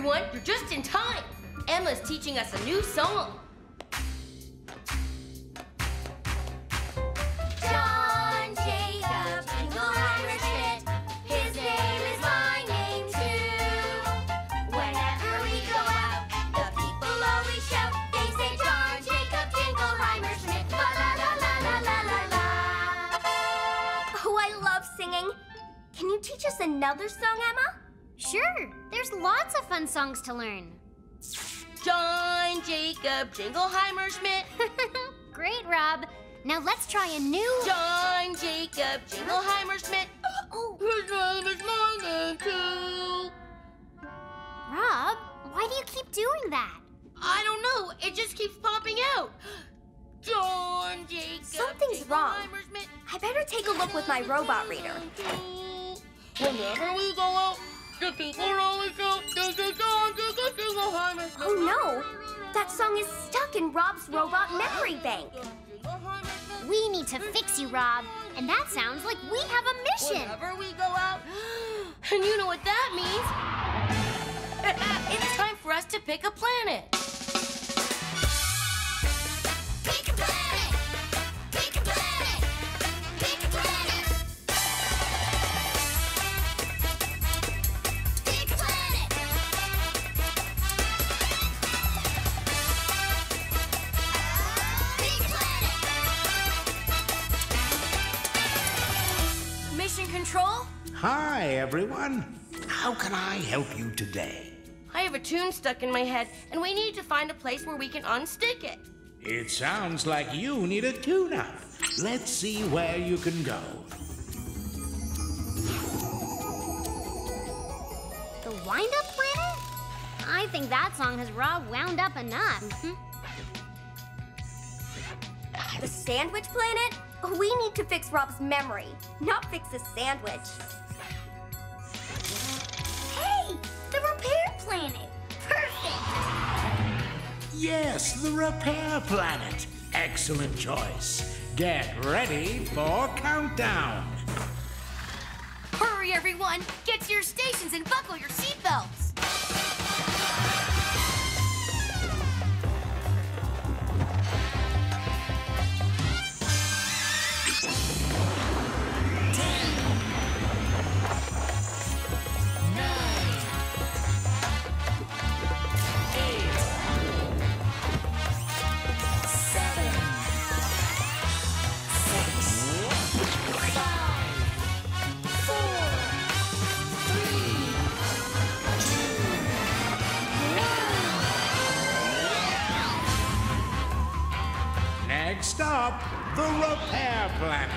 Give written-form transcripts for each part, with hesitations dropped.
everyone, you're just in time. Emma's teaching us a new song. Teach us another song, Emma? Sure, there's lots of fun songs to learn. John, Jacob, Jingleheimer, Schmidt. Great, Rob. Now let's try a new John, Jacob, Jingleheimer, Schmidt. Oh. His name is my name too. Rob, why do you keep doing that? I don't know. It just keeps popping out. John, Jacob, something's wrong. I better take a look with my robot reader. Whenever we go out, the people always go, oh no! That song is stuck in Rob's robot memory bank. We need to fix you, Rob. And that sounds like we have a mission. Whenever we go out, and you know what that means. It's time for us to pick a planet. Hi, everyone. How can I help you today? I have a tune stuck in my head, and we need to find a place where we can unstick it. It sounds like you need a tune-up. Let's see where you can go. The Wind-Up Planet? I think that song has Rob wound up enough. The Sandwich Planet? We need to fix Rob's memory, not fix his sandwich. The Repair Planet! Perfect! Yes, the Repair Planet. Excellent choice. Get ready for countdown. Hurry, everyone! Get to your stations and buckle your seatbelts! Next up, the Repair Planet.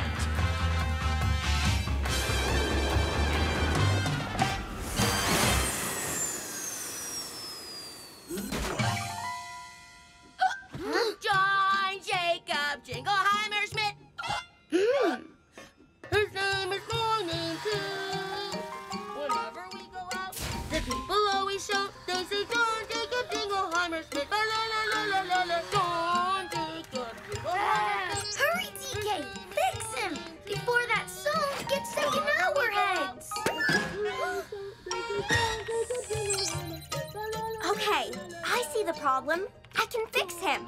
John Jacob Jingleheimer Schmidt. His name is my name too. Whenever we go out, the people always shout. They say John Jacob Jingleheimer Schmidt. La la la la la la. John Jacob. Hurry, TK! Fix him! Before that song gets stuck in our heads! Okay, I see the problem. I can fix him.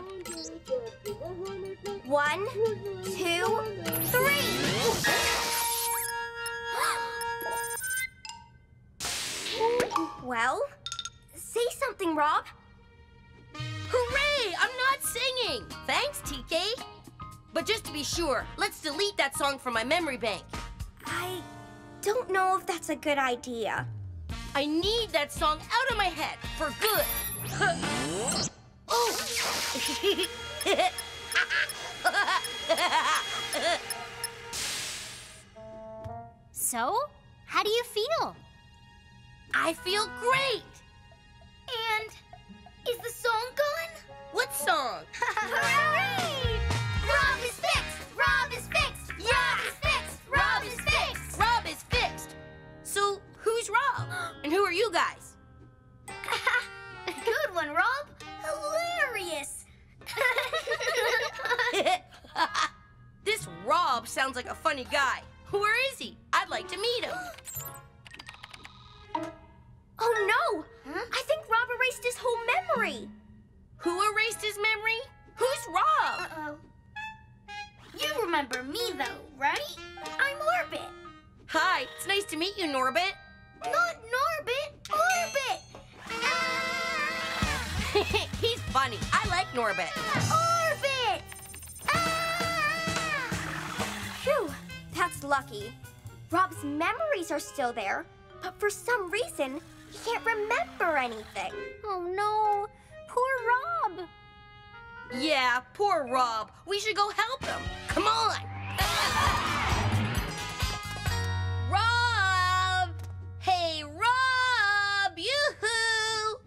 1, 2, 3! Well, say something, Rob. Hooray! I'm not singing! Thanks, TK! But just to be sure, let's delete that song from my memory bank. I don't know if that's a good idea. I need that song out of my head for good. Oh! So, how do you feel? I feel great! And... is the song gone? What song? Hooray! Rob is fixed! Rob is fixed! Rob is fixed! Rob is fixed! Rob is fixed! So, who's Rob? And who are you guys? Good one, Rob! Hilarious! This Rob sounds like a funny guy. Where is he? I'd like to meet him. Oh no! Huh? I think memory. Who erased his memory? Who's Rob? Uh-oh. You remember me, though, right? I'm Orbit. Hi, it's nice to meet you, Norbit. Not Norbit, Orbit! Ah! He's funny. I like Norbit. Orbit! Ah! Phew, that's lucky. Rob's memories are still there, but for some reason, he can't remember anything. Oh, no. Poor Rob. Yeah, poor Rob. We should go help him. Come on! Rob! Hey, Rob! Yoo-hoo!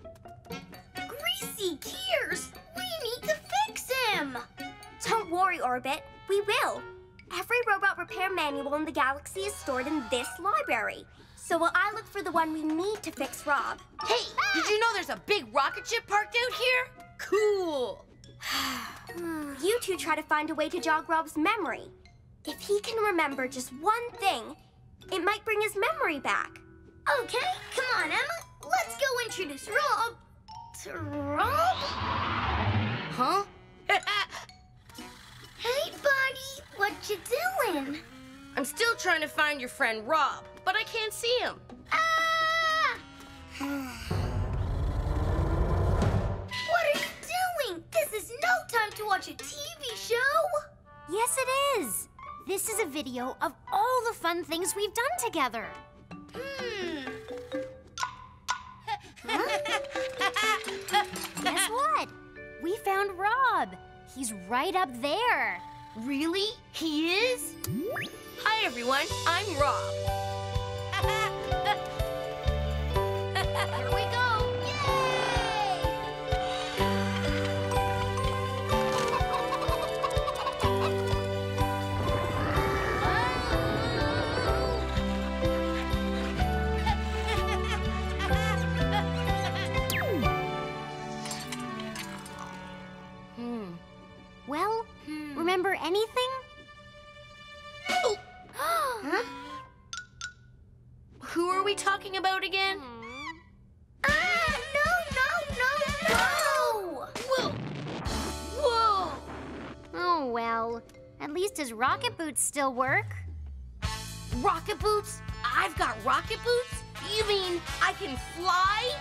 Greasy Gears! We need to fix him! Don't worry, Orbit. We will. Every robot repair manual in the galaxy is stored in this library. So while I look for the one we need to fix Rob... Hey, did you know there's a big rocket ship parked out here? Cool! You two try to find a way to jog Rob's memory. If he can remember just one thing, it might bring his memory back. Okay, come on, Emma. Let's go introduce Rob to Rob? Huh? Hey, buddy, what you doing? I'm still trying to find your friend Rob, but I can't see him. Ah! This is no time to watch a TV show! Yes, it is! This is a video of all the fun things we've done together. Huh? Guess what? We found Rob. He's right up there. Really? He is? Hi, everyone. I'm Rob. Here we go! Remember anything? Oh. Huh? Who are we talking about again? Ah! No! Whoa! Whoa! Oh, well. At least his rocket boots still work. Rocket boots? I've got rocket boots? You mean I can fly?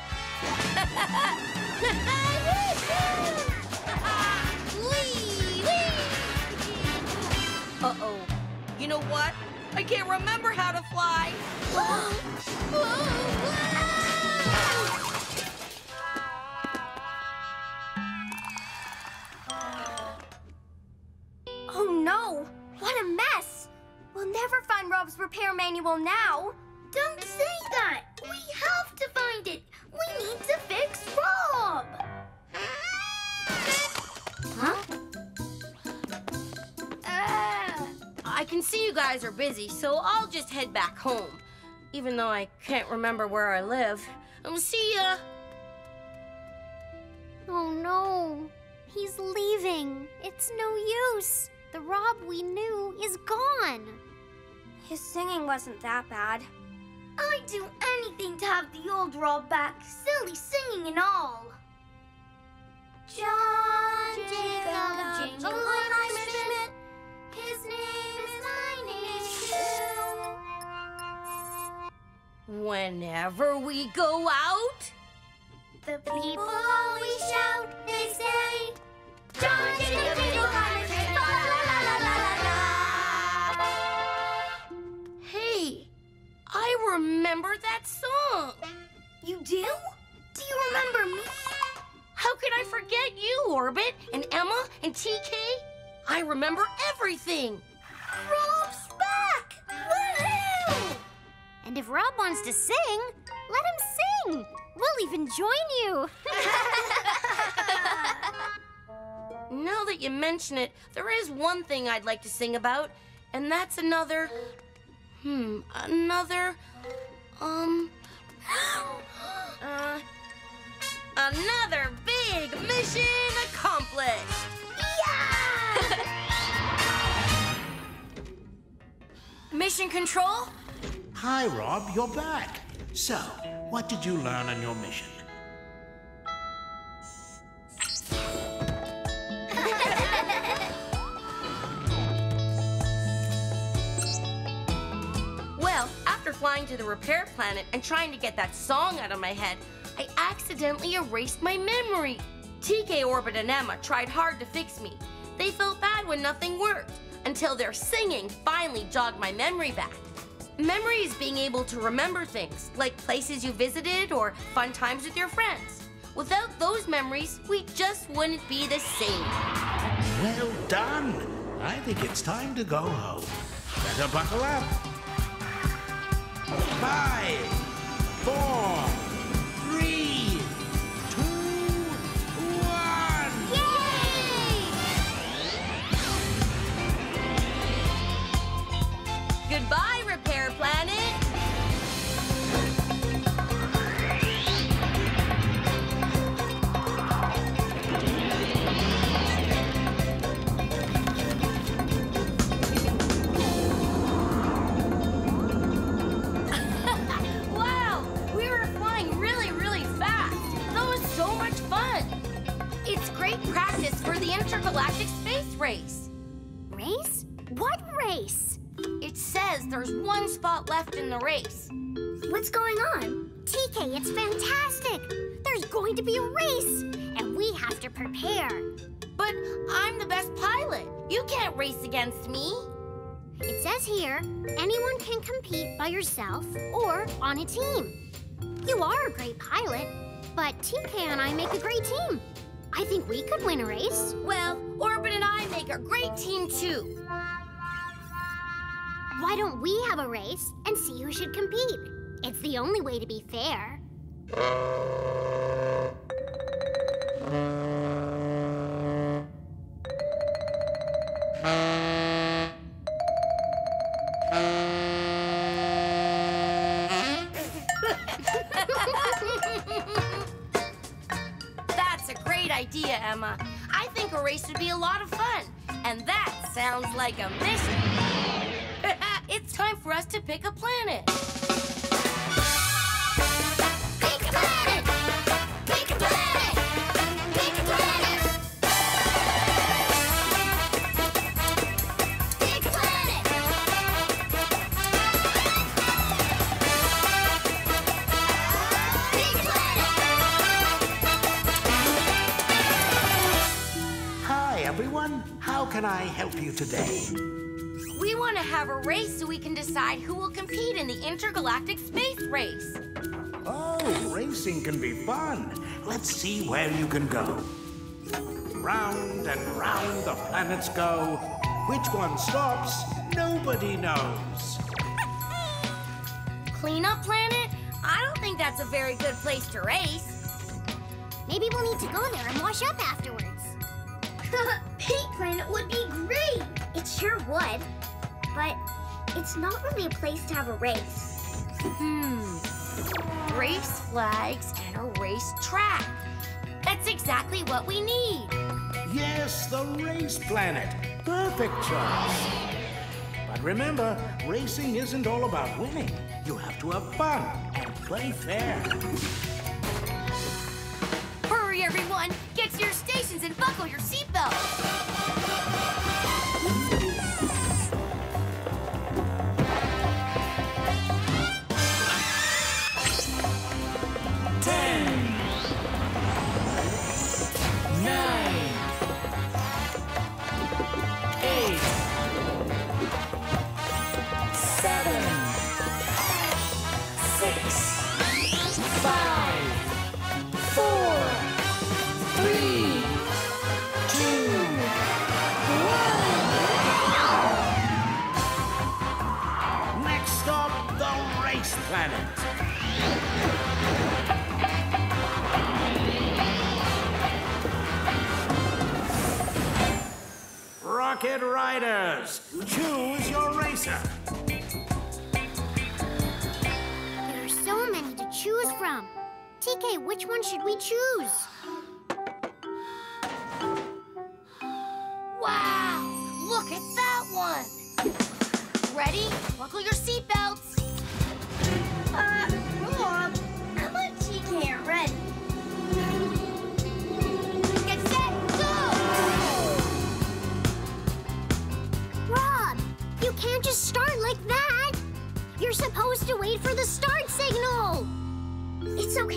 Uh-oh. You know what? I can't remember how to fly. Oh, no. What a mess. We'll never find Rob's repair manual now. Don't say that. We have to find it. We need to fix Rob. Huh? I can see you guys are busy, so I'll just head back home. Even though I can't remember where I live. See ya! Oh no, he's leaving. It's no use. The Rob we knew is gone. His singing wasn't that bad. I'd do anything to have the old Rob back, silly singing and all. John, Jacob, Jingle, and I Schmidt, his name. Whenever we go out, the people always shout, they say, John, Jacob, Jingle, Hydrant, la la la la la. Hey, I remember that song. You do? Do you remember me? How could I forget you, Orbit, and Emma, and TK? I remember everything. Rob's back! Woohoo! And if Rob wants to sing, let him sing! We'll even join you! Now that you mention it, there is one thing I'd like to sing about, and that's another... another big mission accomplished! Yeah! Mission Control? Hi, Rob. You're back. So, what did you learn on your mission? to the Repair Planet and trying to get that song out of my head, I accidentally erased my memory. TK, Orbit, and Ema tried hard to fix me. They felt bad when nothing worked, until their singing finally jogged my memory back. Memory is being able to remember things, like places you visited or fun times with your friends. Without those memories, we just wouldn't be the same. Well done. I think it's time to go home. Better buckle up. 5, 4, 3, 2, 1. Yay! Goodbye, Repair Planet. Galactic space race. Race? What race? It says there's one spot left in the race. What's going on? TK, it's fantastic. There's going to be a race, and we have to prepare. But I'm the best pilot. You can't race against me. It says here, anyone can compete by yourself or on a team. You are a great pilot, but TK and I make a great team. I think we could win a race. Well, Orbit and I make a great team, too. Why don't we have a race and see who should compete? It's the only way to be fair. Idea, Ema. I think a race would be a lot of fun, and that sounds like a mission. It's time for us to pick a planet. Pick a planet! Pick a planet! Pick a planet! Pick a planet! Pick a planet! Everyone, how can I help you today? We want to have a race so we can decide who will compete in the intergalactic space race. Oh, racing can be fun. Let's see where you can go. Round and round the planets go. Which one stops? Nobody knows. Cleanup Planet? I don't think that's a very good place to race. Maybe we'll need to go there and wash up afterwards. Pink Planet would be great! It sure would, but it's not really a place to have a race. Race flags and a race track. That's exactly what we need. Yes, the Race Planet. Perfect choice. But remember, racing isn't all about winning. You have to have fun and play fair. Hurry, everyone! Get to your stations and buckle your seatbelts! Rocket Riders, choose your racer. There are so many to choose from. TK, which one should we choose? Wow! Look at that one! Ready? Buckle your seatbelts. Rob, how about TK are ready? Can't just start like that. You're supposed to wait for the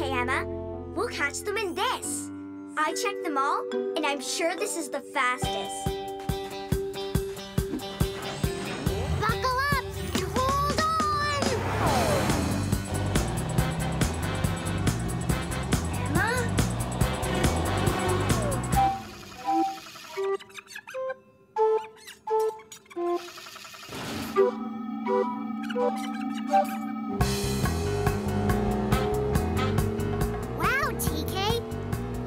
Okay, Ema. We'll catch them in this. I checked them all, and I'm sure this is the fastest. Buckle up and hold on! Ema? Wow, TK!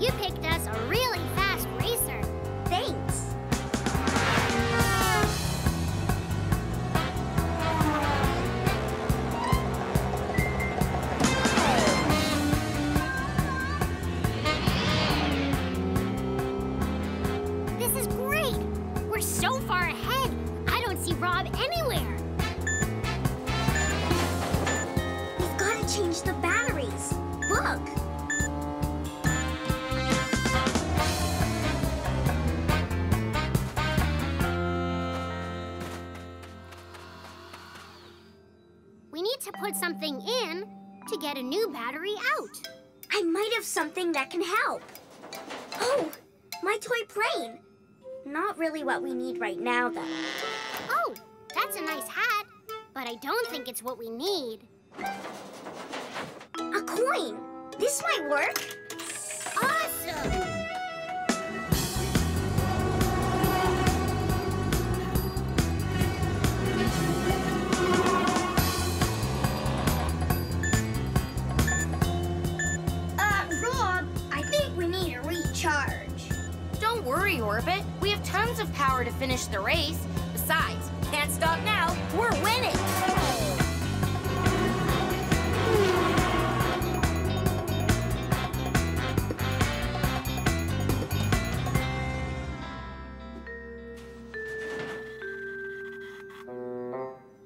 You picked us a really fast racer. Thanks. This is great! We're so far ahead. I don't see Rob anywhere. We've got to change the batteries. Look! Put something in to get a new battery out. I might have something that can help. Oh, my toy plane. Not really what we need right now, though. Oh, that's a nice hat, but I don't think it's what we need. A coin. This might work. Awesome! Don't worry, Orbit. We have tons of power to finish the race. Besides, can't stop now. We're winning!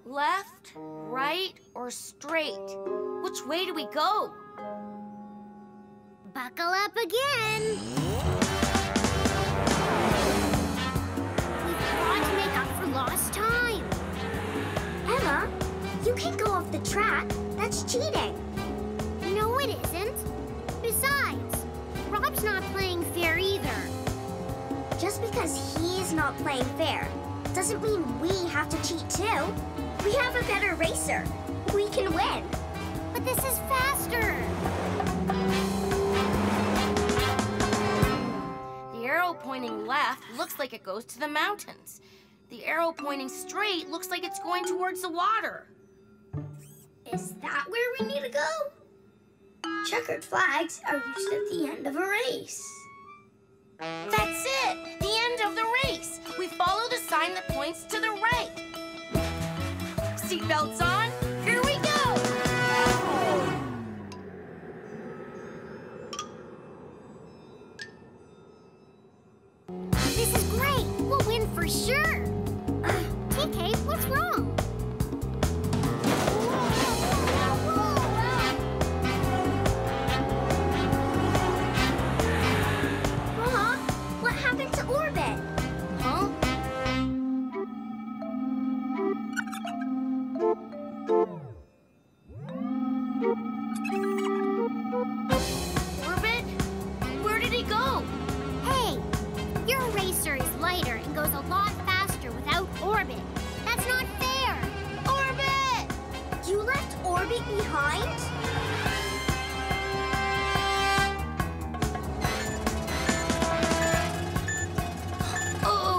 Left, right, or straight? Which way do we go? Buckle up again! Lost time. Ema, you can't go off the track. That's cheating. No, it isn't. Besides, Rob's not playing fair either. Just because he's not playing fair doesn't mean we have to cheat too. We have a better racer. We can win. But this is faster. The arrow pointing left looks like it goes to the mountains. The arrow pointing straight looks like it's going towards the water. Is that where we need to go? Checkered flags are used at the end of a race. That's it! The end of the race! We follow the sign that points to the right. Seatbelts on, here we go! This is great! We'll win for sure! TK, what's wrong? Rob, what happened to Orbit? Huh? Orbit? Where did he go? Hey, your racer is lighter and goes a lot faster without Orbit. That's not fair! Orbit! You left Orbit behind? Uh-oh.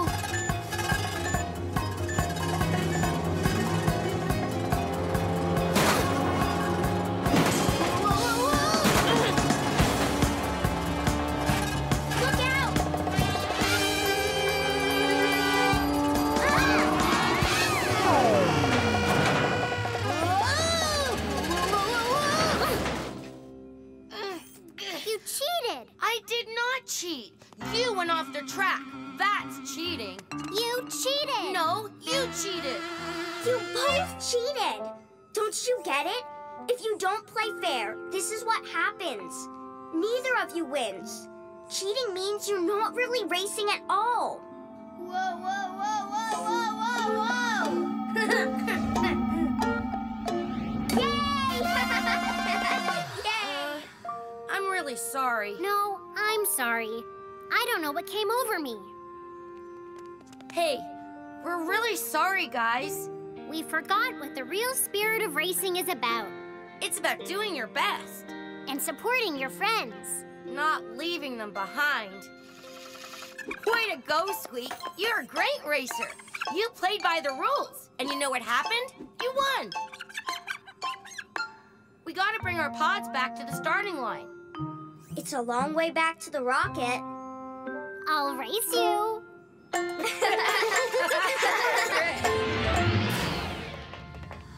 Wins. Cheating means you're not really racing at all. Whoa, whoa, whoa, whoa, whoa, whoa, whoa! Yay! Yay! really sorry. No, I'm sorry. I don't know what came over me. Hey, we're really sorry, guys. We forgot what the real spirit of racing is about. It's about doing your best. And supporting your friends. Not leaving them behind. Way to go, Squeak. You're a great racer. You played by the rules. And you know what happened? You won. We gotta bring our pods back to the starting line. It's a long way back to the rocket. I'll race you.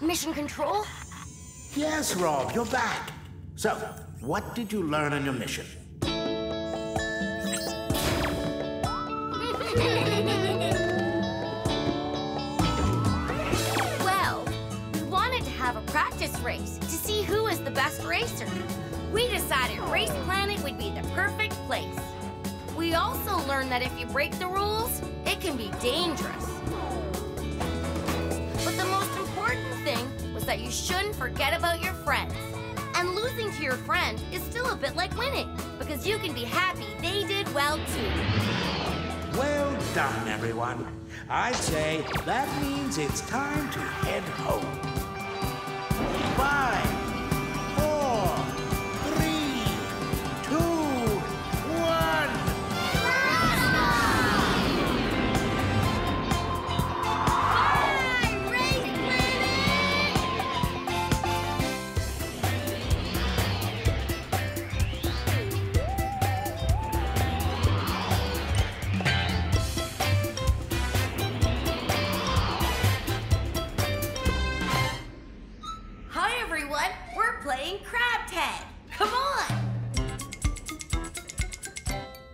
Mission Control? Yes, Rob, you're back. So, what did you learn on your mission? Well, we wanted to have a practice race to see who is the best racer. We decided Race Planet would be the perfect place. We also learned that if you break the rules, it can be dangerous. But the most important thing was that you shouldn't forget about your friends. And losing to your friend is still a bit like winning, because you can be happy they did well, too. Well done, everyone. I'd say that means it's time to head home. 5, 4, 3, 2, 1.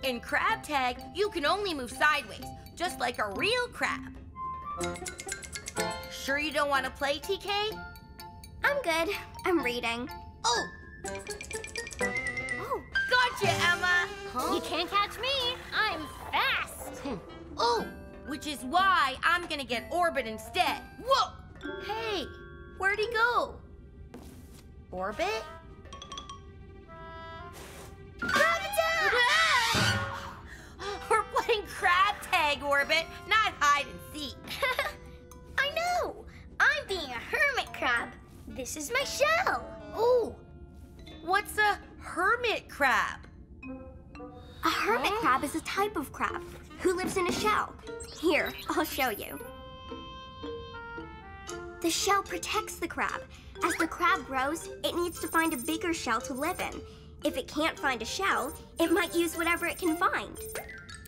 In crab tag, you can only move sideways, just like a real crab. Sure you don't want to play, TK? I'm good. I'm reading. Oh! Gotcha, Ema! Huh? You can't catch me. I'm fast. Oh! Which is why I'm going to get Orbit instead. Whoa! Hey, where'd he go? Orbit? Crab attack! We're playing crab tag, Orbit, not hide and seek. I know! I'm being a hermit crab. This is my shell. Ooh! What's a hermit crab? A hermit crab is a type of crab who lives in a shell. Here, I'll show you. The shell protects the crab. As the crab grows, it needs to find a bigger shell to live in. If it can't find a shell, it might use whatever it can find.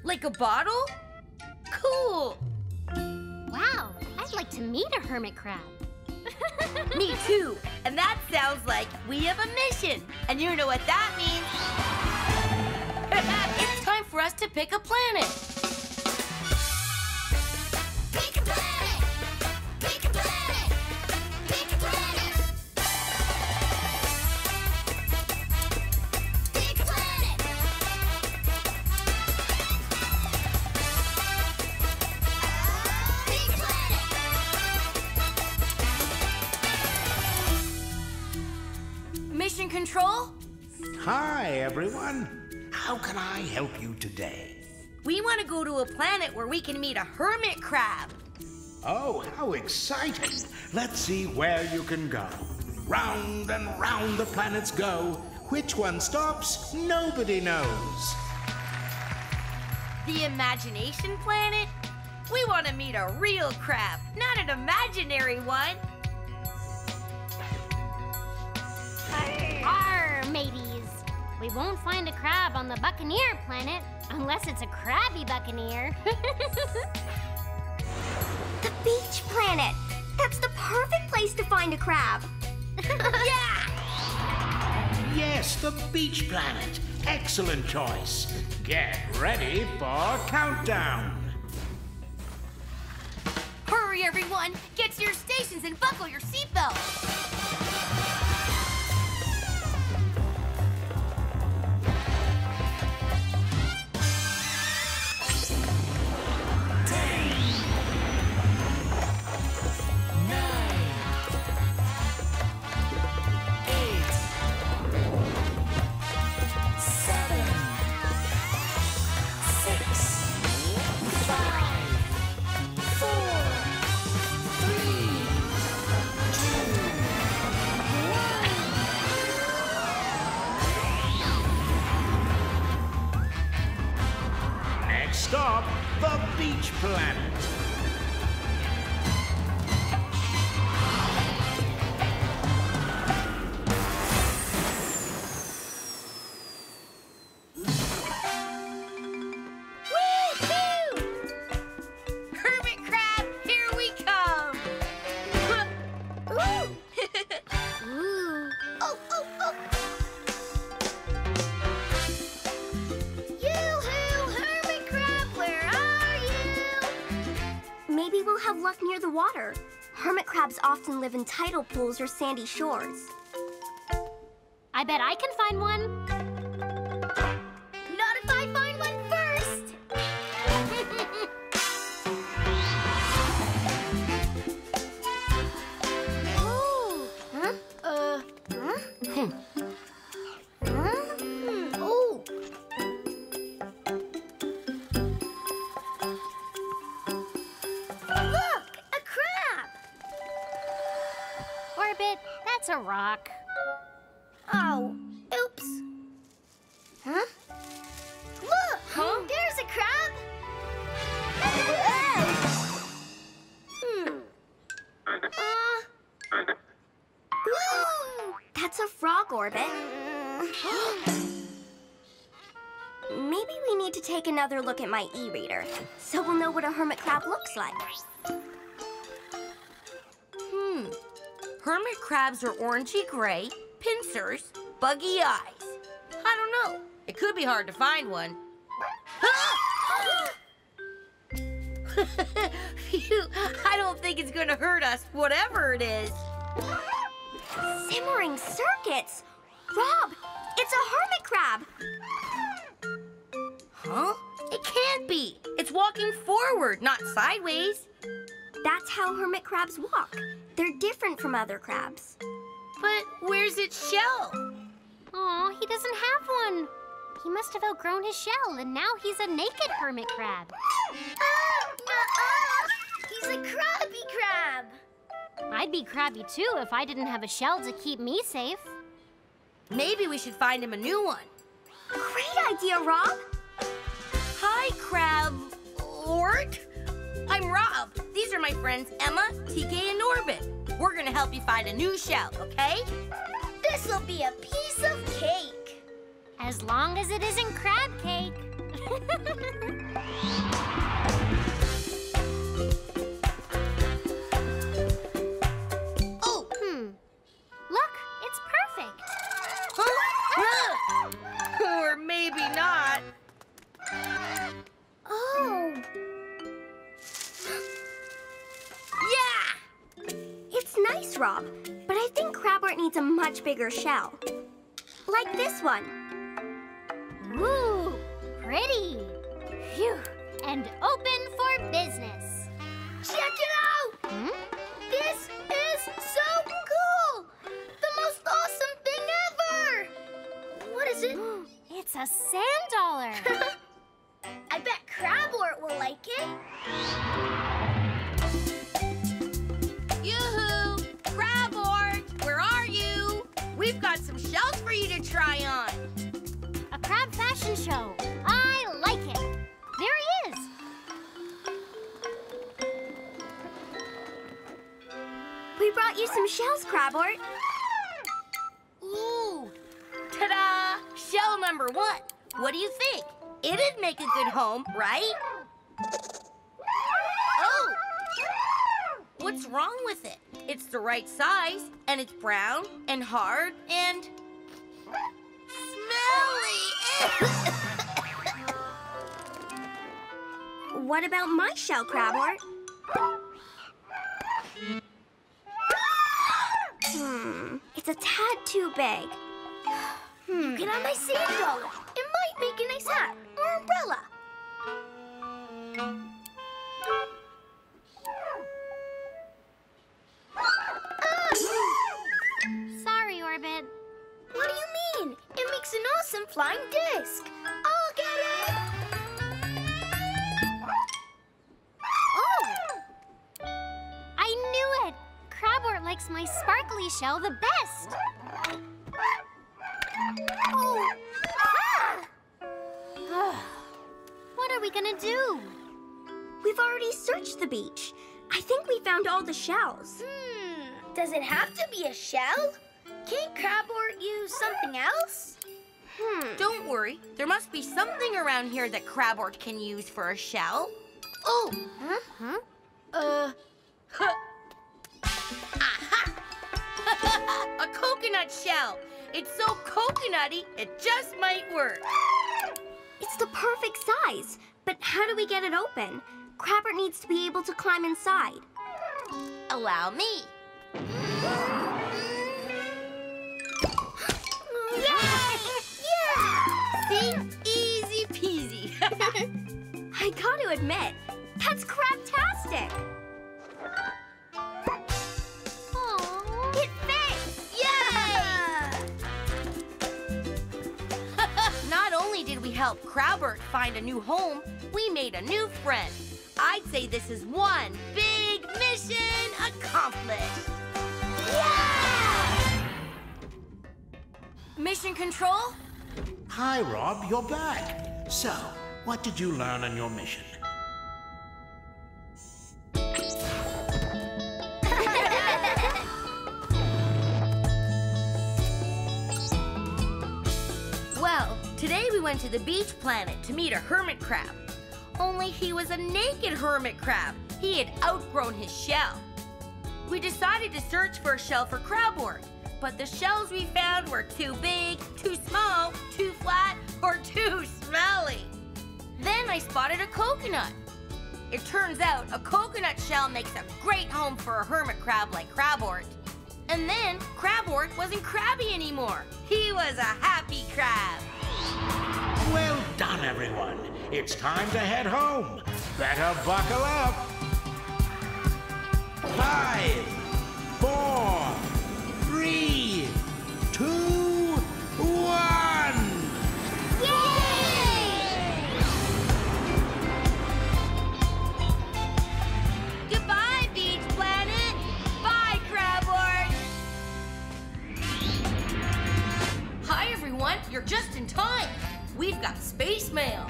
Like a bottle? Cool! Wow, I'd like to meet a hermit crab. Me too, and that sounds like we have a mission. And you know what that means. It's time for us to pick a planet. Pick a planet! Pick a planet! Pick a planet! Control? Hi, everyone. How can I help you today? We want to go to a planet where we can meet a hermit crab. Oh, how exciting. Let's see where you can go. Round and round the planets go. Which one stops, nobody knows. The imagination planet? We want to meet a real crab, not an imaginary one. Arr, mateys. We won't find a crab on the Buccaneer planet unless it's a crabby buccaneer. The beach planet. That's the perfect place to find a crab. Yeah! Yes, the beach planet. Excellent choice. Get ready for countdown. Hurry, everyone. Get to your stations and buckle your seatbelts. stop the beach planet. Often live in tidal pools or sandy shores. I bet I can find one. Not if I find one first! Oh! Huh? Huh? Huh? Oh! That's a rock. Oh, oops. Huh? Look! Huh? There's a crab! That's a frog, Orbit. Maybe we need to take another look at my e-reader, so we'll know what a hermit crab looks like. Hermit crabs are orangey-gray, pincers, buggy eyes. I don't know. It could be hard to find one. Phew, I don't think it's gonna hurt us, whatever it is. Simmering circuits? Rob, it's a hermit crab. Huh? It can't be. It's walking forward, not sideways. That's how hermit crabs walk. They're different from other crabs. But where's its shell? Aw, he doesn't have one. He must have outgrown his shell, and now he's a naked hermit crab. He's a crabby crab. I'd be crabby, too, if I didn't have a shell to keep me safe. Maybe we should find him a new one. Great idea, Rob. Hi, crab... Orc? I'm Rob. These are my friends Ema, TK, and Orbit. We're gonna help you find a new shell, okay? This'll be a piece of cake. As long as it isn't crab cake. Oh! Look, it's perfect. Huh? Or maybe not. Oh. Yeah! It's nice, Rob, but I think Crabwort needs a much bigger shell. Like this one. Ooh, pretty. Phew, and open for business. Check it out! This is so cool! The most awesome thing ever! What is it? It's a sand dollar. I bet Crabwort will like it. Yoo-hoo! Crabwort! Where are you? We've got some shells for you to try on. A crab fashion show. I like it. There he is. We brought you some shells, Crabwort. Ooh! Ta-da! Shell number one. What do you think? It'd make a good home, right? Oh! What's wrong with it? It's the right size, and it's brown, and hard, and... smelly! What about my shell, Crabwort? It's a tad too big. Get on my sand dollar. It might make a nice hat or umbrella. Sorry, Orbit. What do you mean? It makes an awesome flying disc. I'll get it! Oh! I knew it! Crabwort likes my sparkly shell the best. Oh! Ah! One What are we gonna do? We've already searched the beach. I think we found all the shells. Does it have to be a shell? Can't Crabort use something else? Don't worry. There must be something around here that Crabort can use for a shell. Oh! Aha! A coconut shell! It's so coconutty, it just might work. It's the perfect size. But how do we get it open? Crabort needs to be able to climb inside. Allow me. Yay! Yeah! See? Easy peasy. I got to admit, that's crabtastic. It fits! Yay! Not only did we help Crabort find a new home, we made a new friend. I'd say this is one big mission accomplished. Yeah! Mission control? Hi, Rob, you're back. So, what did you learn on your mission? Well, today we went to the beach planet to meet a hermit crab. Only he was a naked hermit crab. He had outgrown his shell. We decided to search for a shell for Crabort, but the shells we found were too big, too small, too flat, or too smelly. Then I spotted a coconut. It turns out a coconut shell makes a great home for a hermit crab like Crabort. And then Crabort wasn't crabby anymore. He was a happy crab. Well done, everyone. It's time to head home. Better buckle up. 5, 4, 3, 2, 1. Yay! Goodbye, Beach Planet. Bye, Crabort. Hi, everyone. You're just in time. We've got space mail.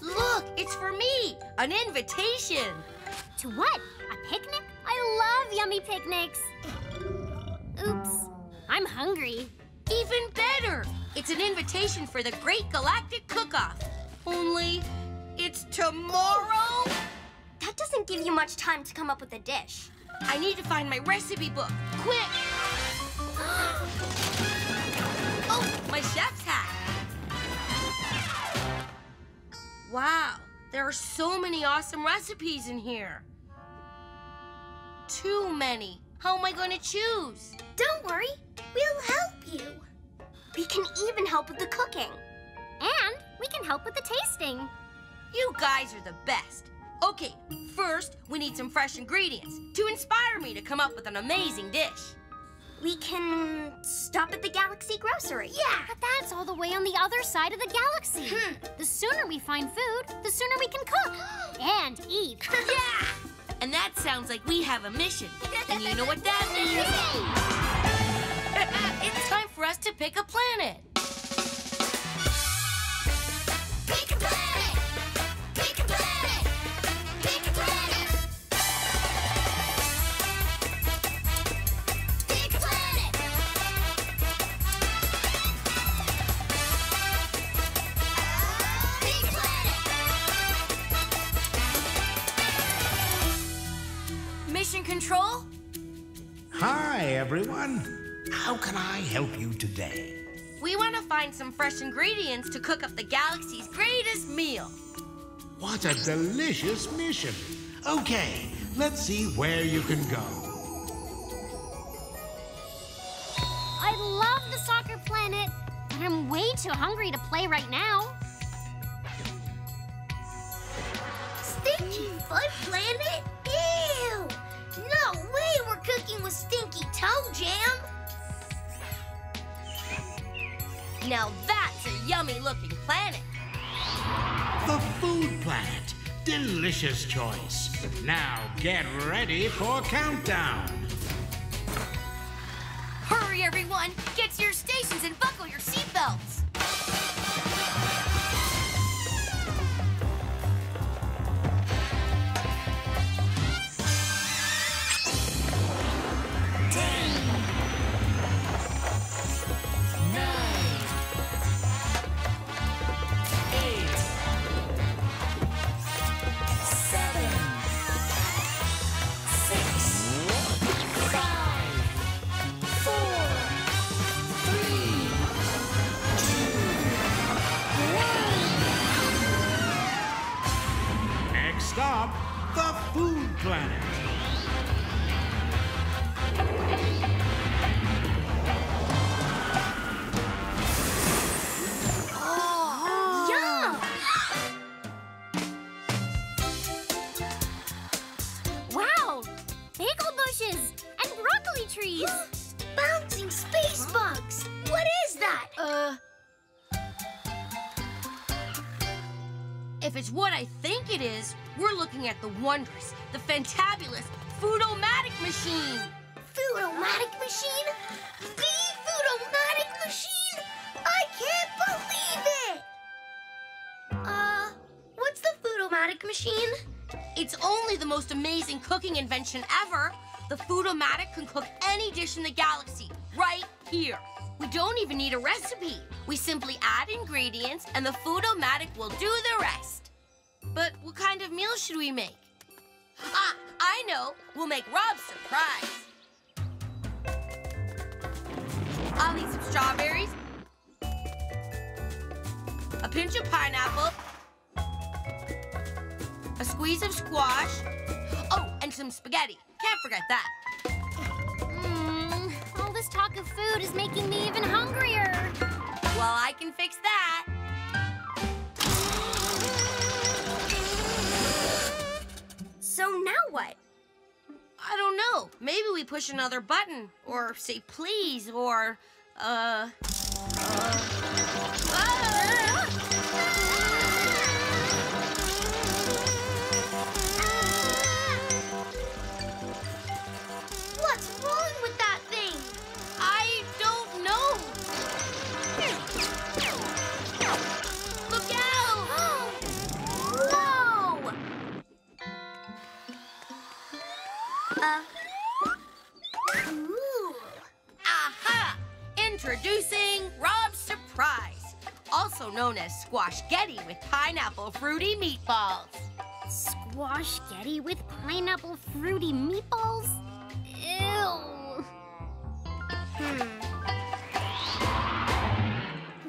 Look, it's for me, an invitation. To what? A picnic? I love yummy picnics. Oops, I'm hungry. Even better, it's an invitation for the Great Galactic Cook-Off. Only, it's tomorrow. That doesn't give you much time to come up with a dish. I need to find my recipe book, quick. Oh, my chef's hat. Wow, there are so many awesome recipes in here. Too many. How am I going to choose? Don't worry, we'll help you. We can even help with the cooking. And we can help with the tasting. You guys are the best. Okay, first, we need some fresh ingredients to inspire me to come up with an amazing dish. We can stop at the Galaxy Grocery. Yeah! But that's all the way on the other side of the galaxy. The sooner we find food, the sooner we can cook and eat. Yeah! And that sounds like we have a mission. And you know what that means. It's time for us to pick a planet. Pick a planet! Pick a planet! Pick a planet! Pick a planet! Pick a planet! Mission control? Hi, everyone. How can I help you today? We want to find some fresh ingredients to cook up the galaxy's greatest meal. What a delicious mission. Okay, let's see where you can go. I love the soccer planet, but I'm way too hungry to play right now. Stinky foot planet? Ew! No way we're cooking with stinky toe jam! Now that's a yummy-looking planet. The food planet. Delicious choice. Now get ready for countdown. Hurry, everyone. Get to your stations and buckle your seatbelts. If it's what I think it is, we're looking at the wondrous, the fantabulous Food-O-Matic machine. Food-O-Matic machine? The Food-O-Matic machine? I can't believe it! What's the Food-O-Matic machine? It's only the most amazing cooking invention ever. The Food-O-Matic can cook any dish in the galaxy, right here. We don't even need a recipe. We simply add ingredients, and the Food-O-Matic will do the rest. But what kind of meal should we make? Ah, I know. We'll make Rob surprised. I'll need some strawberries, a pinch of pineapple, a squeeze of squash, oh, and some spaghetti. Can't forget that. All this talk of food is making me even hungrier. Well, I can fix that. So now what? I don't know. Maybe we push another button, or say please, or, Ooh. Aha! Introducing Rob's Surprise, also known as Squashgetti with Pineapple Fruity Meatballs. Squashgetti with Pineapple Fruity Meatballs? Ew.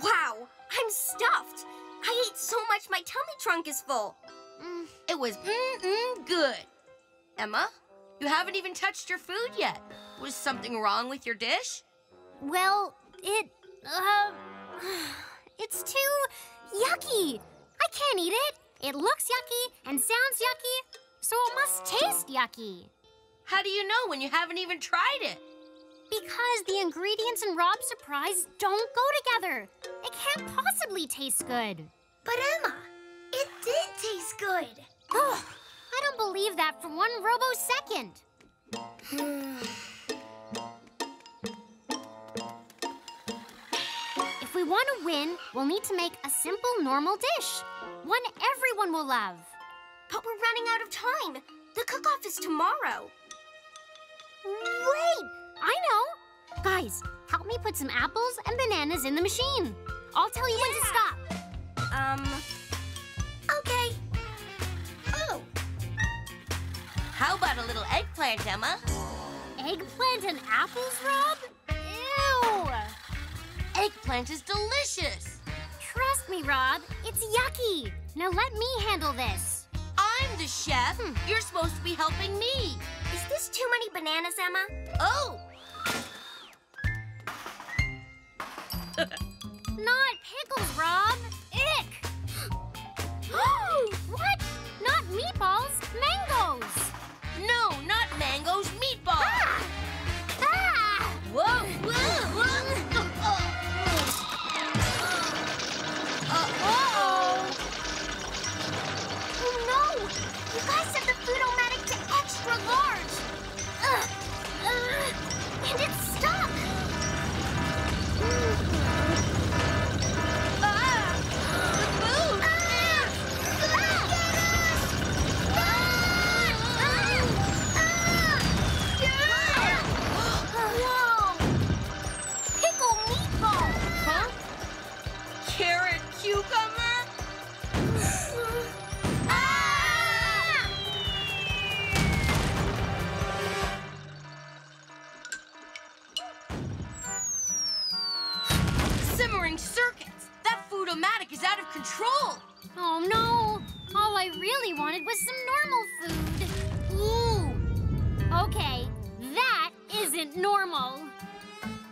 Wow, I'm stuffed. I ate so much my tummy trunk is full. It was good. Emma? You haven't even touched your food yet. Was something wrong with your dish? Well, it's too yucky. I can't eat it. It looks yucky and sounds yucky, so it must taste yucky. How do you know when you haven't even tried it? Because the ingredients in Rob's Surprise don't go together. It can't possibly taste good. But Emma, it did taste good. Oh. I don't believe that for one robo-second. If we want to win, we'll need to make a simple, normal dish. One everyone will love. But we're running out of time. The cook-off is tomorrow. Wait! I know. Guys, help me put some apples and bananas in the machine. I'll tell you when to stop. Okay. How about a little eggplant, Emma? Eggplant and apples, Rob? Ew! Eggplant is delicious! Trust me, Rob, it's yucky. Now let me handle this. I'm the chef. You're supposed to be helping me. Is this too many bananas, Emma? Oh! Not pickles, Rob. Ick! What? Not meatballs, mangoes! No, not mangoes, meatballs! Ah! Ah! Whoa! Whoa! Uh-oh! Oh, no! You guys set the Food-O-Matic to extra large! And it's stuck! Control. Oh, no. All I really wanted was some normal food. Ooh. Okay, that isn't normal.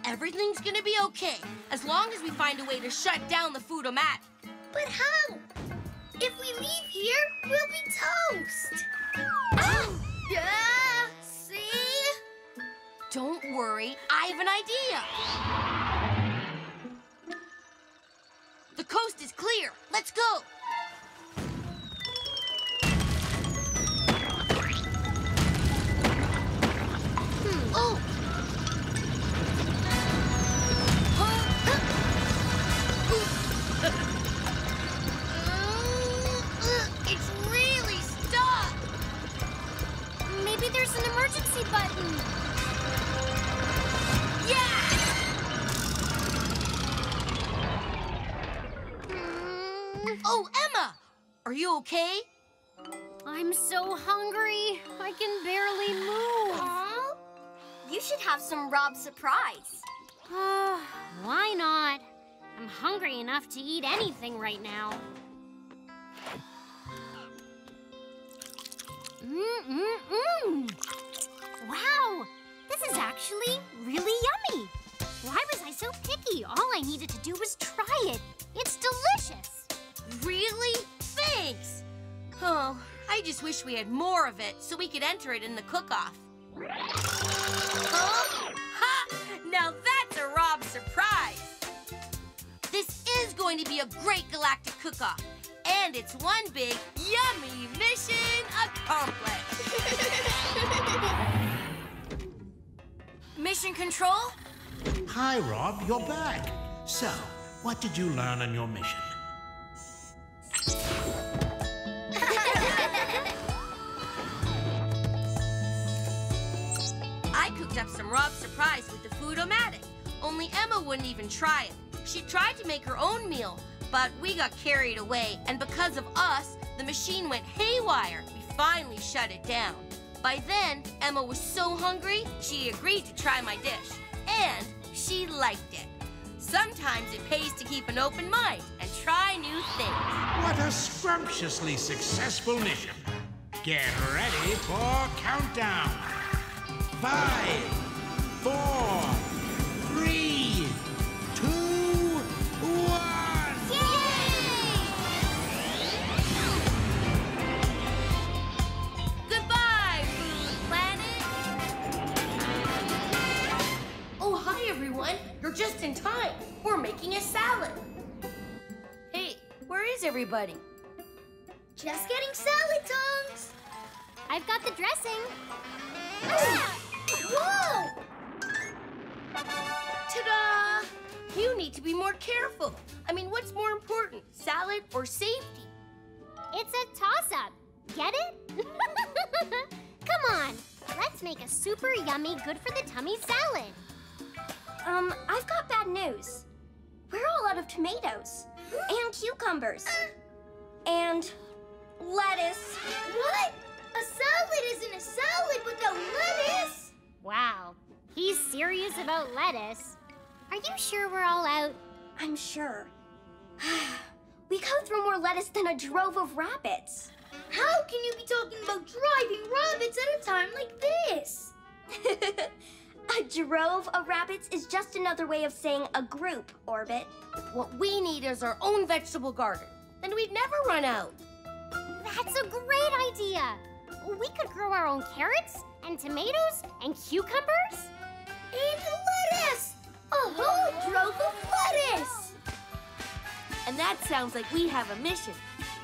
Everything's gonna be okay, as long as we find a way to shut down the Food-O-Matic. But how? If we leave here, we'll be toast. Oh! Yeah, see? Don't worry, I have an idea. The coast is clear. Let's go. Oh, Ema! Are you okay? I'm so hungry. I can barely move. Aww. You should have some Rob surprise. Why not? I'm hungry enough to eat anything right now. Wow! This is actually really yummy. Why was I so picky? All I needed to do was try it. It's delicious. Really? Thanks. Oh, I just wish we had more of it so we could enter it in the cook-off. Oh. Ha! Now that's a Rob surprise. This is going to be a great galactic cook-off. And it's one big, yummy mission accomplished. Mission Control? Hi, Rob. You're back. So, what did you learn on your mission? I cooked up some Rob surprise with the food-o-matic. Only Ema wouldn't even try it. She tried to make her own meal, but we got carried away, and because of us, the machine went haywire. We finally shut it down. By then, Ema was so hungry, she agreed to try my dish. And she liked it. Sometimes it pays to keep an open mind and try new things. What a scrumptiously successful mission. Get ready for countdown. 5, 4, 3, 2, 1. You're just in time. We're making a salad. Hey, where is everybody? Just getting salad tongs. I've got the dressing. Ah! Whoa! Ta-da! You need to be more careful. I mean, what's more important, salad or safety? It's a toss-up. Get it? Come on, let's make a super yummy, good-for-the-tummy salad. I've got bad news. We're all out of tomatoes and cucumbers and lettuce. What? A salad isn't a salad without lettuce. Wow, he's serious about lettuce. Are you sure we're all out? I'm sure. We go through more lettuce than a drove of rabbits. How can you be talking about driving rabbits at a time like this? A drove of rabbits is just another way of saying a group, Orbit. What we need is our own vegetable garden. Then we'd never run out. That's a great idea. We could grow our own carrots and tomatoes and cucumbers. And lettuce! A whole drove of lettuce! And that sounds like we have a mission.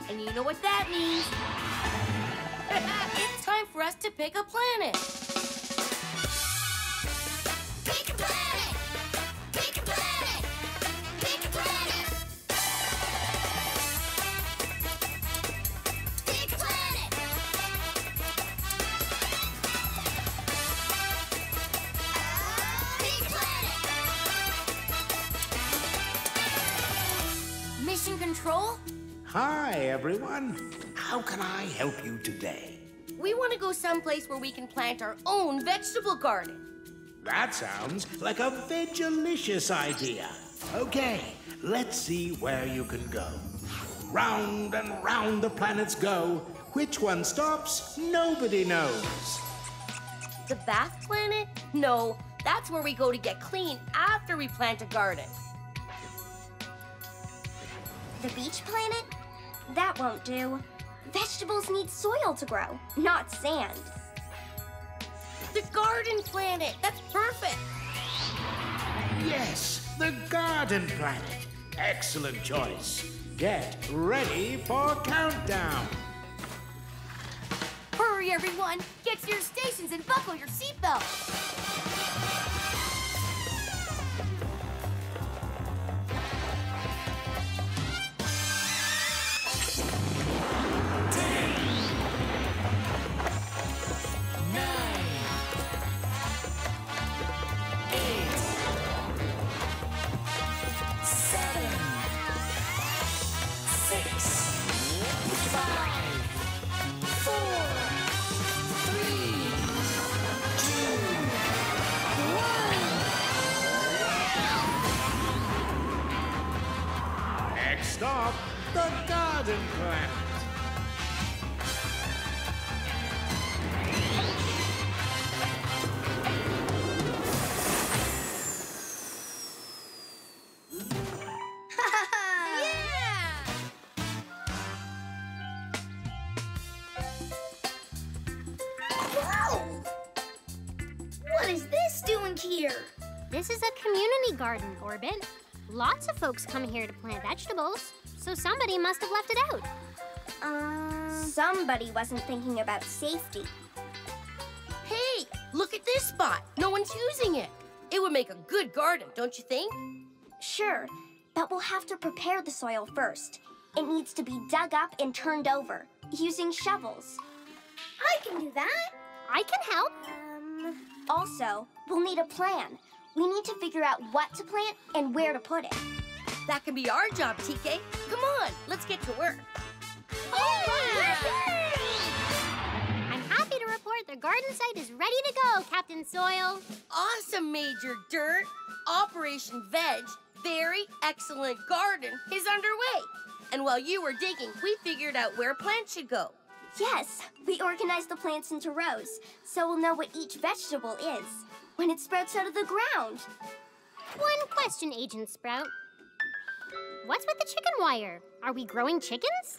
And you know what that means. It's time for us to pick a planet. Hi, everyone. How can I help you today? We want to go someplace where we can plant our own vegetable garden. That sounds like a vegalicious idea. Okay, let's see where you can go. Round and round the planets go. Which one stops? Nobody knows. The bath planet? No, that's where we go to get clean after we plant a garden. The beach planet? That won't do. Vegetables need soil to grow, not sand. The garden planet! That's perfect! Yes, the garden planet. Excellent choice. Get ready for countdown. Hurry, everyone! Get to your stations and buckle your seatbelts. Next stop, the garden plant. Garden, Orbit. Lots of folks come here to plant vegetables, so somebody must have left it out. Somebody wasn't thinking about safety. Hey, look at this spot. No one's using it. It would make a good garden, don't you think? Sure, but we'll have to prepare the soil first. It needs to be dug up and turned over, using shovels. I can do that. I can help. Also, we'll need a plan. We need to figure out what to plant and where to put it. That can be our job, TK. Come on, let's get to work. Yeah! All right! I'm happy to report the garden site is ready to go, Captain Soil. Awesome, Major Dirt. Operation Veg, Very Excellent Garden, is underway. And while you were digging, we figured out where plants should go. Yes, we organized the plants into rows, so we'll know what each vegetable is when it sprouts out of the ground. One question, Agent Sprout. What's with the chicken wire? Are we growing chickens?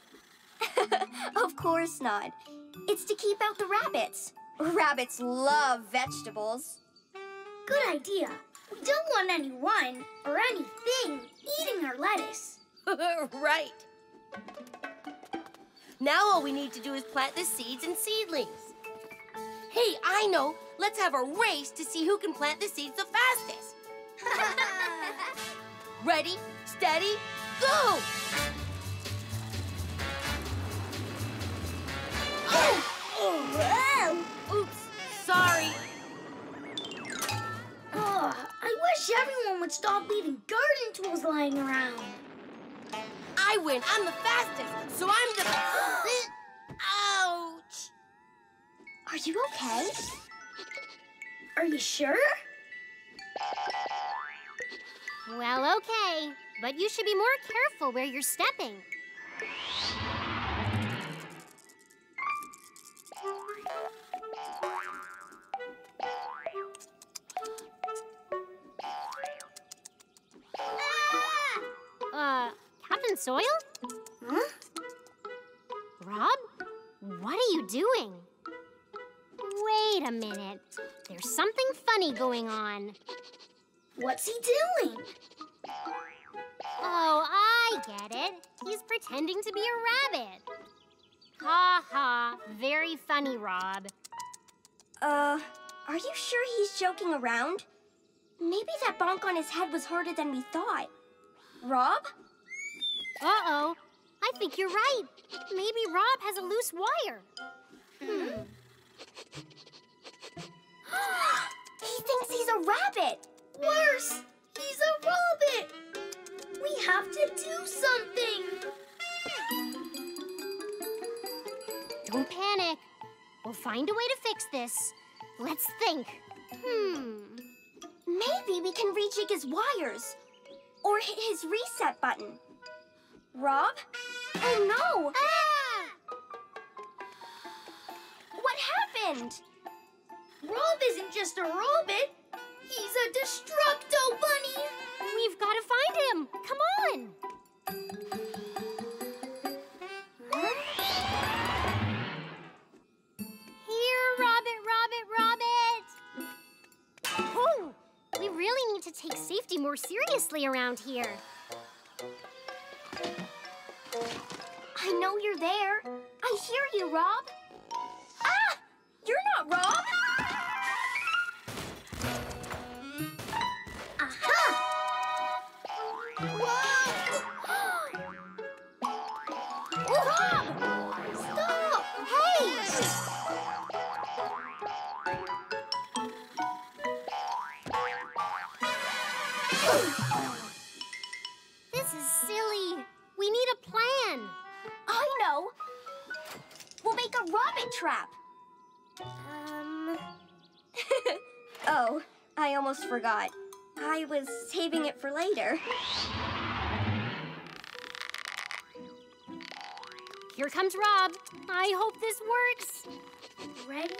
Of course not. It's to keep out the rabbits. Rabbits love vegetables. Good idea. We don't want anyone or anything eating our lettuce. Right. Now all we need to do is plant the seeds and seedlings. Hey, I know. Let's have a race to see who can plant the seeds the fastest. Ready, steady, go! Oh! Oh, wow. Oops, sorry. Oh, I wish everyone would stop leaving garden tools lying around. I win. I'm the fastest, so I'm the... Ouch! Are you okay? Are you sure? Well, okay, but you should be more careful where you're stepping. Ah! Captain Soil? Huh? Rob? What are you doing? Wait a minute. There's something funny going on. What's he doing? Oh, I get it. He's pretending to be a rabbit. Ha ha. Very funny, Rob. Are you sure he's joking around? Maybe that bonk on his head was harder than we thought. Rob? Uh-oh. I think you're right. Maybe Rob has a loose wire. Hmm. He thinks he's a rabbit! Worse! He's a rabbit! We have to do something! Don't panic. We'll find a way to fix this. Let's think. Maybe we can rejig his wires. Or hit his reset button. Rob? Oh no! Ah! What happened? Rob isn't just a robot, he's a Destructo Bunny! We've got to find him! Come on! Here, Robert, Robert, Robert! Oh! We really need to take safety more seriously around here. I know you're there. I hear you, Rob. Ah! You're not Rob! Trap. Oh, I almost forgot. I was saving it for later. Here comes Rob. I hope this works. Ready?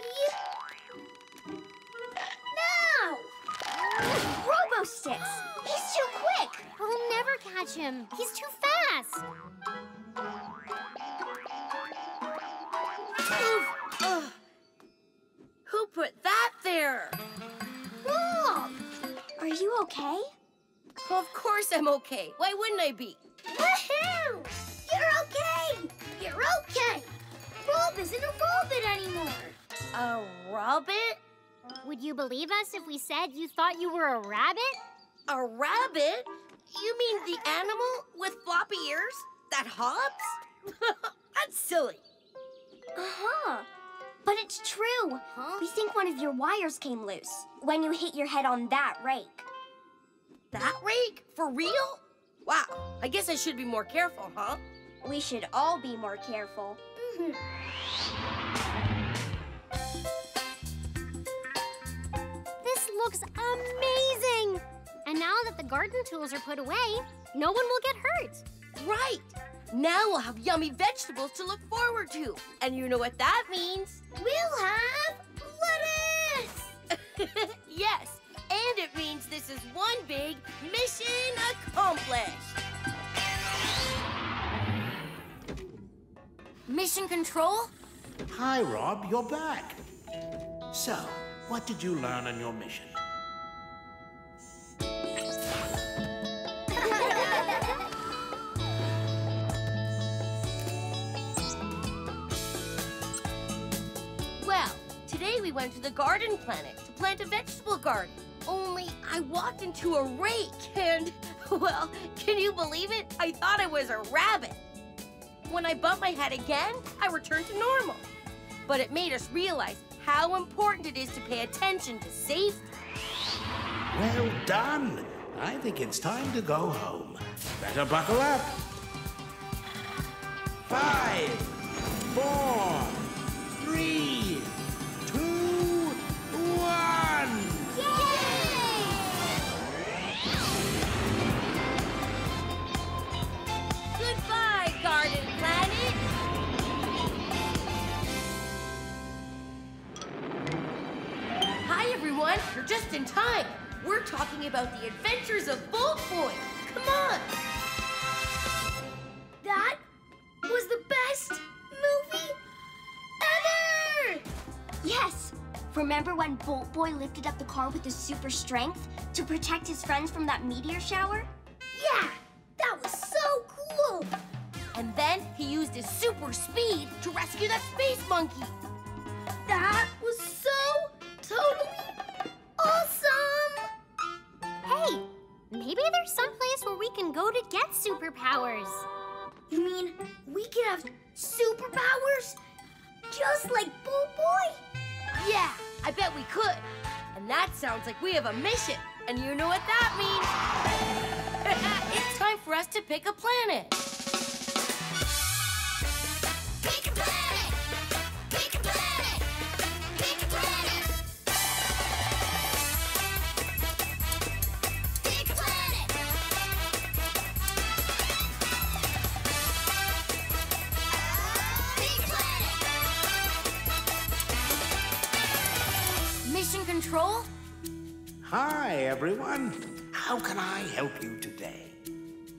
No! Robo-sticks! He's too quick! I'll never catch him. He's too fast. Who put that there? Rob! Are you okay? Well, of course I'm okay. Why wouldn't I be? Woohoo! You're okay! You're okay! Rob isn't a robot anymore! A robot? Would you believe us if we said you thought you were a rabbit? A rabbit? You mean the animal with floppy ears that hops? That's silly. Uh-huh. But it's true. Huh? We think one of your wires came loose when you hit your head on that rake. That rake? For real? Wow, I guess I should be more careful, huh? We should all be more careful. This looks amazing! And now that the garden tools are put away, no one will get hurt. Right! Now we'll have yummy vegetables to look forward to. And you know what that means? We'll have lettuce! Yes, and it means this is one big mission accomplished. Mission Control? Hi, Rob. You're back. So, what did you learn on your mission? Well, today we went to the garden planet to plant a vegetable garden. Only I walked into a rake and, well, can you believe it? I thought I was a rabbit. When I bumped my head again, I returned to normal. But it made us realize how important it is to pay attention to safety. Well done. I think it's time to go home. Better buckle up. 5, 4, 3, 2, 1. Yay! Goodbye, Garden Planet. Hi, everyone. You're just in time. We're talking about the adventures of Bolt Boy. Come on. That was the best movie ever! Yes. Remember when Bolt Boy lifted up the car with his super strength to protect his friends from that meteor shower? Yeah, that was so cool. And then he used his super speed to rescue that space monkey. That was so totally awesome! Hey, maybe there's some place where we can go to get superpowers. You mean we can have superpowers? Just like Bolt Boy? Yeah, I bet we could. And that sounds like we have a mission. And you know what that means. It's time for us to pick a planet. Pick a planet! Pick a planet! Pick a planet! Pick a planet! Pick a planet! Mission Control? Hi, everyone. How can I help you today?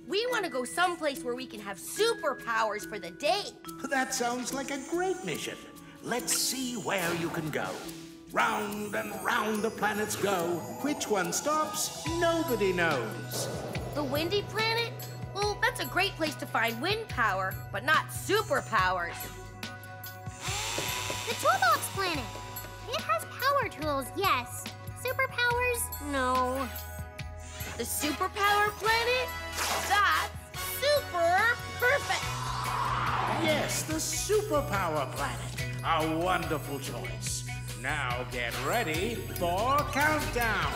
We want to go someplace where we can have superpowers for the day. That sounds like a great mission. Let's see where you can go. Round and round the planets go. Which one stops? Nobody knows. The Windy Planet? Well, that's a great place to find wind power, but not superpowers. The Toolbox Planet. It has power tools, yes. Superpowers? No. The Superpower Planet? That's super perfect! Yes, the Superpower Planet. A wonderful choice. Now get ready for countdown.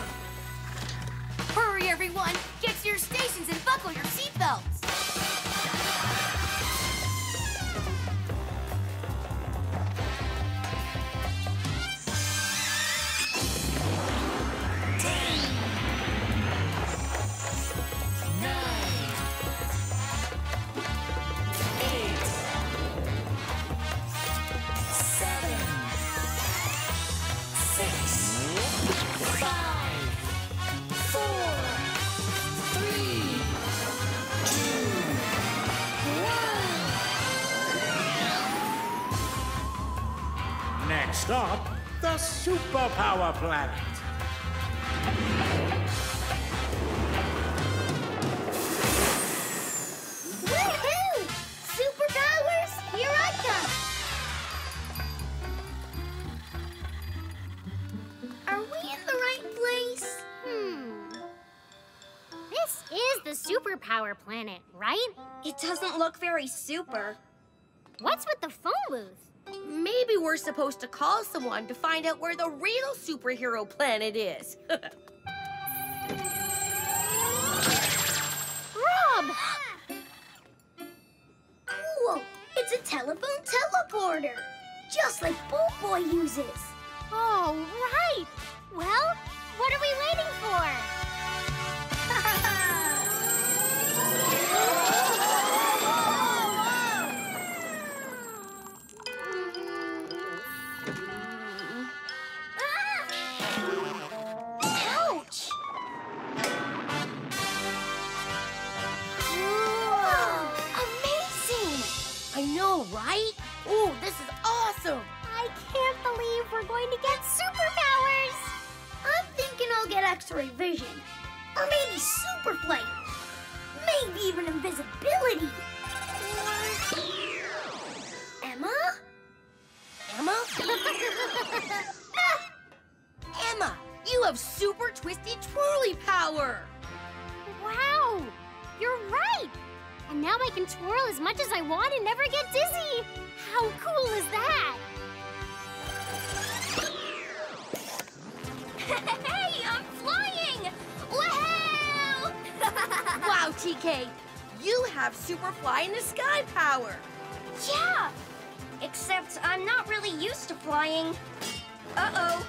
Hurry, everyone. Get to your stations and buckle your seatbelts. stop the superpower planet. Woohoo! Superpowers, here I come. Are we in the right place? This is the superpower planet, right? It doesn't look very super. What's with the phone booth? Maybe we're supposed to call someone to find out where the real superhero planet is. Rob! Cool! It's a telephone teleporter, just like Bolt Boy uses. Oh, right! Well, what are we waiting for? Right? Ooh, this is awesome! I can't believe we're going to get superpowers! I'm thinking I'll get X-ray vision. Or maybe super flight. Maybe even invisibility. Ema? Ema? Ema, you have super twisty twirly power! Wow! You're right! And now I can twirl as much as I want and never get dizzy! How cool is that? Hey, I'm flying! Wow! Wow, TK, you have super fly in the sky power! Yeah! Except I'm not really used to flying. Uh-oh.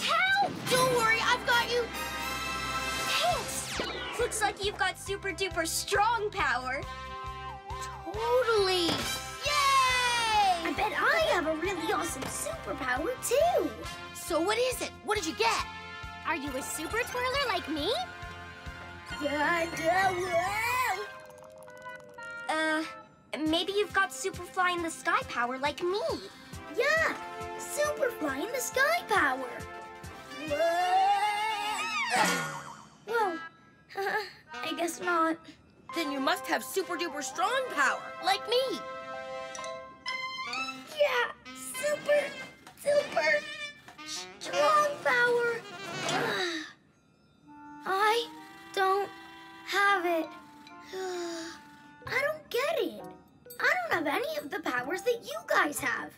Help! Don't worry, I've got you! Thanks! Looks like you've got super-duper strong power. Totally! Yay! I bet I have a really awesome superpower, too. So what is it? What did you get? Are you a super twirler like me? Maybe you've got super fly in the sky power like me. Yeah, super fly in the sky power. Whoa. I guess not. Then you must have super-duper strong power, like me. Yeah, super strong power. I don't have it. I don't get it. I don't have any of the powers that you guys have.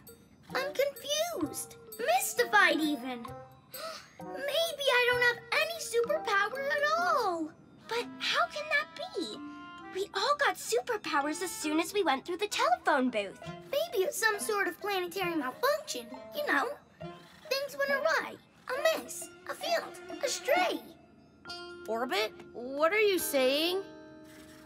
I'm confused, mystified even. Maybe I don't have any superpower at all. But how can that be? We all got superpowers as soon as we went through the telephone booth. Maybe it's some sort of planetary malfunction, you know. Things went awry, a mess, a field, astray. Orbit, what are you saying?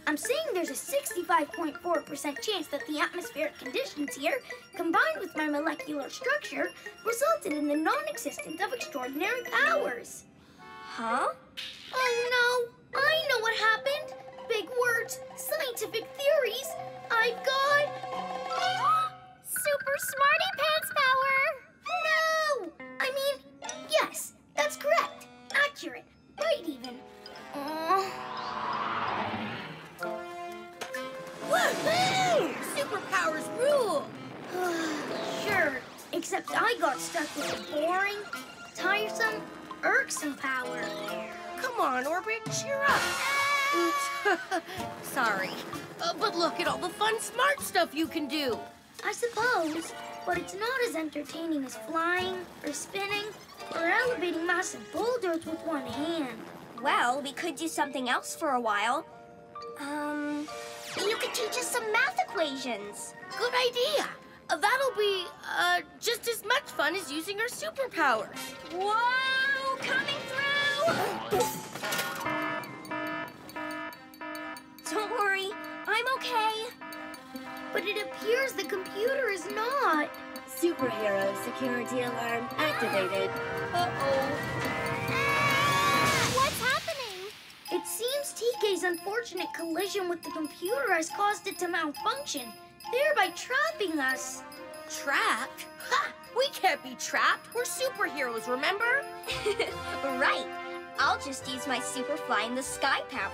I'm saying there's a 65.4% chance that the atmospheric conditions here, combined with my molecular structure, resulted in the non-existence of extraordinary powers. Huh? Oh no! I know what happened! Big words, scientific theories, I've got... Super Smarty Pants power! No! I mean, yes, that's correct. Accurate. Right even. Woohoo! Superpowers rule! Sure, except I got stuck with a boring, tiresome, irksome power. Come on, Orbit, cheer up. Oops. Sorry. But look at all the fun, smart stuff you can do. I suppose, but it's not as entertaining as flying, or spinning, or elevating massive boulders with one hand. Well, we could do something else for a while. You could teach us some math equations. Good idea. That'll be just as much fun as using our superpowers. Whoa, coming through! Don't worry, I'm okay. But it appears the computer is not. Superhero security alarm activated. Uh-oh. It seems TK's unfortunate collision with the computer has caused it to malfunction, thereby trapping us. Trapped? Ha! We can't be trapped. We're superheroes, remember? Right. I'll just use my super fly in the sky power.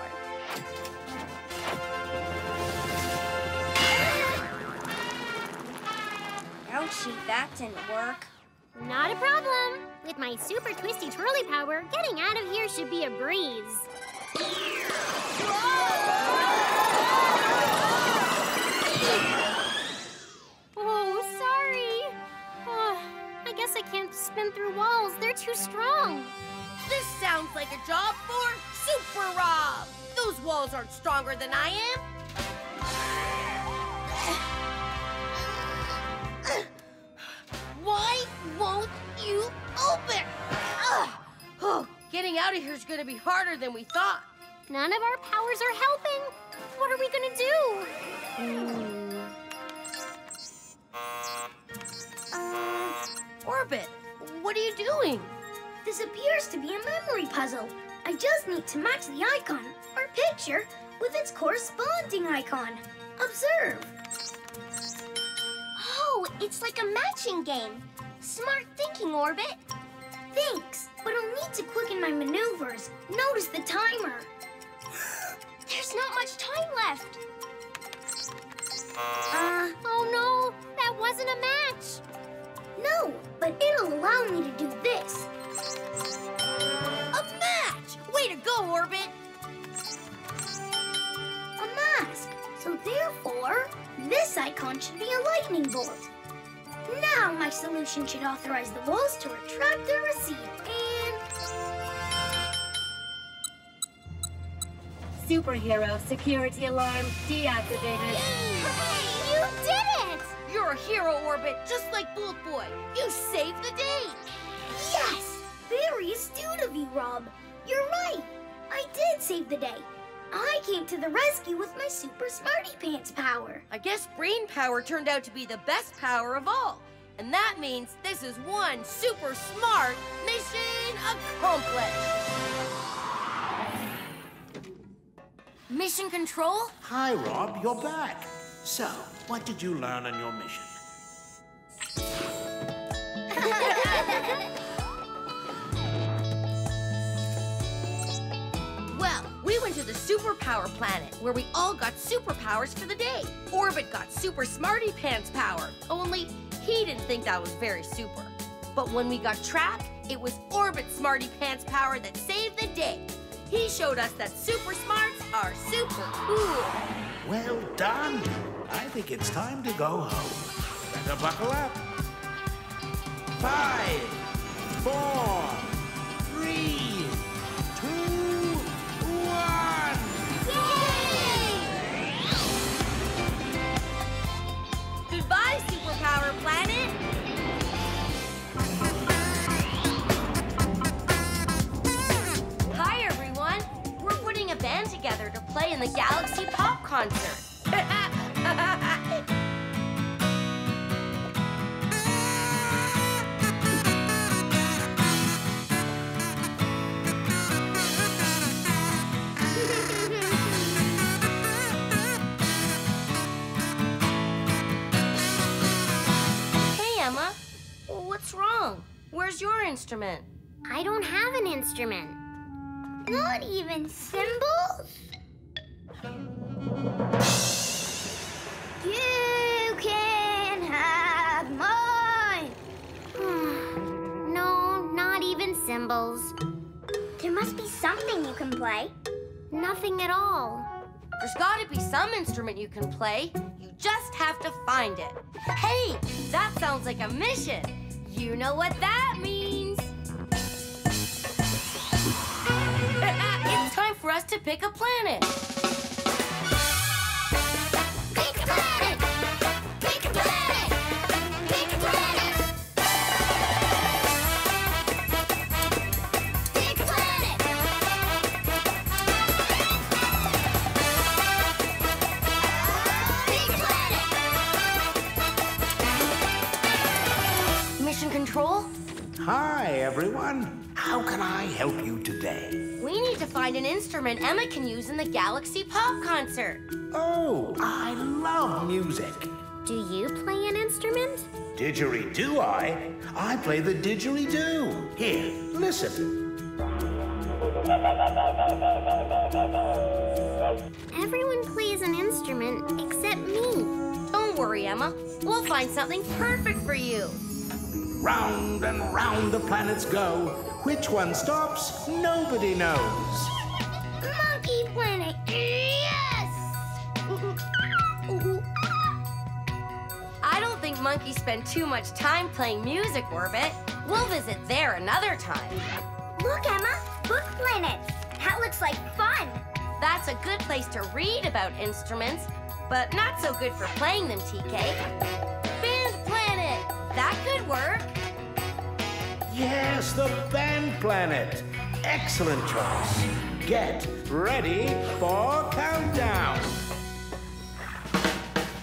Ouchie, that didn't work. Not a problem. With my super twisty twirly power, getting out of here should be a breeze. Oh, sorry. Oh, I guess I can't spin through walls. They're too strong. This sounds like a job for Super Rob. Those walls aren't stronger than I am. Why won't you open? Oh, getting out of here is going to be harder than we thought. None of our powers are helping. What are we going to do? Orbit, what are you doing? This appears to be a memory puzzle. I just need to match the icon, or picture, with its corresponding icon. Observe. Oh, it's like a matching game. Smart thinking, Orbit. Thanks, but I'll need to quicken my maneuvers. Notice the timer. There's not much time left. Oh no, that wasn't a match. No, but it'll allow me to do this. A match! Way to go, Orbit! A mask. So therefore, this icon should be a lightning bolt. Now my solution should authorize the walls to retract or recede, and... Superhero security alarm deactivated. Yay! You did it! You're a hero, Orbit, just like Bolt Boy. You saved the day! Yes! Very astute of you, Rob. You're right. I did save the day. I came to the rescue with my super smarty pants power. I guess brain power turned out to be the best power of all. And that means this is one super smart mission accomplished. Mission Control? Hi, Rob. You're back. So, what did you learn on your mission? Well, we went to the Superpower Planet, where we all got superpowers for the day. Orbit got super smarty pants power, only he didn't think that was very super. But when we got trapped, it was Orbit smarty pants power that saved the day. He showed us that super smarts are super cool. Well done. I think it's time to go home. Better buckle up. 5, 4, 3, 2, 1. Yay! Goodbye, Superpower Planet. Hi, everyone. We're putting a band together to play in the Galaxy Pop Concert. Hey, Ema. What's wrong? Where's your instrument? I don't have an instrument. Not even cymbals? You can have mine! No, not even cymbals. There must be something you can play. Nothing at all. There's gotta be some instrument you can play. You just have to find it. Hey, that sounds like a mission. You know what that means. It's time for us to pick a planet. Hi, everyone. How can I help you today? We need to find an instrument Ema can use in the Galaxy Pop Concert. Oh, I love music. Do you play an instrument? Didgeridoo I play the didgeridoo. Here, listen. Everyone plays an instrument except me. Don't worry, Ema. We'll find something perfect for you. Round and round the planets go. Which one stops? Nobody knows. Monkey Planet, yes! I don't think monkeys spend too much time playing music, Orbit. We'll visit there another time. Look, Ema, Book Planet. That looks like fun. That's a good place to read about instruments, but not so good for playing them, TK. That could work. Yes, the Band Planet. Excellent choice. Get ready for countdown.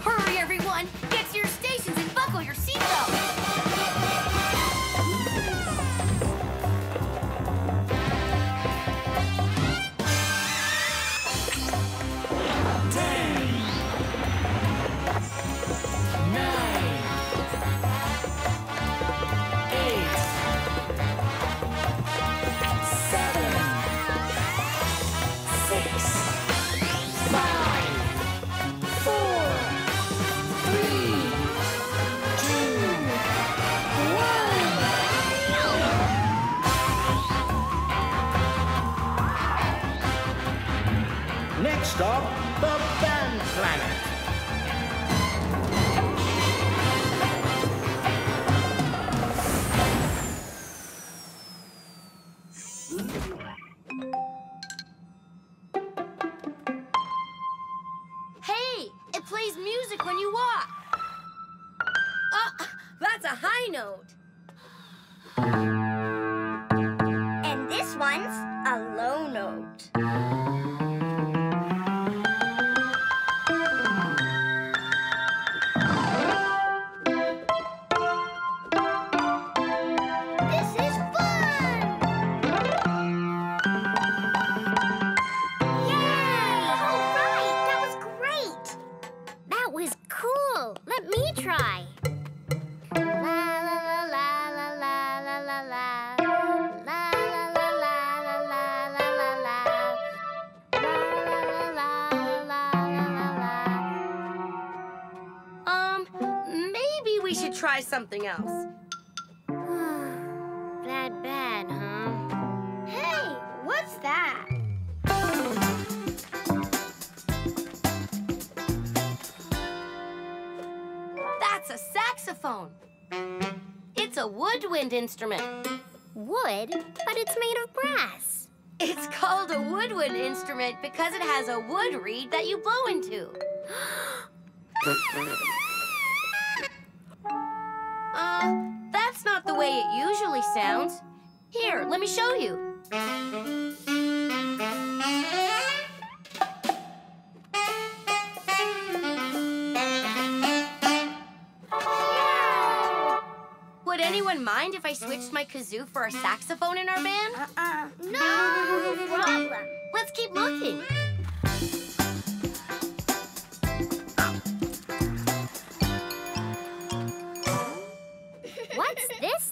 Hurry, everyone. Get to your stations and buckle your seatbelt. 10, 9, 8, 7, 6, 5, 4, 3, 2, 1. Next up, the Band Planet. And this one's a low note. This is fun! Yay! All right, that was great. That was cool. Let me try. Try something else. That bad, huh? Hey, what's that? That's a saxophone. It's a woodwind instrument. Wood? But it's made of brass. It's called a woodwind instrument because it has a wood reed that you blow into. That's not the way it usually sounds. Here, let me show you. Would anyone mind if I switched my kazoo for a saxophone in our band? No problem. Let's keep looking.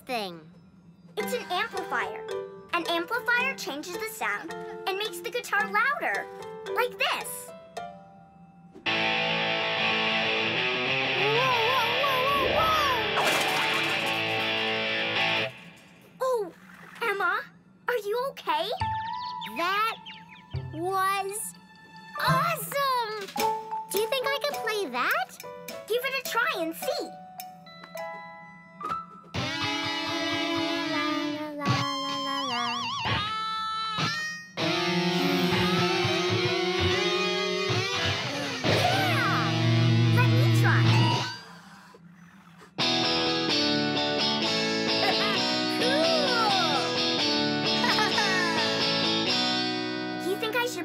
Thing. It's an amplifier. An amplifier changes the sound and makes the guitar louder, like this. Whoa. Oh, Ema, are you okay? That was awesome! Do you think I could play that? Give it a try and see.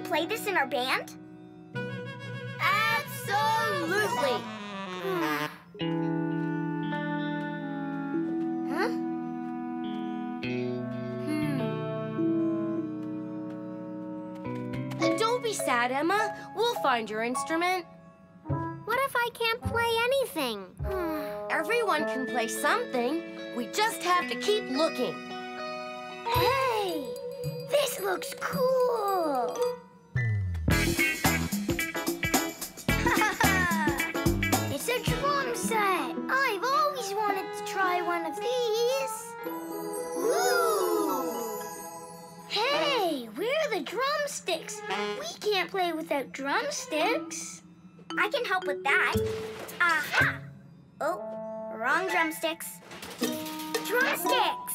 Play this in our band? Absolutely! Huh? Don't be sad, Ema. We'll find your instrument. What if I I can't play anything. Everyone can play something. We just have to keep looking. Hey, this looks cool. It's a drum set. I've always wanted to try one of these. Ooh! Hey, where are the drumsticks? We can't play without drumsticks. I can help with that. Aha! Oh, wrong drumsticks. Drumsticks!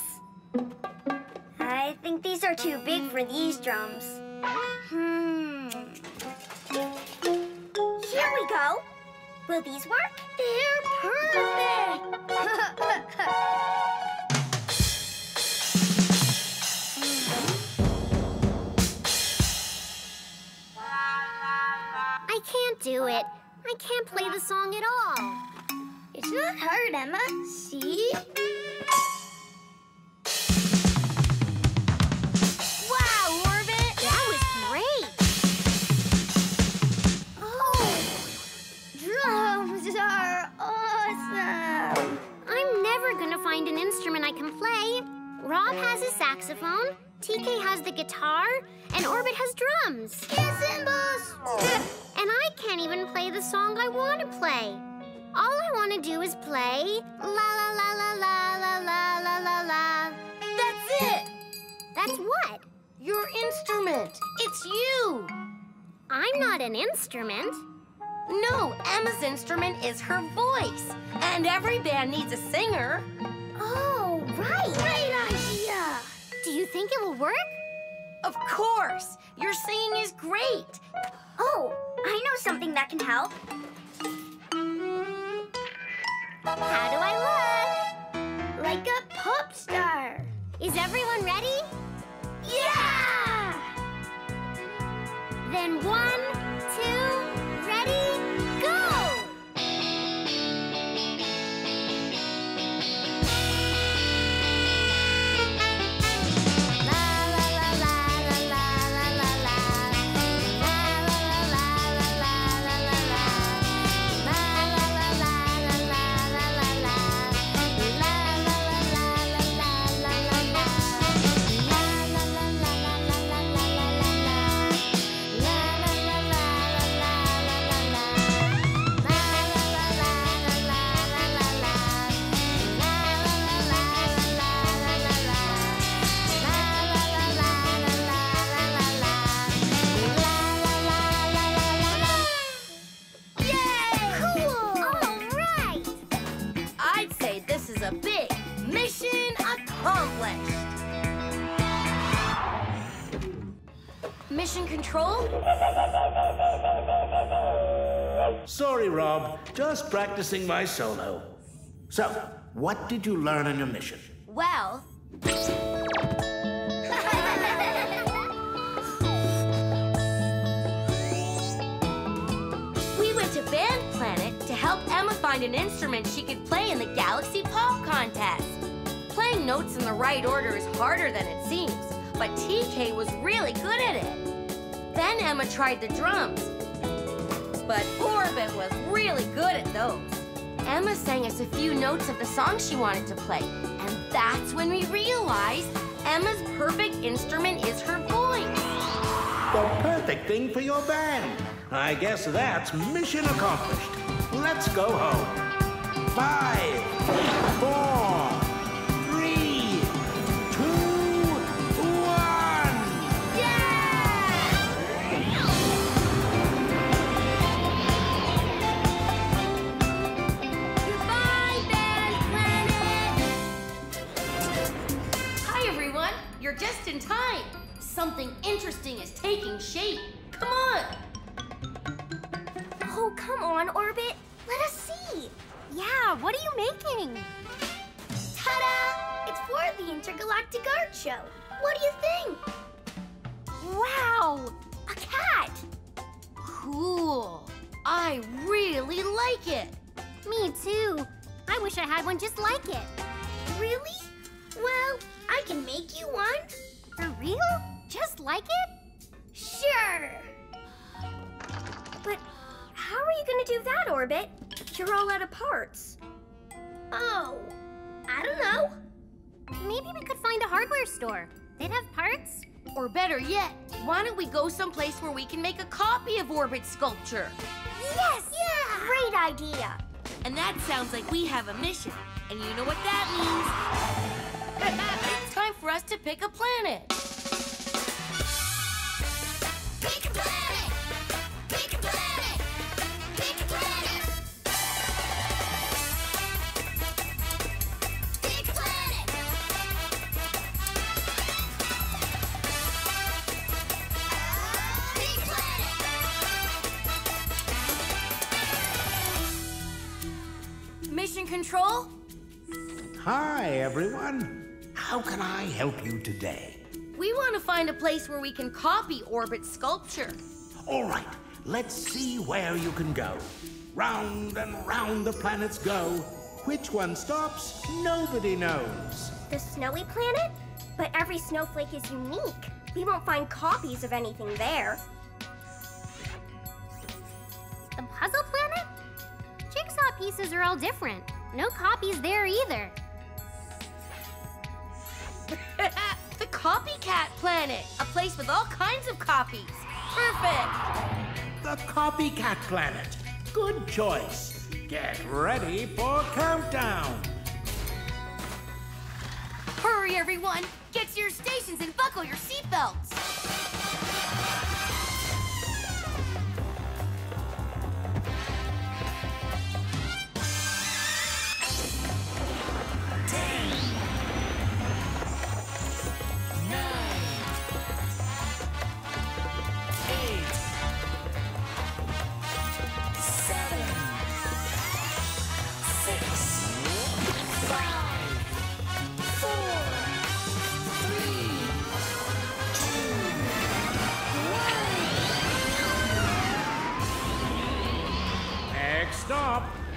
I think these are too big for these drums. Here we go. Will these work? They're perfect! I can't do it. I can't play the song at all. It's not hard, Emma. See? Wow, Orbit! That was great! Oh! Drums are awesome! I'm never gonna find an instrument I can play. Rob has a saxophone, TK has the guitar, and Orbit has drums. Cymbals! And I can't even play the song I want to play. All I want to do is play la la la la la la la la la la. That's it! That's what? Your instrument. It's you! I'm not an instrument. No, Emma's instrument is her voice. And every band needs a singer. Oh, right! Great idea! Do you think it will work? Of course! Your singing is great! Oh, I know something that can help. How do I look? Like a pop star. Is everyone ready? Yeah! Then 1, 2, ready, go! Mission control? Sorry, Rob. Just practicing my solo. So, what did you learn on your mission? Well... we went to Band Planet to help Emma find an instrument she could play in the Galaxy Pop Contest. Playing notes in the right order is harder than it seems. But TK was really good at it. Then Emma tried the drums, but Orbit was really good at those. Emma sang us a few notes of the song she wanted to play, and that's when we realized Emma's perfect instrument is her voice. The perfect thing for your band. I guess that's mission accomplished. Let's go home. 5, 4... You're just in time. Something interesting is taking shape. Come on! Oh, come on, Orbit. Let us see. Yeah, what are you making? Ta-da! It's for the Intergalactic Art Show. What do you think? Wow! A cat! Cool. I really like it. Me too. I wish I had one just like it. Really? Well, I can make you one. For real? Just like it? Sure. But how are you going to do that, that, Orbit? You're all out of parts. Oh, I don't know. Maybe we could find a hardware store. They'd have parts. Or better yet, why don't we go someplace where we can make a copy of Orbit's sculpture? Yes! Yeah! Great idea! And that sounds like we have a mission. And you know what that means. It's time for us to pick a planet. Pick a planet! Pick a planet! Pick a planet! Pick a planet! Pick a planet! Mission Control? Hi, everyone. How can I help you today? We want to find a place where we can copy Orbit's sculpture. All right, let's see where you can go. Round and round the planets go. Which one stops, nobody knows. The snowy planet? But every snowflake is unique. We won't find copies of anything there. The puzzle planet? Jigsaw pieces are all different. No copies there either. The Copycat Planet, a place with all kinds of copies. Perfect. The Copycat Planet, good choice. Get ready for countdown. Hurry, everyone. Get to your stations and buckle your seatbelts.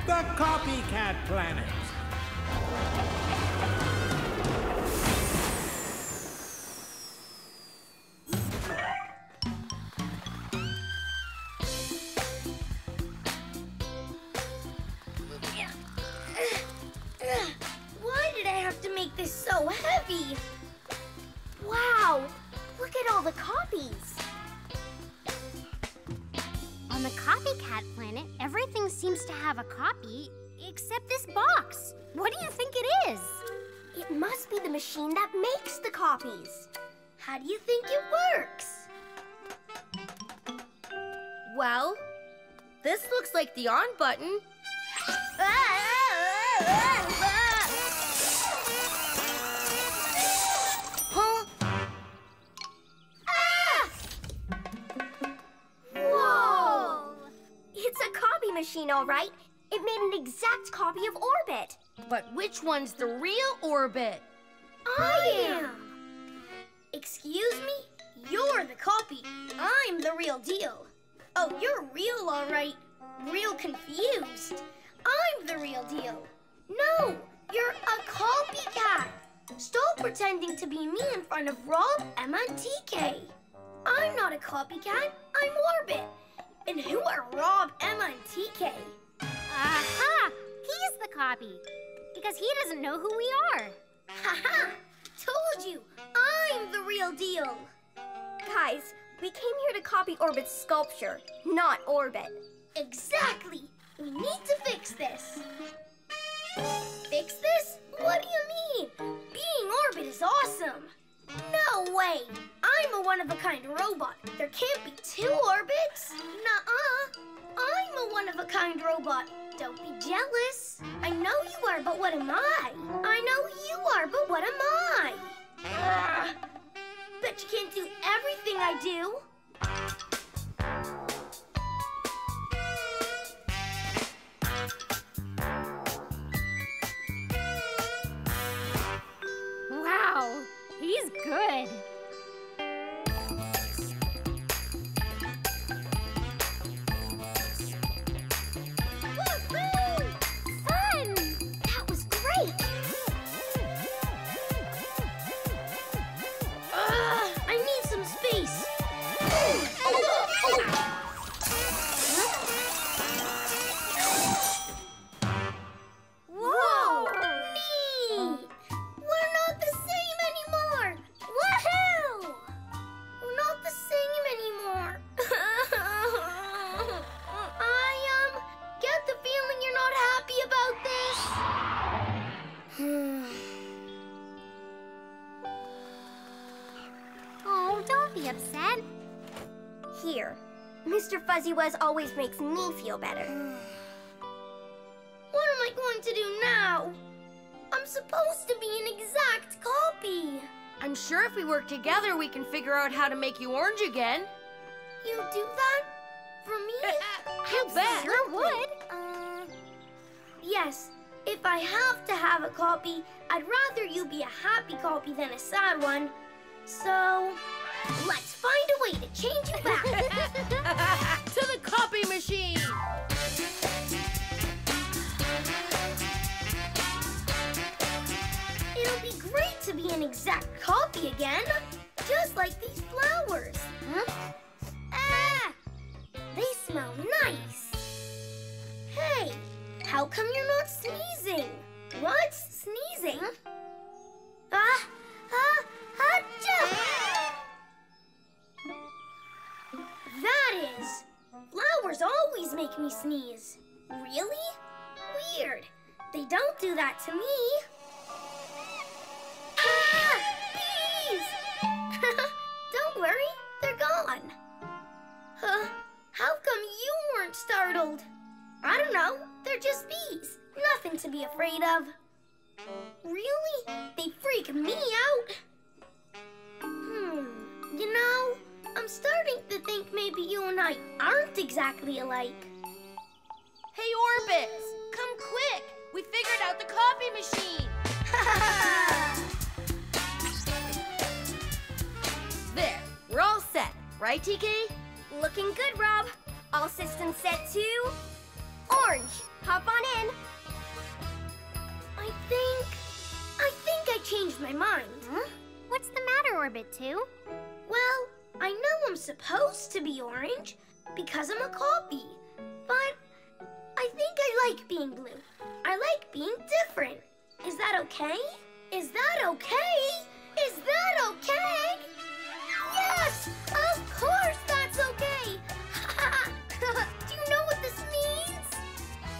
The Copycat Planet. Why did I have to make this so heavy? Wow, look at all the copies. On the Copycat Planet, everything seems to have a copy, except this box. What do you think it is? It must be the machine that makes the copies. How do you think it works? Well, this looks like the on button. Machine, all right. It made an exact copy of Orbit. But which one's the real Orbit? I am. Excuse me? You're the copy. I'm the real deal. Oh, you're real, all right. Real confused. I'm the real deal. No, you're a copycat. Stop pretending to be me in front of Rob, Ema, and TK. I'm not a copycat. I'm Orbit. And who are Rob, Ema, and TK? Aha! He's the copy. Because he doesn't know who we are. Haha! Told you! I'm the real deal! Guys, we came here to copy Orbit's sculpture, not Orbit. Exactly! We need to fix this. Fix this? What do you mean? Being Orbit is awesome! No way! I'm a one-of-a-kind robot. There can't be two Orbits. Nuh-uh. I'm a one-of-a-kind robot. Don't be jealous. I know you are, but what am I? I know you are, but what am I? Bet you can't do everything I do. Wow. He's good. Woohoo! Fun! That was great! I need some space. Mr. Fuzzy Wuzz always makes me feel better. What am I going to do now? I'm supposed to be an exact copy. I'm sure if we work together, we can figure out how to make you orange again. You do that? For me? I'll bet. Sure would. Yes. If I have to have a copy, I'd rather you be a happy copy than a sad one. So, let's find a way to change you back. To the copy machine! It'll be great to be an exact copy again. Just like these flowers. Huh? Ah! They smell nice. Hey! How come you're not sneezing? What's sneezing? That is! Flowers always make me sneeze. Really? Weird. They don't do that to me. Ah! Bees! Don't worry, they're gone. Huh? How come you weren't startled? I don't know. They're just bees. Nothing to be afraid of. Really? They freak me out. You know, I'm starting to think maybe you and I aren't exactly alike. Hey, Orbit! Come quick! We figured out the copy machine! There. We're all set. Right, TK? Looking good, Rob. All systems set to... orange! Hop on in! I think I changed my mind. Huh? What's the matter, Orbit 2? Well, I know I'm supposed to be orange because I'm a copy. But I think I like being blue. I like being different. Is that okay? Is that okay? Is that okay? Yes! Of course that's okay! Do you know what this means?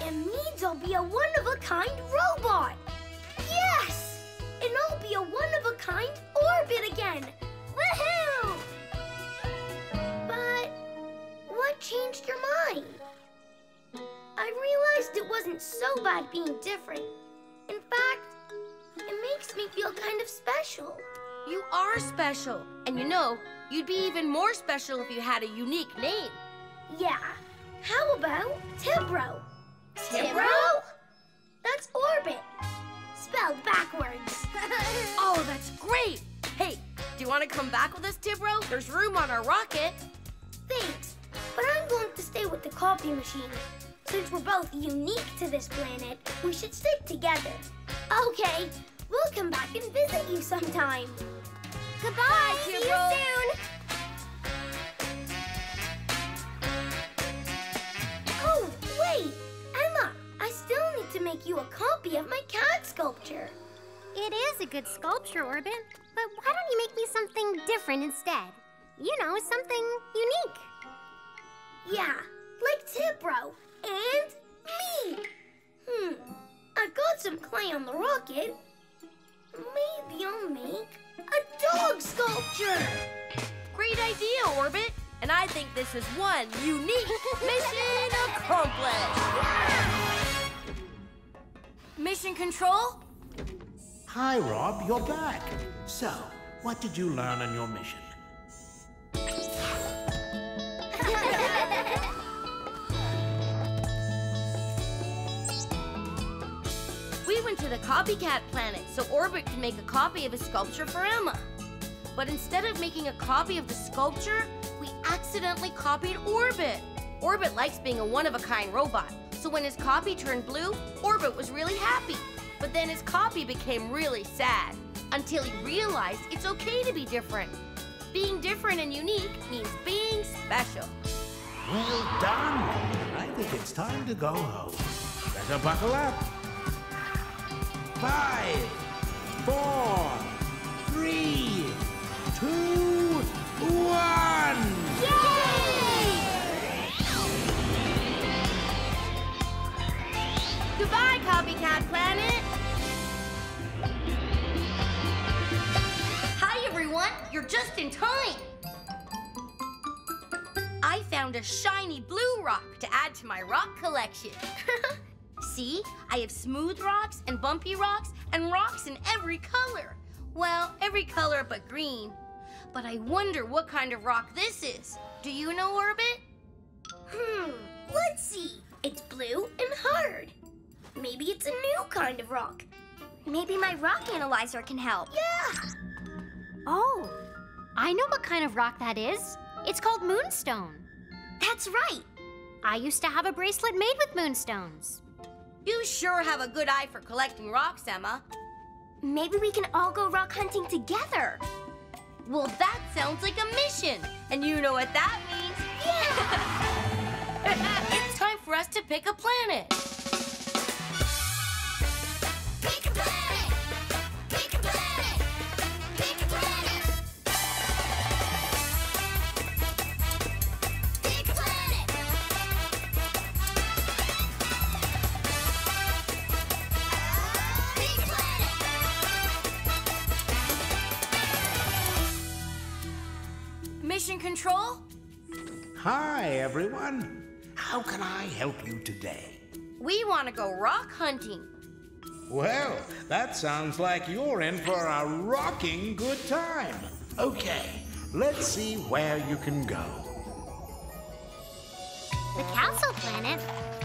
It means I'll be a one-of-a-kind robot. Yes! And I'll be a one-of-a-kind Orbit again. Woohoo! But what changed your mind? I realized it wasn't so bad being different. In fact, it makes me feel kind of special. You are special. And you know, you'd be even more special if you had a unique name. Yeah. How about Tibro? Tibro? That's Orbit. Spelled backwards. Oh, that's great! Hey, do you want to come back with us, Tibro? There's room on our rocket. Thanks, but I'm going to stay with the copy machine. Since we're both unique to this planet, we should stick together. Okay, we'll come back and visit you sometime. Goodbye, Tibro. See you soon. Wait, Ema, I still need to make you a copy of my cat sculpture. It is a good sculpture, Orbit, but why don't you make me something different instead? You know, something unique. Yeah, like Tibro and me. I've got some clay on the rocket. Maybe I'll make a dog sculpture. Great idea, Orbit. And I think this is one unique mission accomplished. Mission Control? Hi, Rob. You're back. So, what did you learn on your mission? We went to the copycat planet so Orbit could make a copy of a sculpture for Ema. But instead of making a copy of the sculpture, we accidentally copied Orbit. Orbit likes being a one-of-a-kind robot, so when his copy turned blue, Orbit was really happy. But then his copy became really sad, until he realized it's okay to be different. Being different and unique means being special. Well done! I think it's time to go home. Better buckle up. 5, 4, 3, 2, 1! Yay! Goodbye, Copycat Planet! Hi, everyone! You're just in time! I found found a shiny blue rock to add to my rock collection. See, I have smooth rocks and bumpy rocks and rocks in every color. Well, every color but green. But I wonder what kind of rock this is. Do you know, Orbit? Let's see. It's blue and hard. Maybe it's a new kind of rock. Maybe my rock analyzer can help. Yeah! Oh, I know what kind of rock that is. It's called moonstone. That's right. I used to have a bracelet made with moonstones. You sure have a good eye for collecting rocks, Ema. Maybe we can all go rock hunting together. Well, that sounds like a mission. And you know what that means. Yeah! It's time for us to pick a planet. Pick a planet! Pick a planet! Pick a planet! Pick a planet! Pick a planet! Mission Control? Hi, everyone. How can I help you today? We want to go rock hunting. Well, that sounds like you're in for a rocking good time. Okay, let's see where you can go. The castle planet?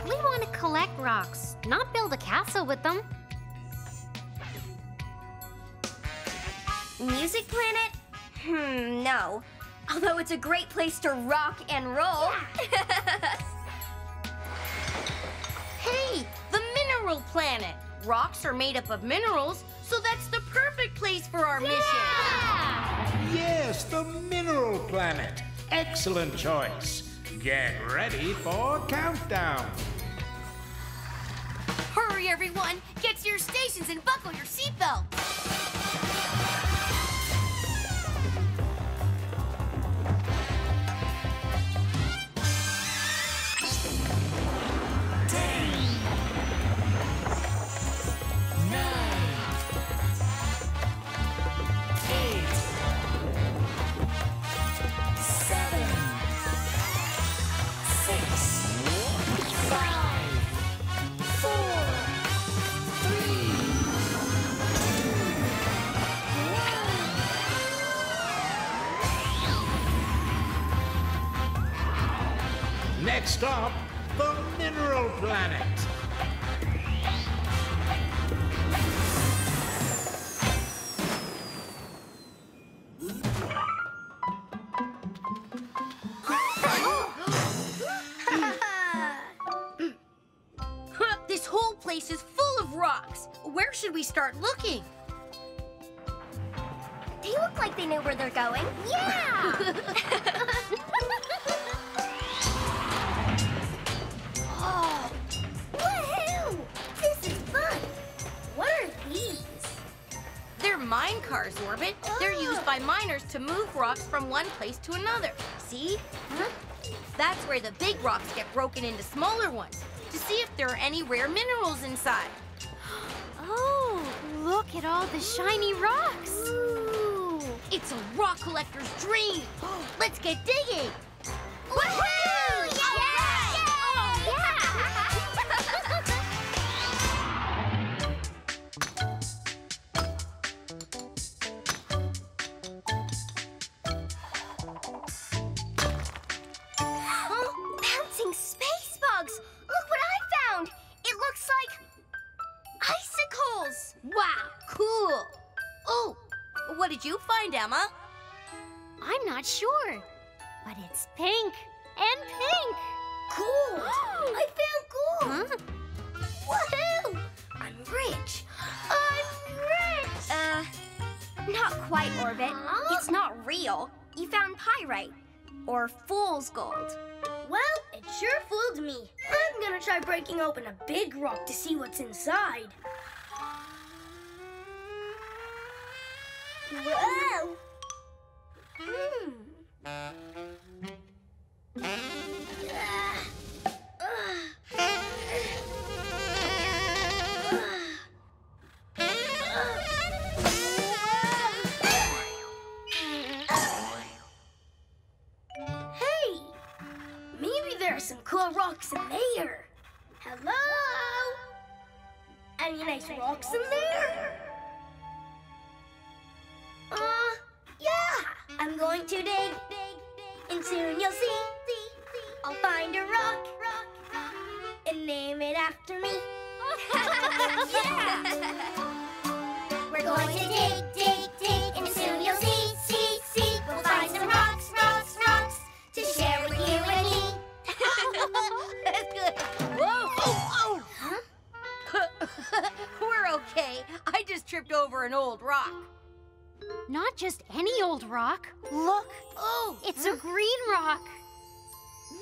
We want to collect rocks, not build a castle with them. Music planet? No. Although it's a great place to rock and roll. Yeah. Hey, the mineral planet. Rocks are made up of minerals, so that's the perfect place for our mission. Yes, the mineral planet. Excellent choice. Get ready for countdown. Hurry, everyone. Get to your stations and buckle your seatbelts. Next up, the mineral planet. This whole place is full of rocks. Where should we start looking? They look like they know where they're going. Yeah! Mine cars, Orbit. They're used by miners to move rocks from one place to another. See? Huh? That's where the big rocks get broken into smaller ones to see if there are any rare minerals inside. Oh, look at all the shiny rocks. Ooh. It's a rock collector's dream. Let's get digging. Woohoo! Yeah! Yeah! Yeah! Yeah! Ema? I'm not sure, but it's pink and pink. Gold! I found gold! Huh? Woohoo! I'm rich! I'm rich! Not quite, Orbit. It's not real. You found pyrite, or fool's gold. Well, it sure fooled me. I'm gonna try breaking open a big rock to see what's inside. Whoa! Hey! rocks in there? Yeah! I'm going to dig, and soon you'll see. I'll find a rock, and name it after me. Yeah! We're going to dig, and soon you'll see, We'll find some rocks, rocks, to share with you and me. Whoa! Oh! Huh? We're okay. I just tripped over an old rock. Not just any old rock. Look! Oh! It's a green rock.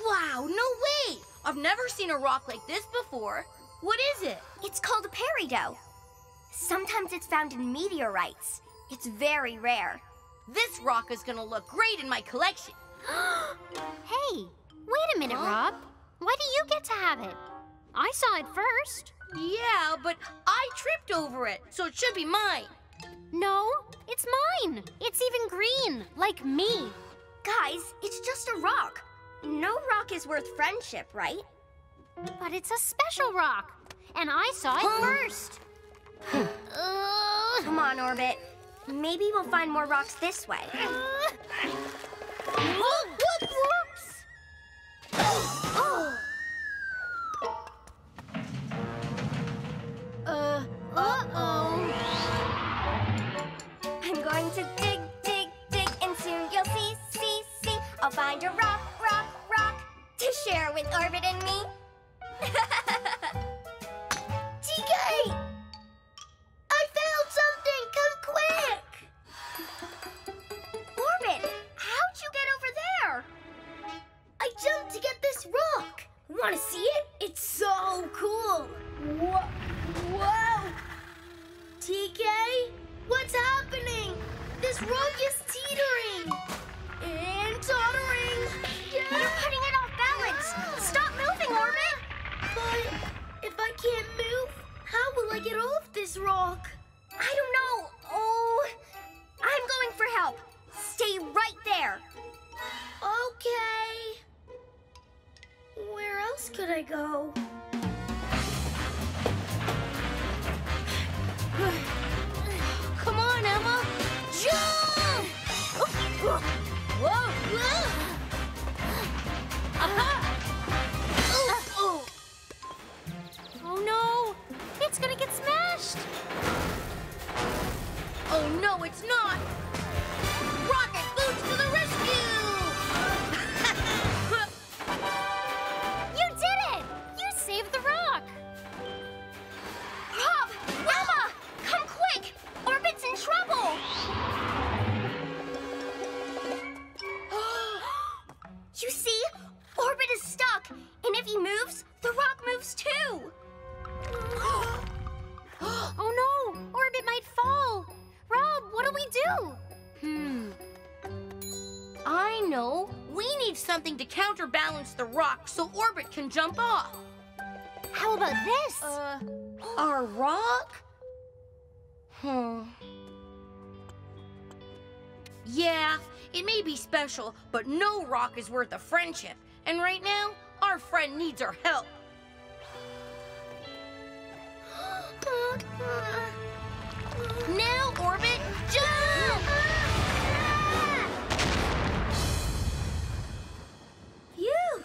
Wow, no way! I've never seen a rock like this before. What is it? It's called a peridot. Sometimes it's found in meteorites. It's very rare. This rock is gonna look great in my collection. Hey, wait a minute, Rob. Why do you get to have it? I saw it first. Yeah, but I tripped over it, so it should be mine. No, it's mine. It's even green, like me. Guys, it's just a rock. No rock is worth friendship, right? But it's a special rock, and I saw it first. Come on, Orbit. Maybe we'll find more rocks this way. Look, rocks! I'm going to dig, and soon you'll see, I'll find a rock, to share with Orbit and me. TK! I found something! Come quick! Orbit, how'd you get over there? I jumped to get this rock. Want to see it? It's so cool. Whoa! TK? What's happening? This rock is teetering. And tottering. Yeah. You're putting it off balance. Stop moving, Orbit. But if I can't move, how will I get off this rock? I don't know. Oh, I'm going for help. Stay right there. Okay. Where else could I go? Come on, Ema. Jump! Whoa! Oh. Oh no! It's gonna get smashed! Oh no, it's not! Rocket boots to the rescue! You did it! You saved the rock! Rob! Ema! Come quick! Orbit's in trouble! You see? Orbit is stuck, and if he moves, the rock moves too. Oh no! Orbit might fall. Rob, what do we do? I know. We need something to counterbalance the rock so Orbit can jump off. How about this? Our rock? Yeah, it may be special, but no rock is worth a friendship. And right now, our friend needs our help. Now, Orbit, jump! Phew!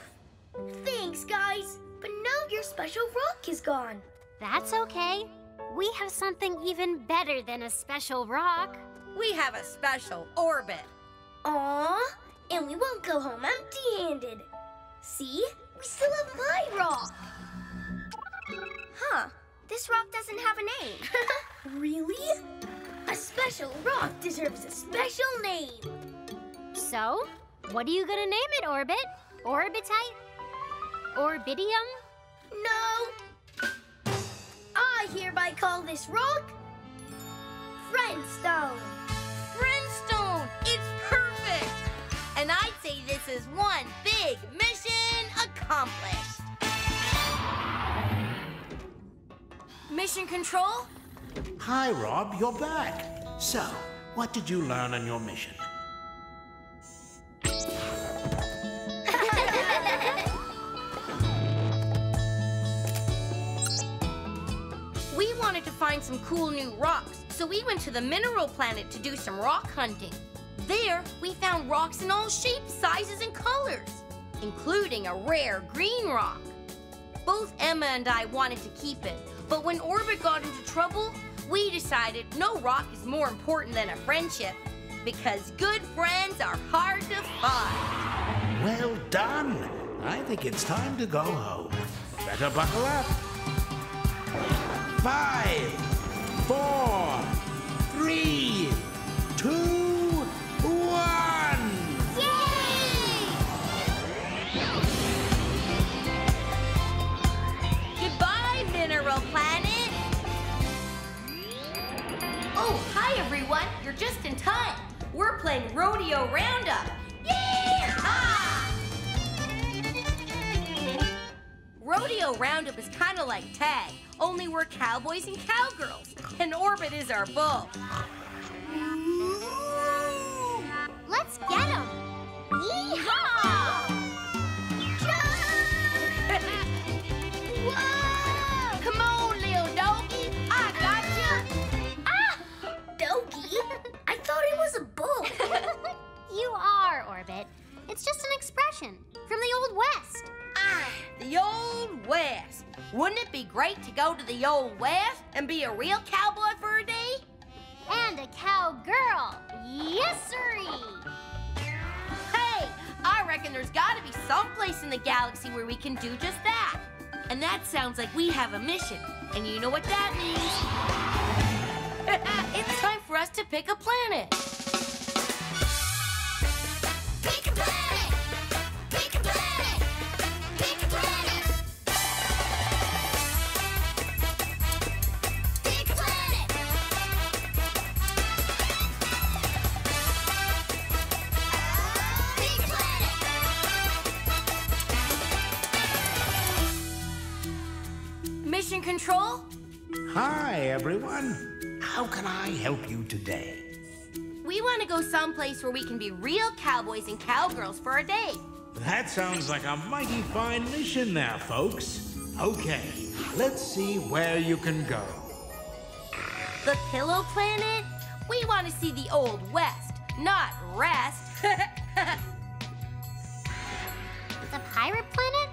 Thanks, guys, but now your special rock is gone. That's okay. We have something even better than a special rock. We have a special Orbit. Aww, and we won't go home empty-handed. See? We still have my rock. Huh. This rock doesn't have a name. Really? A special rock deserves a special name. So, what are you gonna name it, Orbit? Orbitite? Orbidium? No. I hereby call this rock Friendstone. Friendstone! It's perfect! And I'd say this is one big mission accomplished. Mission Control? Hi, Rob. You're back. So, what did you learn on your mission? We wanted to find find some cool new rocks, so we went to the mineral planet to do some rock hunting. There, we found rocks in all shapes, sizes, and colors, including a rare green rock. Both Ema and I wanted to keep it, but when Orbit got into trouble, we decided no rock is more important than a friendship, because good friends are hard to find. Well done. I think it's time to go home. Better buckle up. 5, 4, 3, 2, 1. Yay! Goodbye, Mineral Planet. Oh, hi, everyone. You're just in time. We're playing Rodeo Roundup. Yee-haw! Rodeo Roundup is kind of like tag, only we're cowboys and cowgirls, and Orbit is our bull. Let's get him! Yee-haw! Whoa! Come on, little doggy, I got you. Ah, doggy! I thought it was a bull. You are, Orbit. It's just an expression from the Old West. Ah, the Old West. Wouldn't it be great to go to the Old West and be a real cowboy for a day? And a cowgirl. Yes, sirree. Hey, I reckon there's got to be some place in the galaxy where we can do just that. And that sounds like we have a mission. And you know what that means. It's time for us to pick a planet. Control? Hi, everyone. How can I help you today? We want to go someplace where we can be real cowboys and cowgirls for a day. That sounds like a mighty fine mission there, folks. Okay, let's see where you can go. The Pillow Planet? We want to see the Old West, not rest. The Pirate Planet?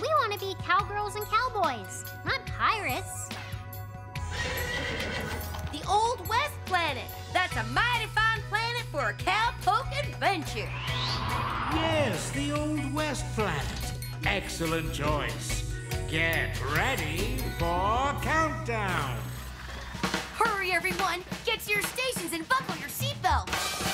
We want to be cowgirls and cowboys, not pirates. The Old West Planet. That's a mighty fine planet for a cowpoke adventure. Yes, the Old West Planet. Excellent choice. Get ready for countdown. Hurry, everyone. Get to your stations and buckle your seatbelts.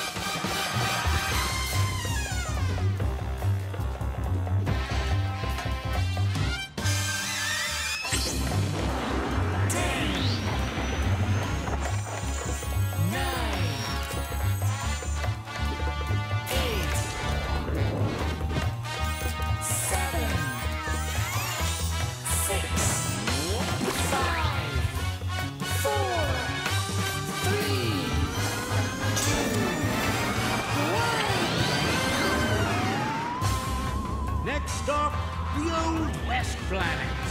Stop the Old West Planet.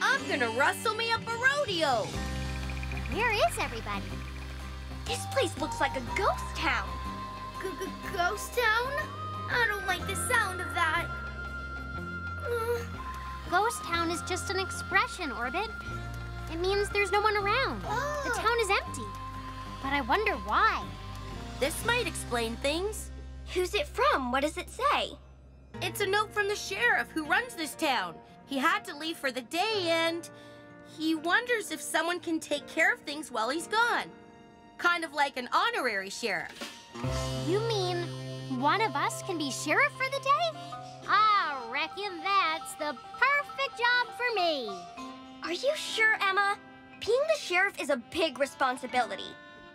I'm gonna rustle me up a rodeo. Where is everybody? This place looks like a ghost town. Ghost town? I don't like the sound of that. Ghost town is just an expression, Orbit. It means there's no one around. Oh. The town is empty. But I wonder why. This might explain things. Who's it from? What does it say? It's a note from the sheriff who runs this town. He had to leave for the day and he wonders if someone can take care of things while he's gone. Kind of like an honorary sheriff. You mean one of us can be sheriff for the day? I reckon that's the perfect job for me. Are you sure, Ema? Being the sheriff is a big responsibility.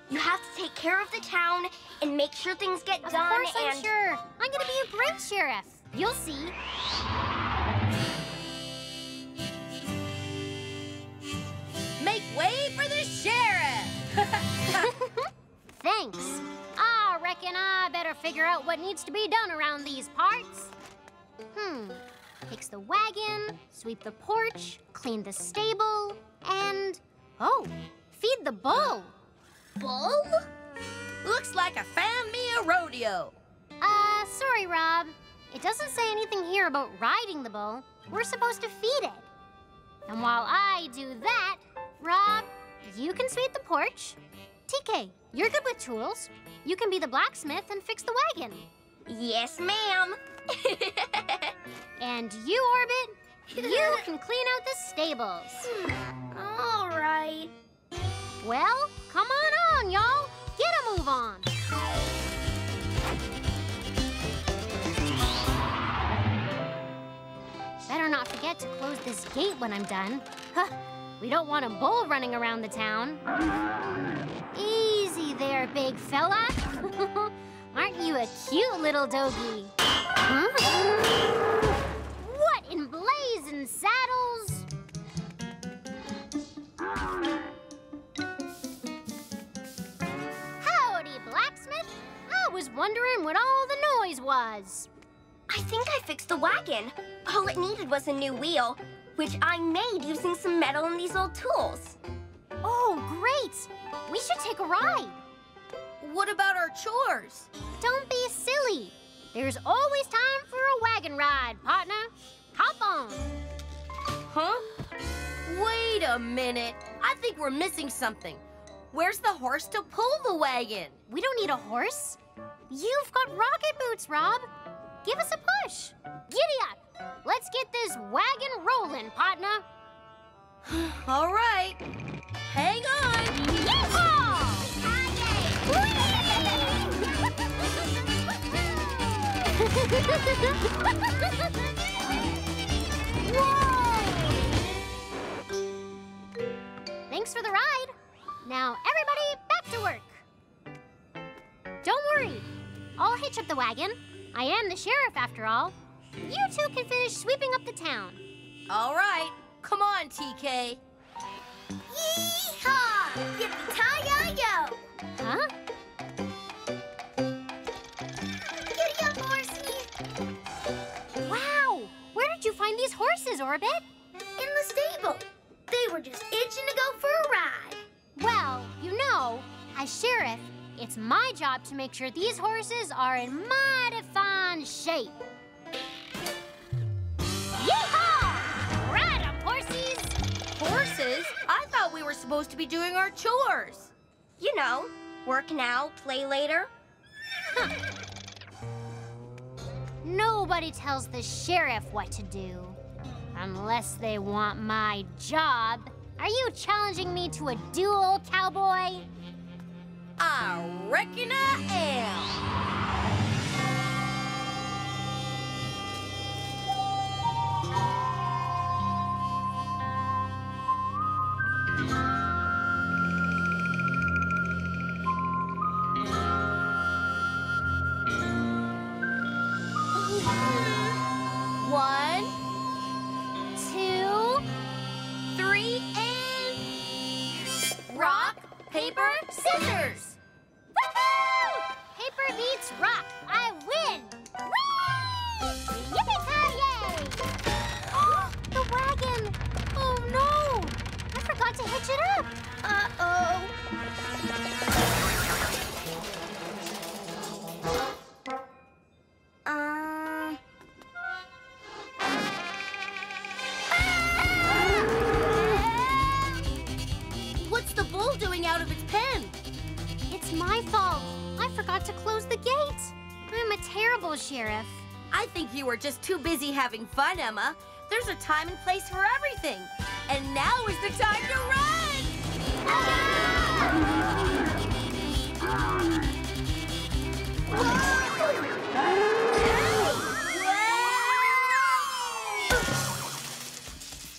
You have to take care of the town and make sure things get done. Of course, I'm sure. I'm gonna be a great sheriff. You'll see. Make way for the sheriff! reckon I better figure out what needs to be done around these parts. Fix the wagon, sweep the porch, clean the stable, and... oh, feed the bull. Bull? Looks like I found me a rodeo. Sorry, Rob. It doesn't say anything here about riding the bull. We're supposed to feed it. And while I do that, Rob, you can sweep the porch. TK, you're good with tools. You can be the blacksmith and fix the wagon. Yes, ma'am. And you, Orbit, you can clean out the stables. All right. Well, come on y'all. Get a move on. Better not forget to close this gate when I'm done. Huh. We don't want a bull running around the town. Easy there, big fella. Aren't you a cute little doggy? Huh? What in blazing saddles? Howdy, blacksmith. I was wondering what all the noise was. I think I fixed the wagon. All it needed was a new wheel, which I made using some metal and these old tools. Oh, great! We should take a ride. What about our chores? Don't be silly. There's always time for a wagon ride, partner. Hop on. Huh? Wait a minute. I think we're missing something. Where's the horse to pull the wagon? We don't need a horse. You've got rocket boots, Rob. Give us a push. Giddy up. Let's get this wagon rolling, partner. All right. Hang on. Thanks for the ride. Now, everybody, back to work. Don't worry. I'll hitch up the wagon. I am the sheriff, after all. You two can finish sweeping up the town. All right. Come on, TK. Yee-haw! Yippee-ti-yo-yo! Huh? Giddy up, horsey! Wow! Where did you find these horses, Orbit? In the stable. They were just itching to go for a ride. Well, you know, as sheriff, it's my job to make sure these horses are in mighty fine shape. Yeehaw! Ride up, horses! Horses? I thought we were supposed to be doing our chores. You know, work now, play later. Huh. Nobody tells the sheriff what to do. Unless they want my job. Are you challenging me to a duel, cowboy? I reckon I am. Sheriff. I think you were just too busy having fun, Ema. There's a time and place for everything. And now is the time to run!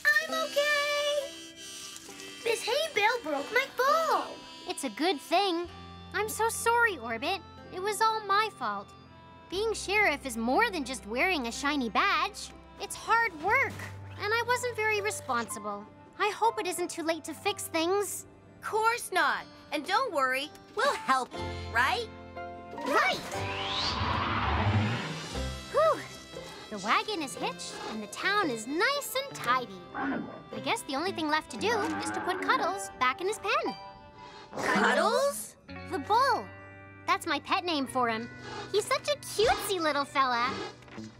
I'm okay! This hay bale broke my bow. It's a good thing. I'm so sorry, Orbit. It was all my fault. Being sheriff is more than just wearing a shiny badge. It's hard work, and I wasn't very responsible. I hope it isn't too late to fix things. Course not. And don't worry, we'll help you, right? Right! Whew. The wagon is hitched and the town is nice and tidy. I guess the only thing left to do is to put Cuddles back in his pen. Cuddles? The bull. That's my pet name for him. He's such a cutesy little fella.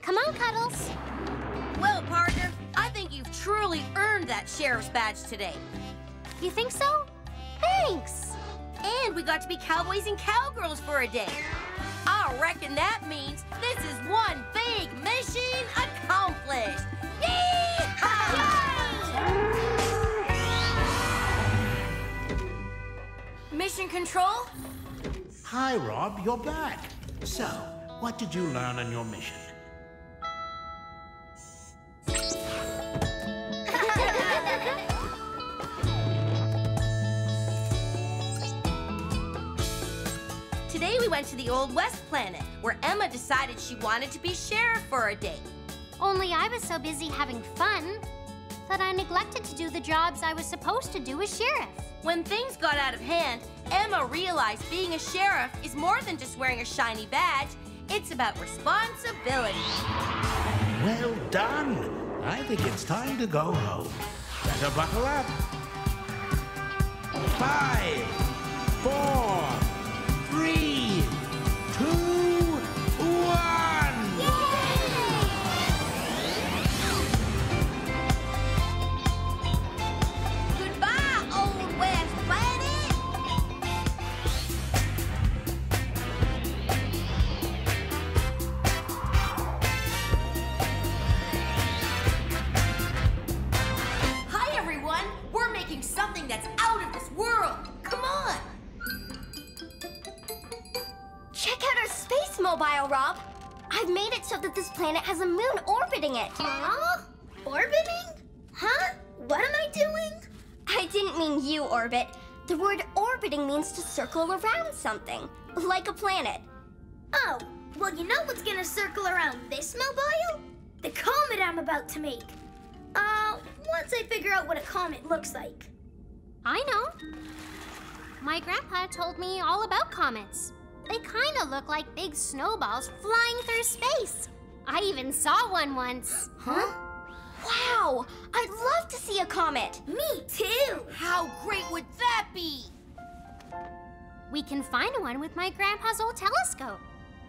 Come on, Cuddles. Well, partner, I think you've truly earned that sheriff's badge today. You think so? Thanks. And we got to be cowboys and cowgirls for a day. I reckon that means this is one big mission accomplished. Yee-haw! Mission Control? Hi, Rob. You're back. So, what did you learn on your mission? Today we went to the Old West Planet, where Ema decided she wanted to be sheriff for a day. Only I was so busy having fun that I neglected to do the jobs I was supposed to do as sheriff. When things got out of hand, Ema realized being a sheriff is more than just wearing a shiny badge. It's about responsibility. Well done. I think it's time to go home. Better buckle up. 5, 4, 3, 2, 1. Yay! Goodbye, Old West Planet. Hi, everyone. We're making something that's out of this world. Come on. Check out our space mobile, Rob. I've made it so that this planet has a moon orbiting it. Huh? Orbiting? Huh? What am I doing? I didn't mean you, Orbit. The word orbiting means to circle around something, like a planet. Oh, well, you know what's gonna circle around this mobile? The comet I'm about to make. Once I figure out what a comet looks like. I know. My grandpa told me all about comets. They kind of look like big snowballs flying through space. I even saw one once. Huh? Wow! I'd love to see a comet. Me too! How great would that be? We can find one with my grandpa's old telescope.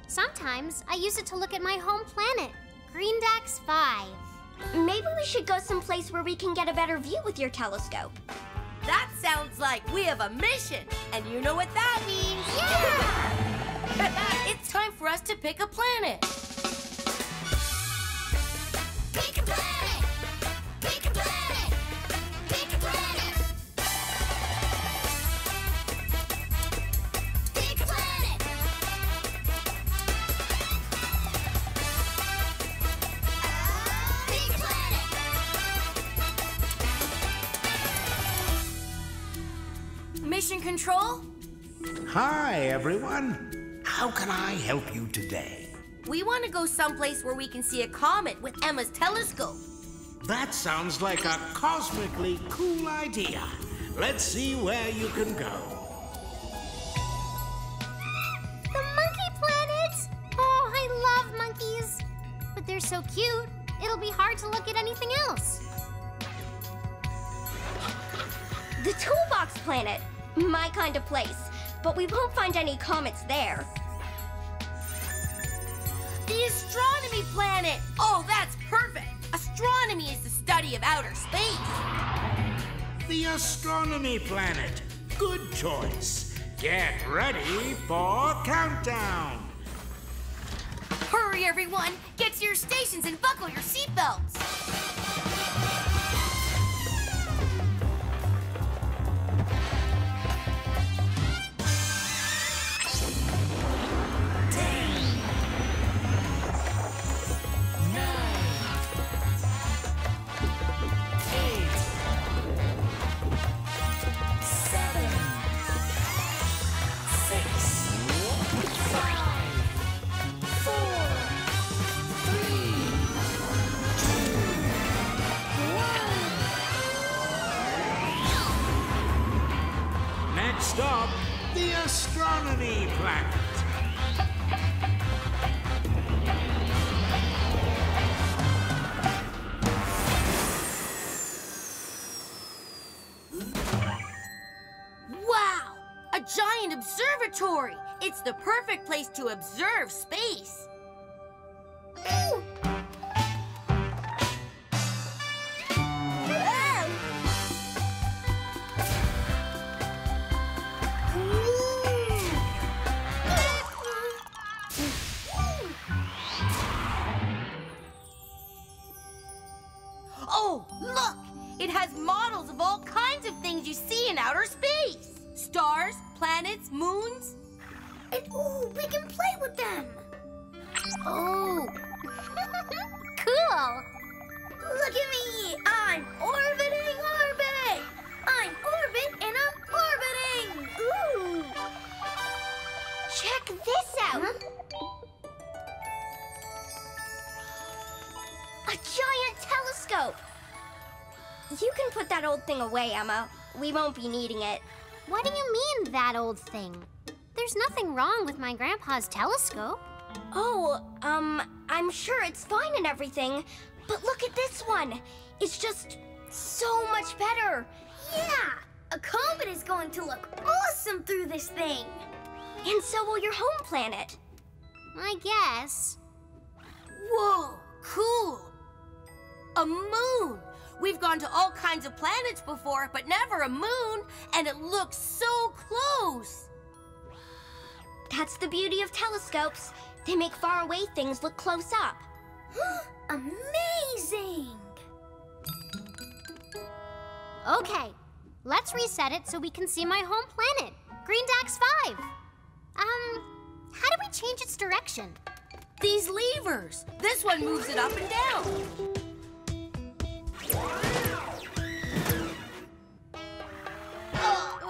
Sometimes I use it to look at my home planet, Greendax 5. Maybe we should go someplace where we can get a better view with your telescope. That sounds like we have a mission, and you know what that means. Yeah! It's time for us to pick a planet. Pick a planet! Pick a planet! Pick a planet! Pick a planet! Pick a planet! Mission Control? Hi, everyone. How can I help you today? We want to go someplace where we can see a comet with Ema's telescope. That sounds like a cosmically cool idea. Let's see where you can go. The monkey planet! Oh, I love monkeys. But they're so cute, it'll be hard to look at anything else. The toolbox planet. My kind of place. But we won't find any comets there. The astronomy planet! Oh, that's perfect! Astronomy is the study of outer space. The astronomy planet. Good choice. Get ready for countdown. Hurry, everyone. Get to your stations and buckle your seatbelts. Stop the astronomy planet. giant observatory. It's the perfect place to observe space. Ooh. Oh, look! It has models of all kinds of things you see in outer space. Stars, planets, moons. And ooh, we can play with them. Oh. Cool. Look at me. I'm orbiting Orbit. I'm Orbit and I'm orbiting. Ooh. Check this out. A giant telescope. You can put that old thing away, Emma. We won't be needing it. What do you mean, that old thing? There's nothing wrong with my grandpa's telescope. Oh, I'm sure it's fine and everything. But look at this one. It's just so much better. Yeah, a comet is going to look awesome through this thing. And so will your home planet. I guess. Whoa, cool. A moon. We've gone to all kinds of planets before, but never a moon, and it looks so close. That's the beauty of telescopes. They make faraway things look close up. Amazing! Okay, let's reset it so we can see my home planet, Green Dax 5. How do we change its direction? These levers. This one moves it up and down.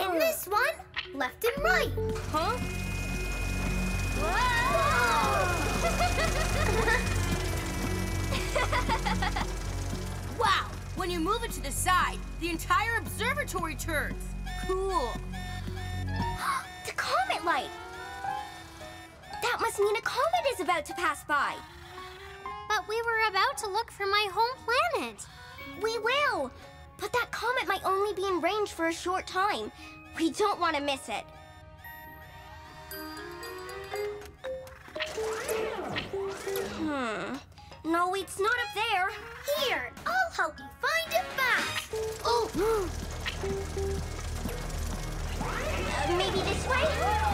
And this one, left and right. Huh? Whoa! Wow, when you move it to the side, the entire observatory turns. Cool. The comet light! That must mean a comet is about to pass by. But we were about to look for my home planet. We will! But that comet might only be in range for a short time. We don't want to miss it. No, it's not up there. Here, I'll help you find it fast. Oh! Maybe this way?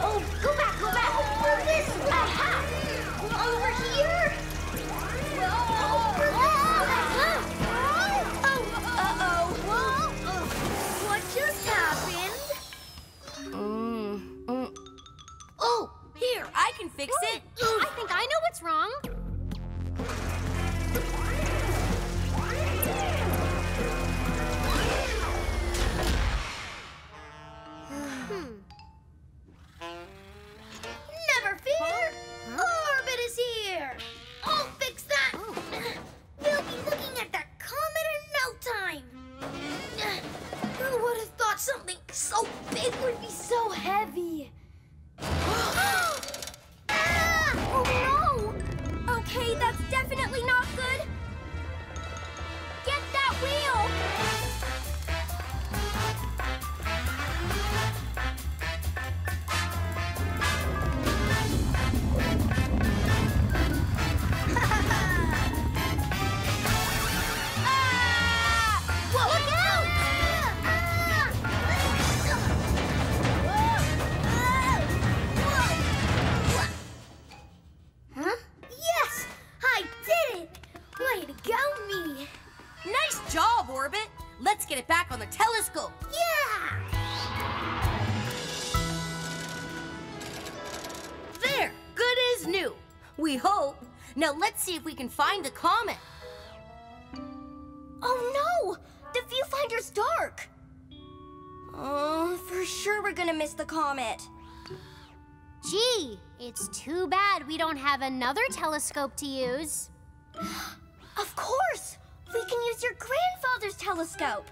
Oh, go back, go back. Oh, this way. Aha! Over here? Over there. Just happened. Oh, here, I can fix it. I think I know what's wrong. Never fear, Orbit is here. I'll fix that. They'll be looking at that comet in no time. Who would have thought something so big would be so heavy? Ah! Oh no! Okay, that's definitely not good. Get that wheel! Let's get it back on the telescope. Yeah! There, good as new. We hope. Now let's see if we can find the comet. Oh no! The viewfinder's dark. Oh, for sure we're gonna miss the comet. Gee, it's too bad we don't have another telescope to use. Of course! We can use your grandfather's telescope.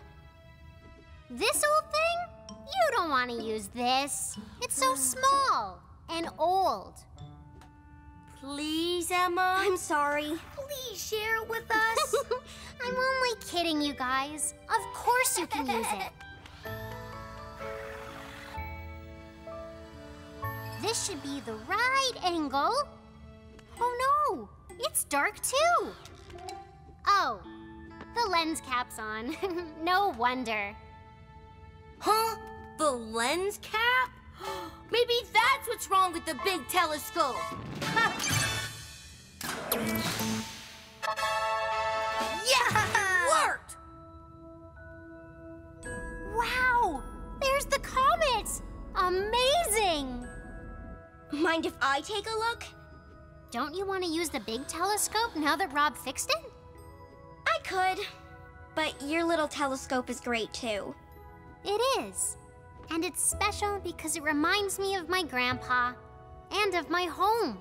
This old thing? You don't want to use this. It's so small and old. Please, Emma. I'm sorry. Please share it with us. I'm only kidding, you guys. Of course you can use it. This should be the right angle. Oh no, it's dark too. Oh, the lens cap's on. No wonder. Huh? The lens cap? Maybe that's what's wrong with the big telescope. Yeah! Worked! Wow! There's the comet! Amazing! Mind if I take a look? Don't you want to use the big telescope now that Rob fixed it? I could, but your little telescope is great too. It is. And it's special because it reminds me of my grandpa and of my home.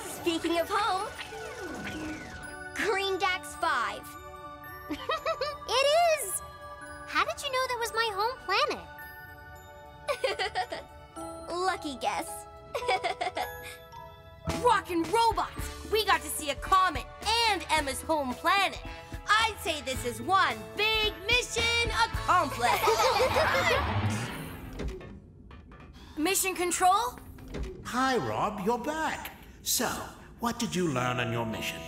Speaking of home, Green Dax 5. It is! How did you know that was my home planet? Lucky guess. Rockin' robots! We got to see a comet and Emma's home planet. I'd say this is one big mission accomplished. Mission Control? Hi, Rob. You're back. So, what did you learn on your mission?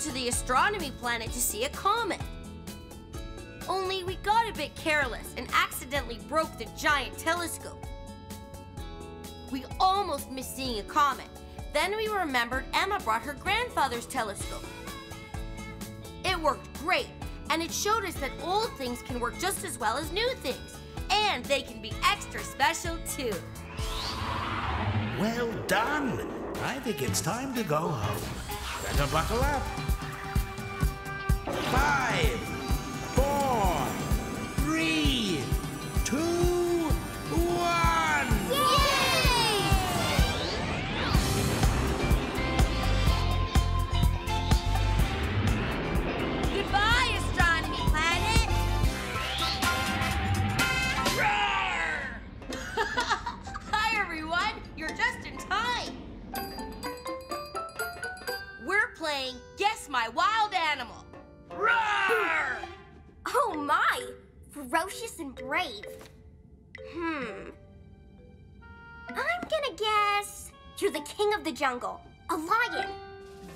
To the astronomy planet to see a comet. Only we got a bit careless and accidentally broke the giant telescope. We almost missed seeing a comet. Then we remembered Ema brought her grandfather's telescope. It worked great, and it showed us that old things can work just as well as new things, and they can be extra special too. Well done. I think it's time to go home. Better buckle up. 5, 4, 3, 2, 1! Yay! Goodbye, Astronomy Planet! Roar! Hi, everyone! You're just in time! We're playing Guess My Wild Animal. Roar! Oh my! Ferocious and brave. I'm gonna guess you're the king of the jungle, a lion.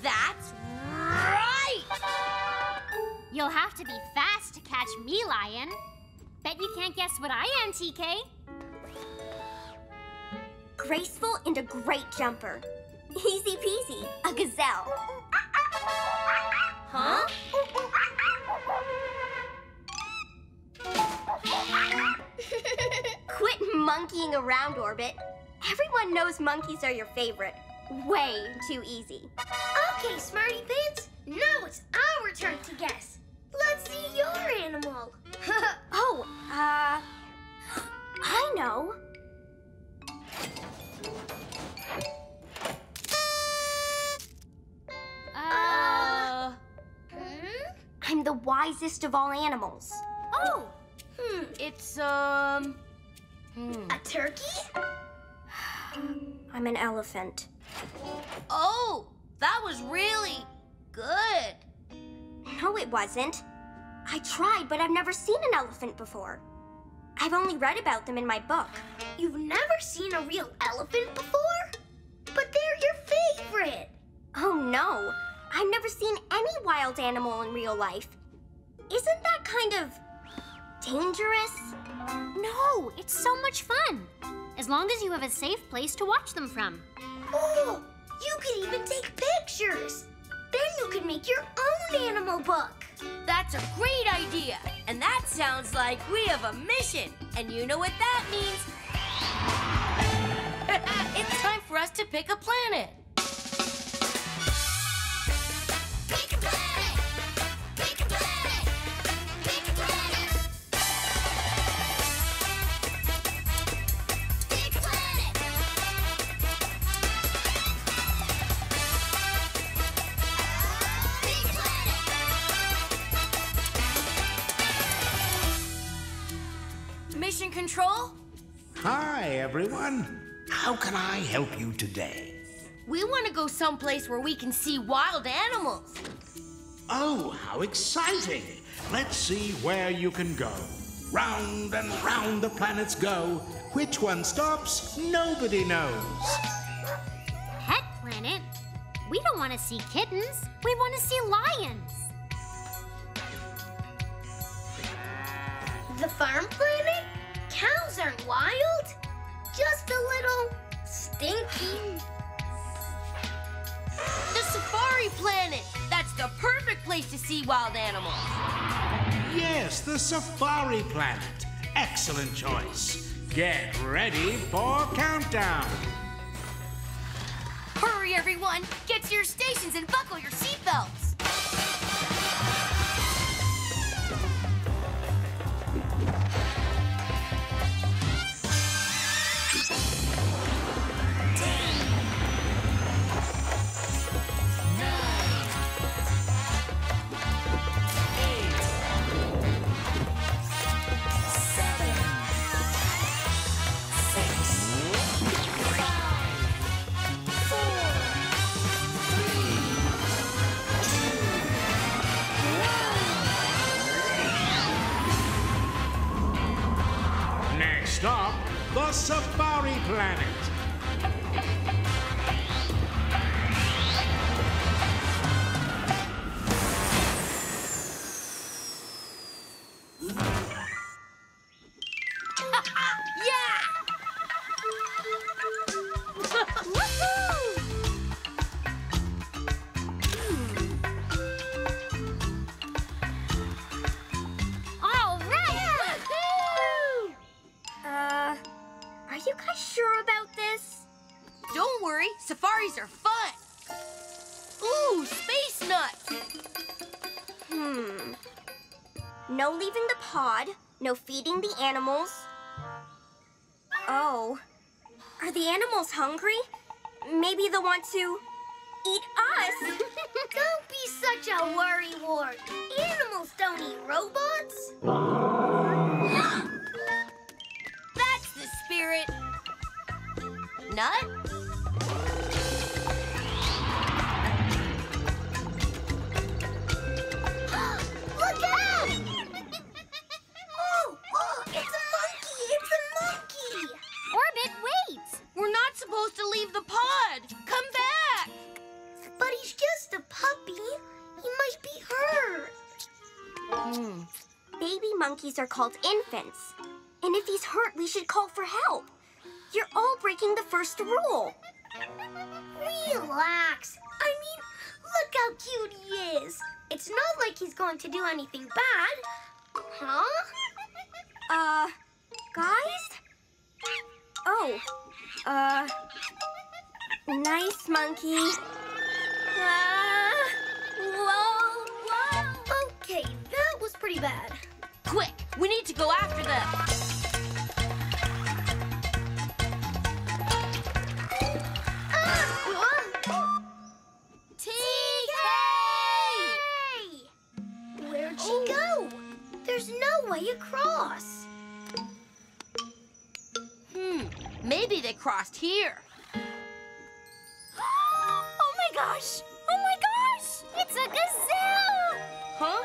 That's right! You'll have to be fast to catch me, lion. Bet you can't guess what I am, TK. Graceful and a great jumper. Easy peasy, a gazelle. Huh? Quit monkeying around, Orbit. Everyone knows monkeys are your favorite. Way too easy. Okay, Smarty Pants. Now it's our turn to guess. Let's see your animal. I know. I'm the wisest of all animals. Oh! It's, a turkey? I'm an elephant. Oh! That was really good. No, it wasn't. I tried, but I've never seen an elephant before. I've only read about them in my book. You've never seen a real elephant before? But they're your favorite! Oh, no. I've never seen any wild animal in real life. Isn't that kind of dangerous? No, it's so much fun. As long as you have a safe place to watch them from. Oh, you could even take pictures. Then you could make your own animal book. That's a great idea. And that sounds like we have a mission. And you know what that means. It's time for us to pick a planet. Station Control? Hi, everyone. How can I help you today? We want to go someplace where we can see wild animals. Oh, how exciting. Let's see where you can go. Round and round the planets go. Which one stops? Nobody knows. Pet Planet? We don't want to see kittens. We want to see lions. The Farm Planet? Cows aren't wild. Just a little stinky. The Safari Planet! That's the perfect place to see wild animals. Yes, the Safari Planet. Excellent choice. Get ready for countdown. Hurry, everyone. Get to your stations and buckle your seatbelts. The Safari Planet. No feeding the animals. Oh, are the animals hungry? Maybe they'll want to eat us. Don't be such a worrywart. Animals don't eat robots. That's the spirit. Nut? To leave the pod. Come back. But he's just a puppy. He might be hurt. Baby monkeys are called infants. And if he's hurt, we should call for help. You're all breaking the first rule. Relax. I mean, look how cute he is. It's not like he's going to do anything bad. Huh? Guys? Oh. Nice monkey. Whoa. Okay, that was pretty bad. Quick, we need to go after them. TK! Where'd she go? There's no way across. Maybe they crossed here. Oh my gosh! Oh my gosh! It's a gazelle! Huh?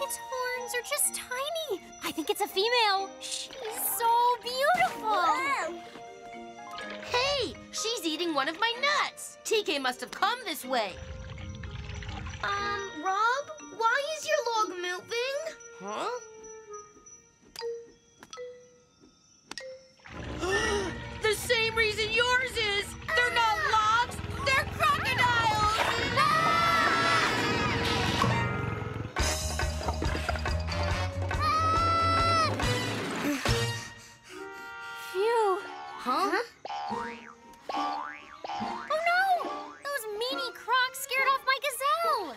Its horns are just tiny. I think it's a female. She's so beautiful! Wow. Hey! She's eating one of my nuts! TK must have come this way. Rob? Why is your log moving? Huh? The same reason yours is! They're not logs, they're crocodiles! Phew. Huh? Oh no! Those meanie crocs scared off my gazelle!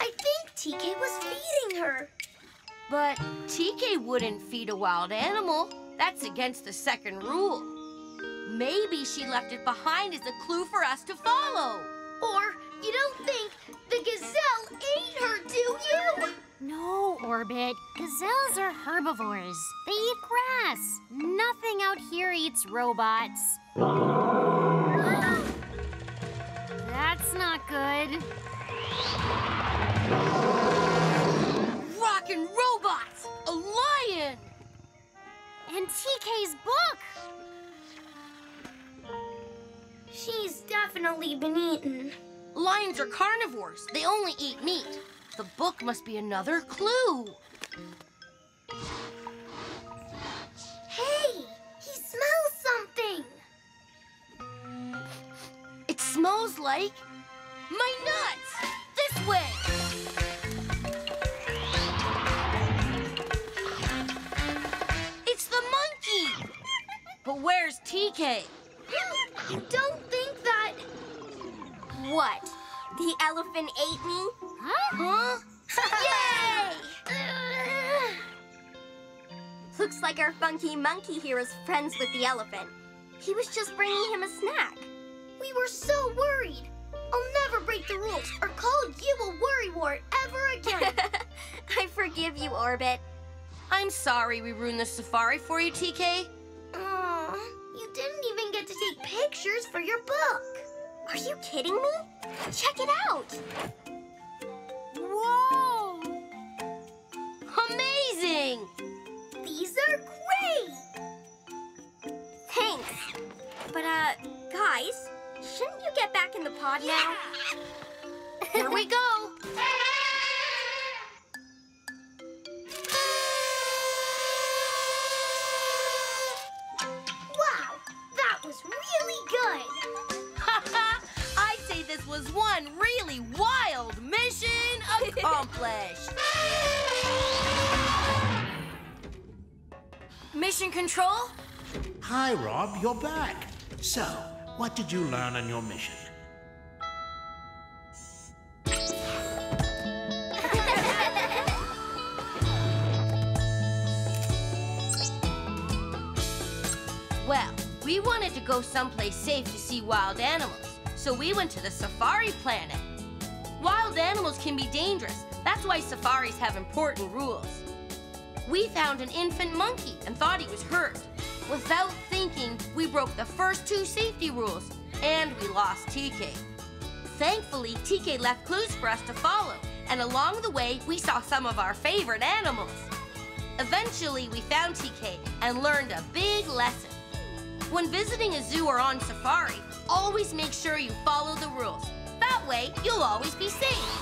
I think TK was feeding her. But TK wouldn't feed a wild animal. That's against the second rule. Maybe she left it behind as a clue for us to follow. Or you don't think the gazelle ate her, do you? No, Orbit. Gazelles are herbivores. They eat grass. Nothing out here eats robots. That's not good. Rockin' robots! A lion! And TK's book! She's definitely been eaten. Lions are carnivores. They only eat meat. The book must be another clue. Hey! He smells something! It smells like my nuts! This way! It's the monkey! But where's TK? You don't think that... What? The elephant ate me? Huh? Huh? Yay! Looks like our funky monkey here is friends with the elephant. He was just bringing him a snack. We were so worried. I'll never break the rules or call you a worrywart ever again. I forgive you, Orbit. I'm sorry we ruined the safari for you, TK. Aw, you didn't even get to take pictures for your book. Are you kidding me? Check it out. Whoa! Amazing! These are great! Thanks. But, guys, shouldn't you get back in the pod now? Here we go! Wow, that was really good! I'd say this was one really wild mission accomplished. Mission Control? Hi, Rob. You're back. So, what did you learn on your mission? Well, we wanted to go someplace safe to see wild animals, so we went to the Safari Planet. Wild animals can be dangerous. That's why safaris have important rules. We found an infant monkey and thought he was hurt. Without thinking, we broke the first two safety rules, and we lost TK. Thankfully, TK left clues for us to follow, and along the way, we saw some of our favorite animals. Eventually, we found TK and learned a big lesson. When visiting a zoo or on safari, always make sure you follow the rules. That way, you'll always be safe.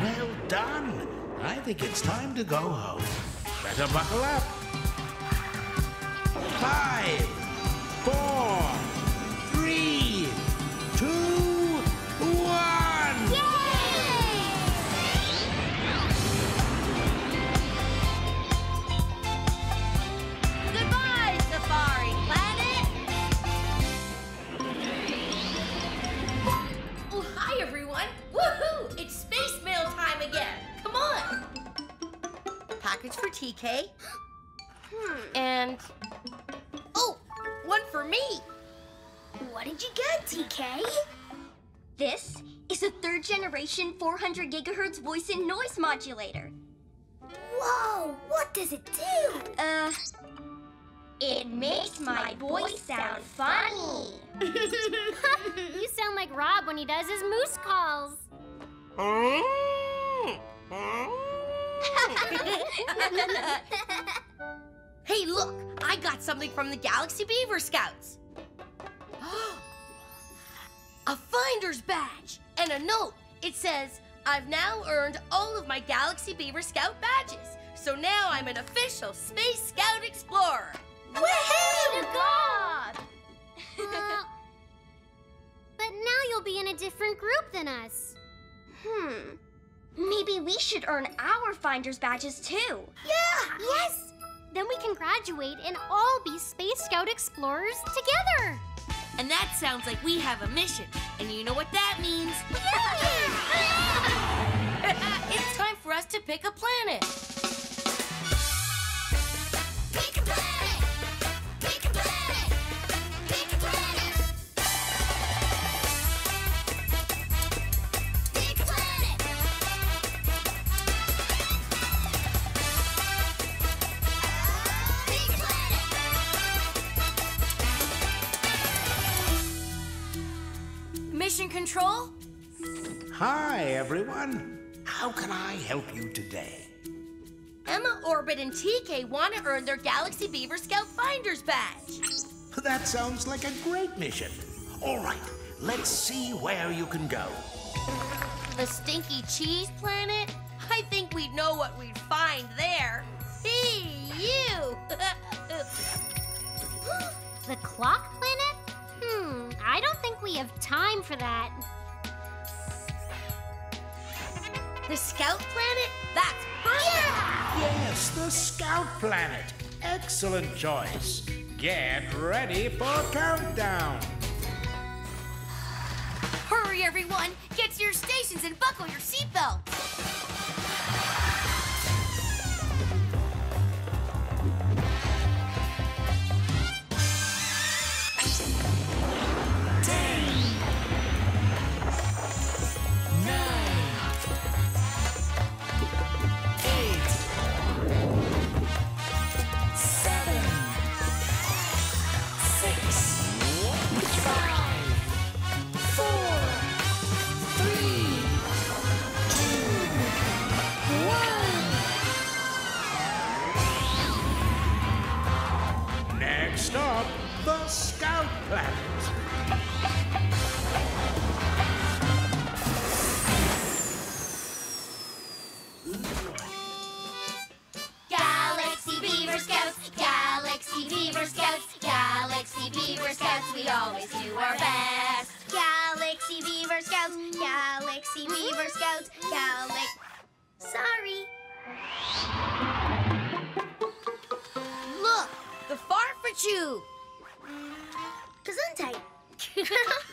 Well done. I think it's time to go home. Better buckle up. 5, 4, 3, 2, 1. Yay! Goodbye, Safari Planet. Oh, hi, everyone. Woohoo! It's space mail time again. Come on. Package for TK. And... oh, one for me. What did you get, TK? This is a 3rd generation 400 gigahertz voice and noise modulator. Whoa, what does it do? It makes my voice sound funny. You sound like Rob when he does his moose calls. Hey, look! I got something from the Galaxy Beaver Scouts. A finder's badge and a note. It says, I've now earned all of my Galaxy Beaver Scout badges, so now I'm an official Space Scout Explorer. Woohoo! But now you'll be in a different group than us. Maybe we should earn our finder's badges too. Yeah! Yes! Then we can graduate and all be Space Scout Explorers together! And that sounds like we have a mission. And you know what that means. It's time for us to pick a planet. Pick a planet! Pick a planet! Pick a planet! Mission Control? Hi, everyone. How can I help you today? Ema, Orbit, and TK want to earn their Galaxy Beaver Scout Finders badge. That sounds like a great mission. All right, let's see where you can go. The Stinky Cheese Planet? I think we'd know what we'd find there. See you! The Clock Planet? I don't think we have time for that. The Scout Planet? That's perfect! Yeah! Yes, the Scout Planet. Excellent choice. Get ready for countdown. Hurry, everyone. Get to your stations and buckle your seatbelts.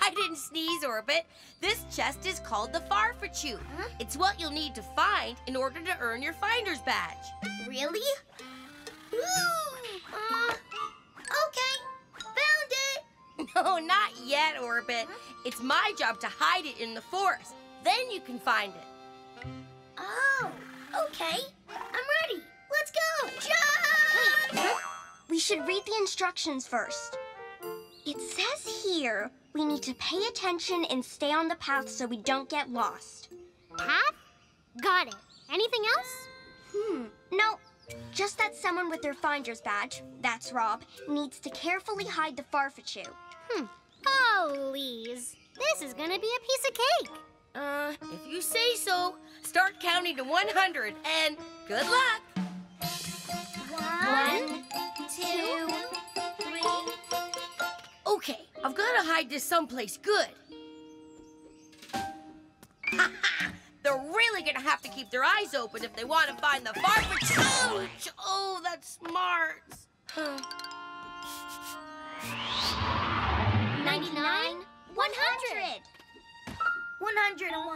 I didn't sneeze, Orbit. This chest is called the Farfetch'd. Huh? It's what you'll need to find in order to earn your finder's badge. Really? Ooh! Okay. Found it! No, not yet, Orbit. Huh? It's my job to hide it in the forest. Then you can find it. Oh, okay. I'm ready. Let's go! Jump! Wait. We should read the instructions first. It says here we need to pay attention and stay on the path so we don't get lost. Path? Got it. Anything else? No. Just that someone with their finder's badge, that's Rob, needs to carefully hide the Farfetch'd. Oh, please. This is gonna be a piece of cake. If you say so. Start counting to 100 and good luck. 1, 2, 3. Okay, I've got to hide this someplace good. They're really going to have to keep their eyes open if they want to find the Farfetch'd. Oh, that's smart. 99, 100. 101,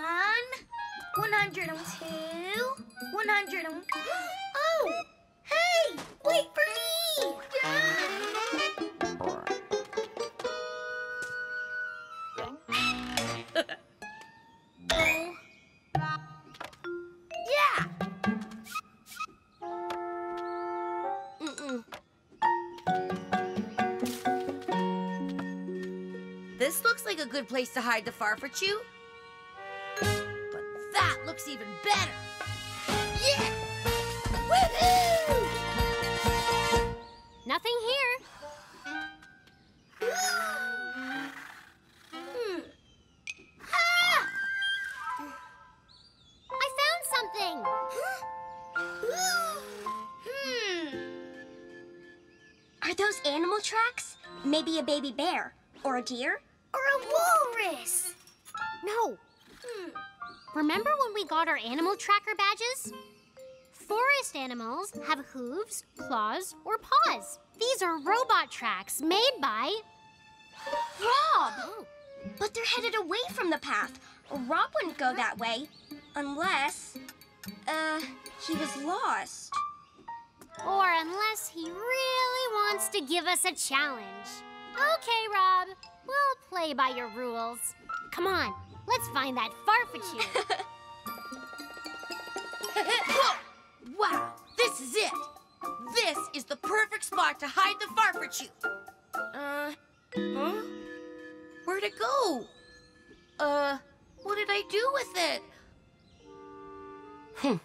102, 101. Oh, hey, wait for me. This looks like a good place to hide the Farfetch'd. But that looks even better. Yeah! Woohoo! Nothing here. Ah! I found something. Are those animal tracks? Maybe a baby bear or a deer? Or a walrus! No. Remember when we got our animal tracker badges? Forest animals have hooves, claws, or paws. These are robot tracks made by... Rob! Oh. But they're headed away from the path. Rob wouldn't go that way. Unless... he was lost. Or unless he really wants to give us a challenge. Okay, Rob. We'll play by your rules. Come on, let's find that Farfetch'd. Wow, this is it. This is the perfect spot to hide the Farfetch'd. Where'd it go? What did I do with it? Hmm.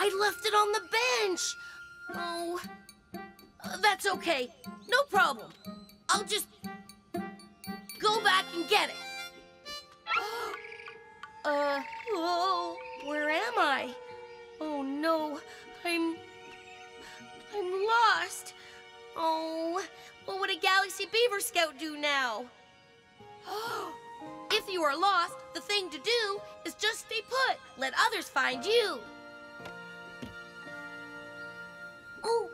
I left it on the bench. Oh, that's okay. No problem. I'll just go back and get it. Oh, where am I? Oh no, I'm lost. Oh, what would a Galaxy Beaver Scout do now? If you are lost, the thing to do is just stay put. Let others find you. Oh!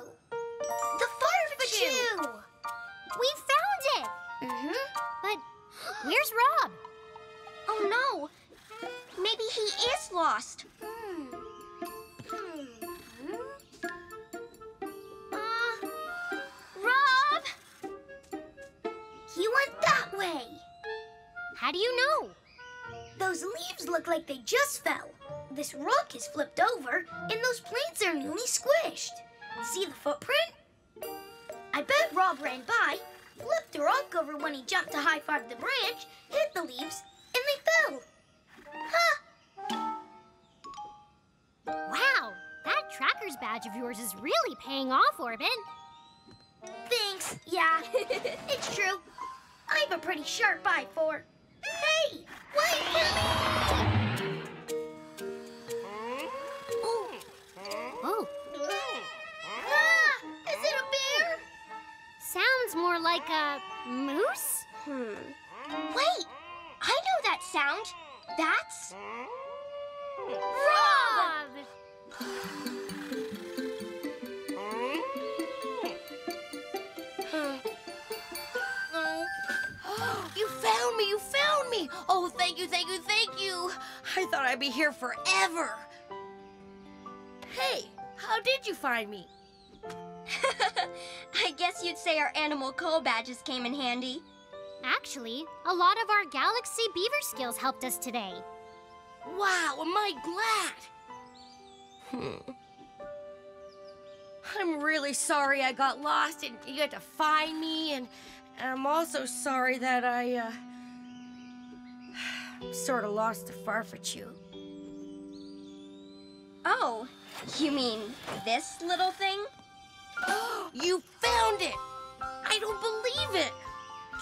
The Farfachoo! We found it! Mm-hmm. But where's Rob? Oh, no. Maybe he is lost. Rob! He went that way. How do you know? Those leaves look like they just fell. This rock is flipped over, and those planes are newly squished. See the footprint? I bet Rob ran by, flipped the rock over when he jumped to high-five the branch, hit the leaves, and they fell. Huh! Wow, that tracker's badge of yours is really paying off, Orbit. Thanks, yeah, it's true. I have a pretty sharp eye for... Hey, wait for me! Sounds more like a moose? Wait! I know that sound. That's... Rob! You found me! You found me! Oh, thank you, thank you, thank you! I thought I'd be here forever. Hey, how did you find me? I guess you'd say our animal call badges came in handy. Actually, a lot of our Galaxy Beaver skills helped us today. Wow, am I glad! I'm really sorry I got lost and you had to find me, and I'm also sorry that I, sort of lost the Farfachoo. Oh, you mean this little thing? You found it! I don't believe it!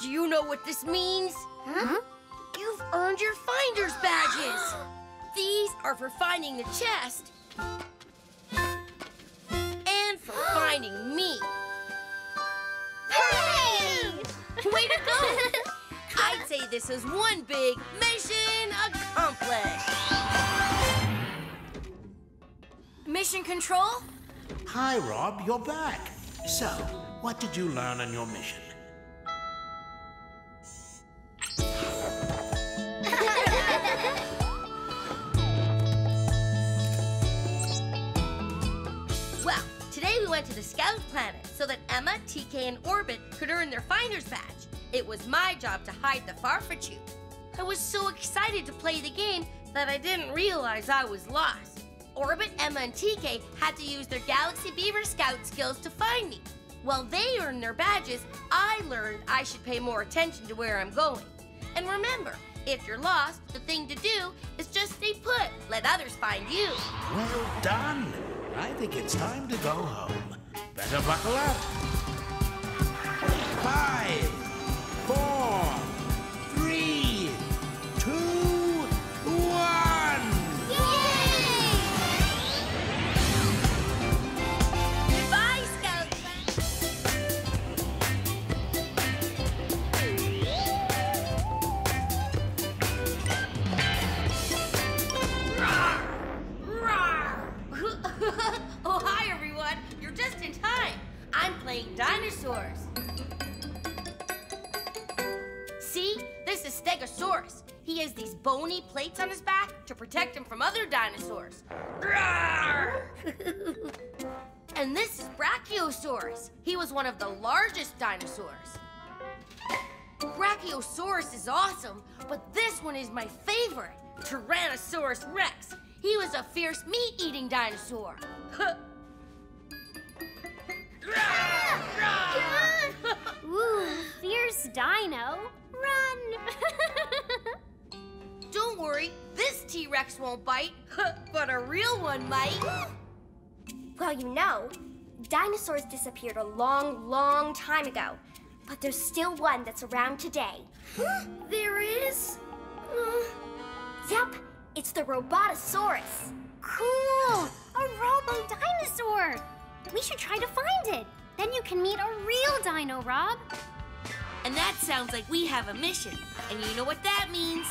Do you know what this means? Huh? You've earned your finder's badges! These are for finding the chest. And for finding me. Hey! Way to go! I'd say this is one big mission accomplished. Mission control? Hi, Rob, you're back. So, what did you learn on your mission? Well, today we went to the Scout Planet so that Ema, TK, and Orbit could earn their Finder's Badge. It was my job to hide the Farfachoo. I was so excited to play the game that I didn't realize I was lost. Orbit, Ema, and TK had to use their Galaxy Beaver Scout skills to find me. While they earned their badges, I learned I should pay more attention to where I'm going. And remember, if you're lost, the thing to do is just stay put. Let others find you. Well done. I think it's time to go home. Better buckle up. 5, 4, 3, 2, 1. Dinosaurs. See? This is Stegosaurus. He has these bony plates on his back to protect him from other dinosaurs. And this is Brachiosaurus. He was one of the largest dinosaurs. Brachiosaurus is awesome, but this one is my favorite. Tyrannosaurus Rex. He was a fierce meat-eating dinosaur. Ooh, dino. Run! Don't worry, this T-Rex won't bite, but a real one might. Well, you know, dinosaurs disappeared a long, long time ago, but there's still one that's around today. There is? Yep, it's the Robotosaurus. Cool! A robo-dinosaur! We should try to find it. Then you can meet a real dino, Rob. And that sounds like we have a mission. And you know what that means.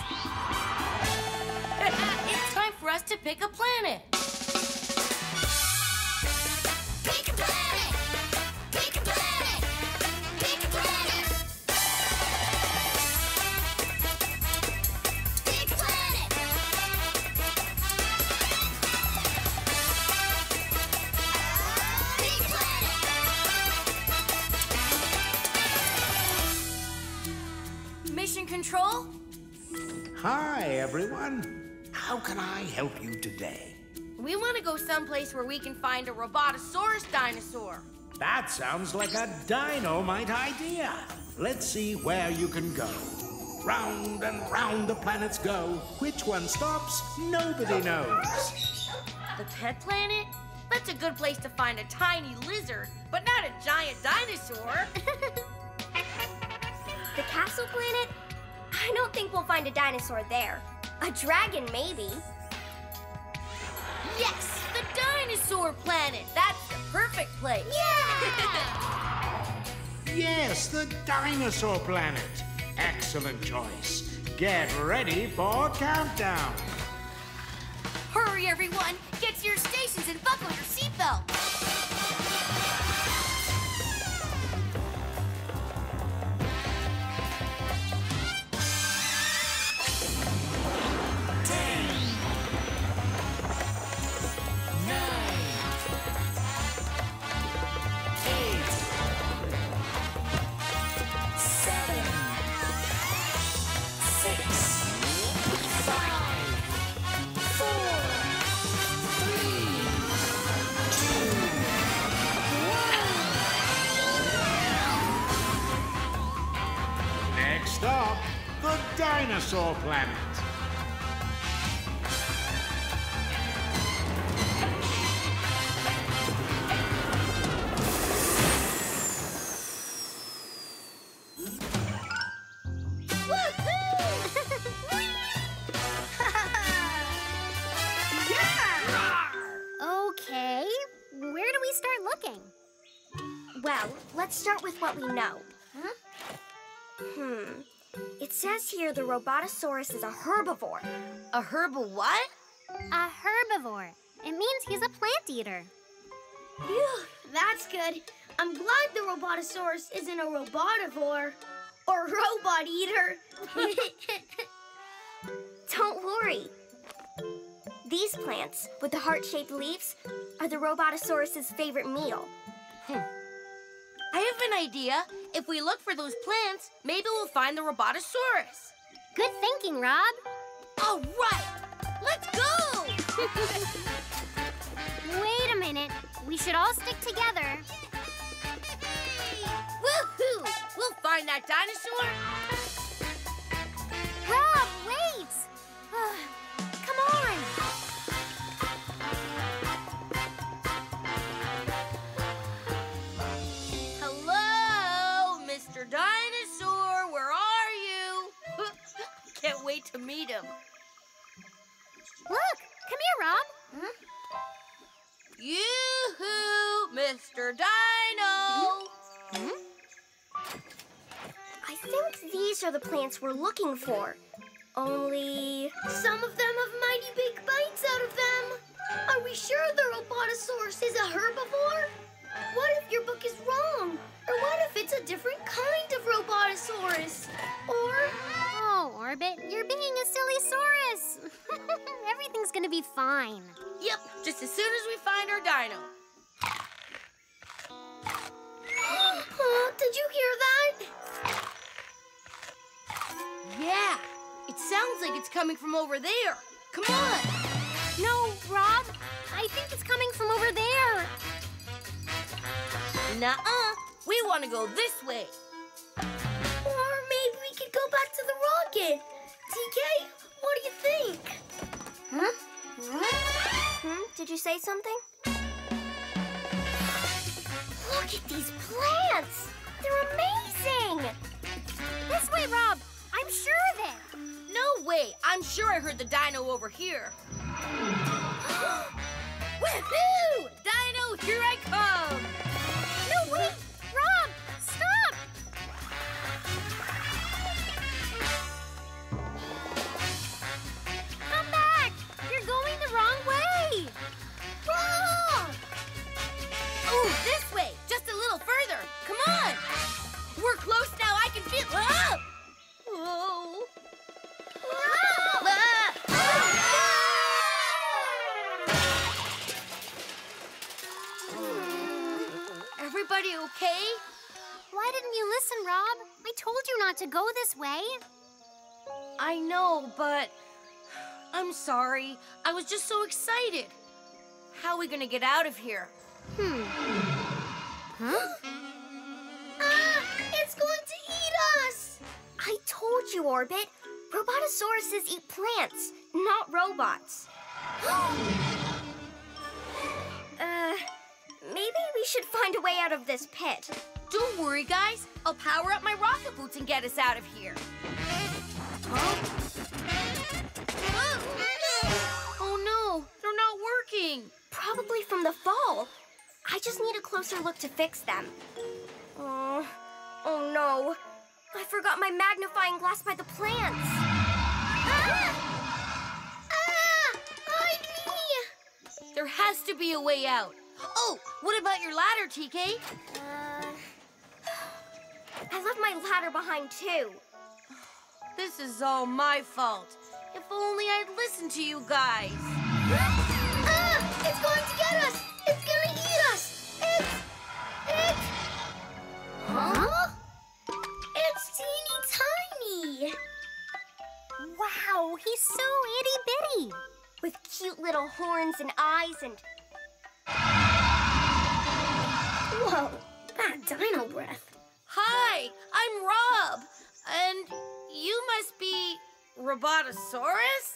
It's time for us to pick a planet. Pick a planet! Pick a planet! Pick a planet! Pick a planet! Pick a planet! Mission Control? Hi, everyone. How can I help you today? We want to go someplace where we can find a Robotosaurus dinosaur. That sounds like a dynamite idea. Let's see where you can go. Round and round the planets go. Which one stops? Nobody knows. The pet planet? That's a good place to find a tiny lizard, but not a giant dinosaur. The castle planet? I don't think we'll find a dinosaur there. A dragon, maybe. Yes! The dinosaur planet! That's the perfect place! Yeah! Yes, the dinosaur planet! Excellent choice. Get ready for countdown. Hurry, everyone! Get to your stations and buckle your seatbelts! Dinosaur planet. Yeah! Okay, where do we start looking? Well, let's start with what we know. Huh? It says here the Robotosaurus is a herbivore. A herbal what? A herbivore. It means he's a plant eater. Phew, that's good. I'm glad the Robotosaurus isn't a robotivore or robot eater. Don't worry. These plants with the heart-shaped leaves are the Robotosaurus's favorite meal. I have an idea. If we look for those plants, maybe we'll find the Robotosaurus. Good thinking, Rob. All right, let's go! Wait a minute. We should all stick together. Woohoo! We'll find that dinosaur. Rob, wait! Come on! Dinosaur, where are you? Can't wait to meet him. Look, come here, Rob. Huh? Yoo-hoo, Mr. Dino. I think these are the plants we're looking for. Only some of them have mighty big bites out of them. Are we sure the Robotosaurus is a herbivore? What if your book is wrong? Or what if it's a different kind of Robotosaurus? Or... Oh, Orbit, you're being a silly saurus. Everything's gonna be fine. Yep, just as soon as we find our dino. Oh, did you hear that? Yeah, it sounds like it's coming from over there. Come on. No, Rob, I think it's coming from over there. Nuh-uh. We want to go this way. Or go back to the rocket. TK, what do you think? Huh? Did you say something? Look at these plants. They're amazing. This way, Rob. I'm sure of it. No way. I'm sure I heard the dino over here. Woohoo! Dino, here I come. No, wait. Rob, stop. Come back. You're going the wrong way. Rob! Oh, this way. Just a little further. Come on. We're close now. I can feel... Whoa! Whoa. Whoa. Ah. Everybody okay? Why didn't you listen, Rob? I told you not to go this way. I know, but I'm sorry. I was just so excited. How are we gonna get out of here? Huh? Ah! It's going to eat us! I told you, Orbit. Robotosauruses eat plants, not robots. Maybe we should find a way out of this pit. Don't worry, guys. I'll power up my rocket boots and get us out of here. Oh no, they're not working. Probably from the fall. I just need a closer look to fix them. Oh no. I forgot my magnifying glass by the plants. Ah! Ah! Me! There has to be a way out. Oh, what about your ladder, TK? I left my ladder behind, too. This is all my fault. If only I'd listened to you guys. Ah! It's going to get us! It's going to eat us! It's... Huh? It's teeny tiny. Wow, he's so itty-bitty. With cute little horns and eyes and... Whoa, that dino breath. Hi, I'm Rob, and you must be Robotosaurus?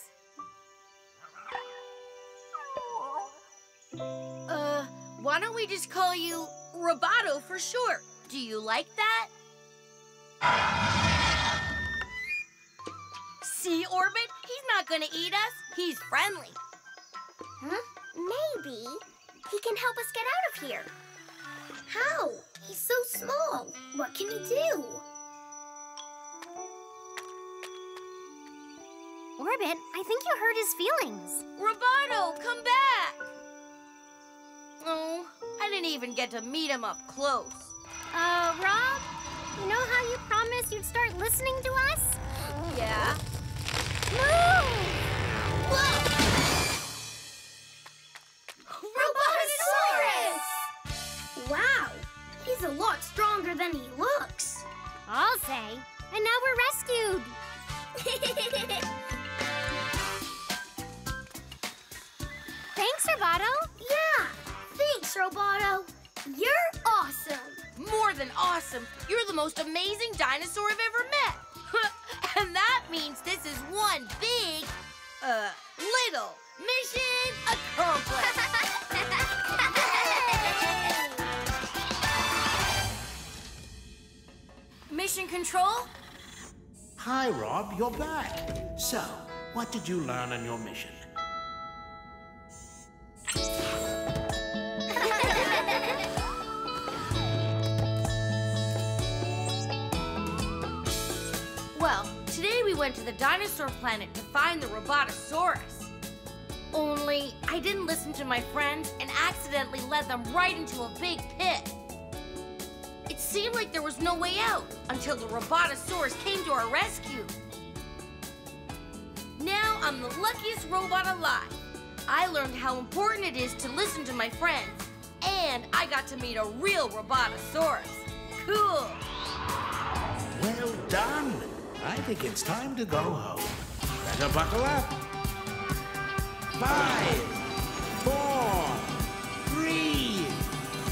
Why don't we just call you Roboto for short? Do you like that? See, Orbit? He's not gonna eat us. He's friendly. Huh? Maybe he can help us get out of here. How? He's so small. What can he do? Orbit, I think you hurt his feelings. Roboto, come back! Oh, I didn't even get to meet him up close. Rob, you know how you promised you'd start listening to us? Yeah. Move! Whoa! Wow, he's a lot stronger than he looks. I'll say. And now we're rescued. Thanks, Roboto. Yeah, thanks, Roboto. You're awesome. More than awesome. You're the most amazing dinosaur I've ever met. And that means this is one big, little mission accomplished. Mission Control? Hi, Rob. You're back. So, what did you learn on your mission? Well, today we went to the dinosaur planet to find the Robotosaurus. Only, I didn't listen to my friends and accidentally led them right into a big pit. It seemed like there was no way out until the Robotosaurus came to our rescue. Now I'm the luckiest robot alive. I learned how important it is to listen to my friends, and I got to meet a real Robotosaurus. Cool. Well done. I think it's time to go home. Better buckle up. 5, 4, 3,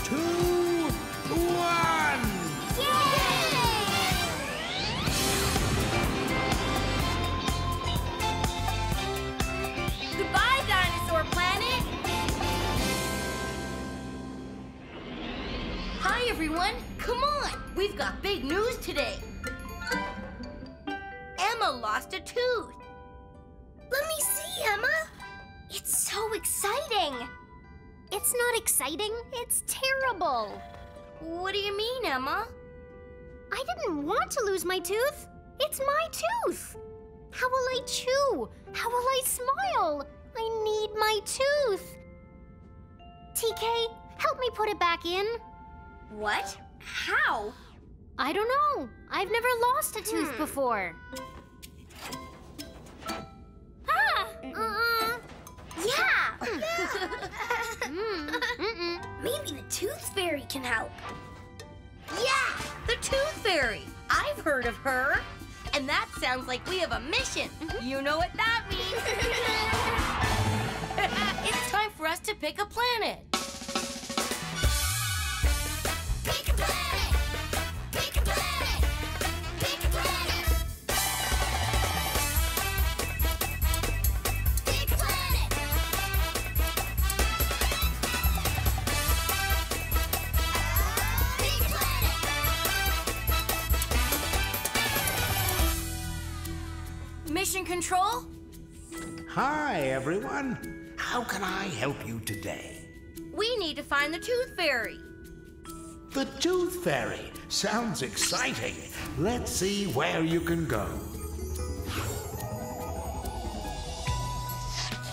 2, 1. Yay! got big news today. Ema lost a tooth. Let me see, Ema. It's so exciting. It's not exciting, it's terrible. What do you mean, Ema? I didn't want to lose my tooth. It's my tooth. How will I chew? How will I smile? I need my tooth. TK, help me put it back in. What? How? I don't know. I've never lost a tooth before. Ah! Yeah! Maybe the tooth fairy can help. Yeah! The tooth fairy! I've heard of her. And that sounds like we have a mission. You know what that means. It's time for us to pick a planet. Pick a planet! Pick a planet! Pick a planet! Pick a planet! Pick a planet! Mission Control? Hi, everyone. How can I help you today? We need to find the Tooth Fairy. The Tooth Fairy. Sounds exciting. Let's see where you can go.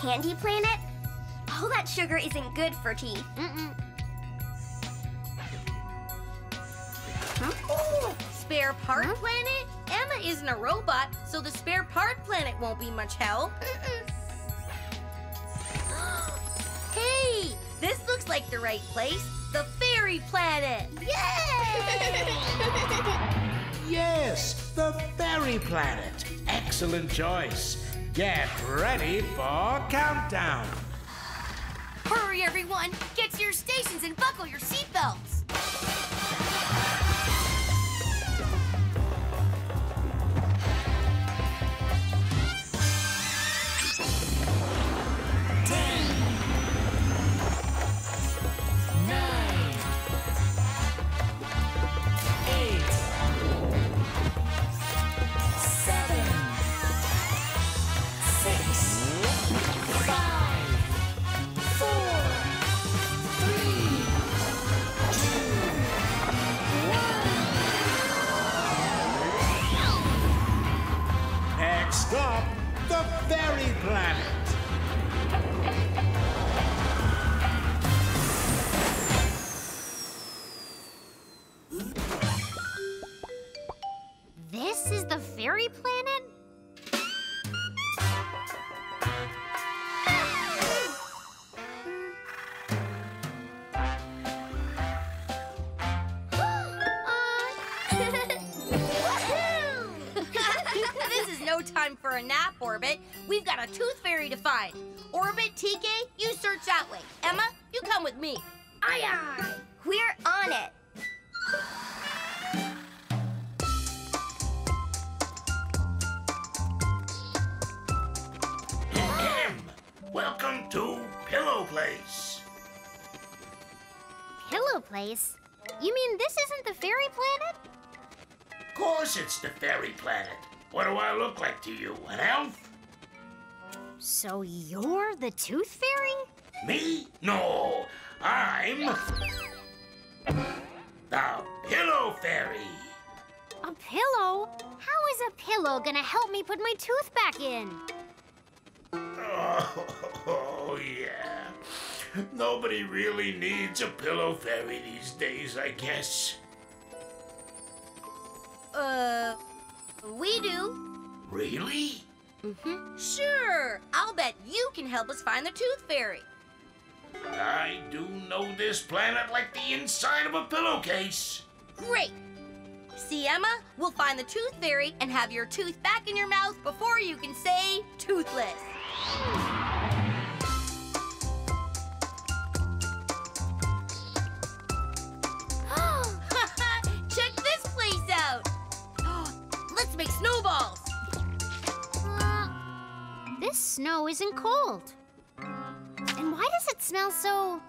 Candy Planet? All that sugar isn't good for teeth. Spare Part Planet? Ema isn't a robot, so the Spare Part Planet won't be much help. Hey! This looks like the right place. The Fairy Planet! Yay! Yes, the Fairy Planet. Excellent choice. Get ready for countdown. Hurry, everyone. Get to your stations and buckle your seatbelts. This is the Fairy Planet? This is no time for a nap, Orbit. We've got a Tooth Fairy to find. Orbit, TK, you search that way. Ema, you come with me. Aye, aye. We're on it. Welcome to Pillow Place. Pillow Place? You mean this isn't the Fairy Planet? Of course it's the Fairy Planet. What do I look like to you, an elf? So you're the Tooth Fairy? Me? No, I'm the Pillow Fairy. A pillow? How is a pillow gonna help me put my tooth back in? Oh, yeah. Nobody really needs a Pillow Fairy these days, I guess. We do. Really? Sure. I'll bet you can help us find the Tooth Fairy. I do know this planet like the inside of a pillowcase. Great. See, Ema, we'll find the Tooth Fairy and have your tooth back in your mouth before you can say toothless. Check this place out. Let's make snowballs. This snow isn't cold. And why does it smell so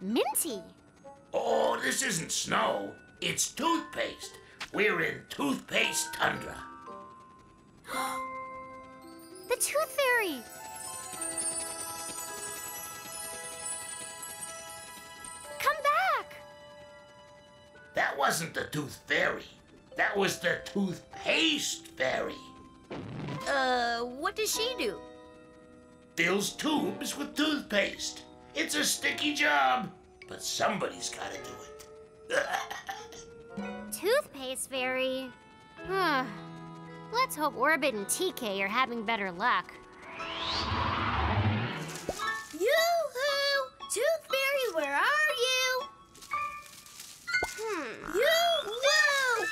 minty? Oh, this isn't snow. It's toothpaste. We're in toothpaste tundra. The Tooth Fairy! Come back! That wasn't the Tooth Fairy. That was the Toothpaste Fairy. What does she do? Fills tubes with toothpaste. It's a sticky job, but somebody's gotta do it. Toothpaste Fairy? Huh. Let's hope Orbit and TK are having better luck. Yoo-hoo! Tooth Fairy, where are you? Yoo-hoo!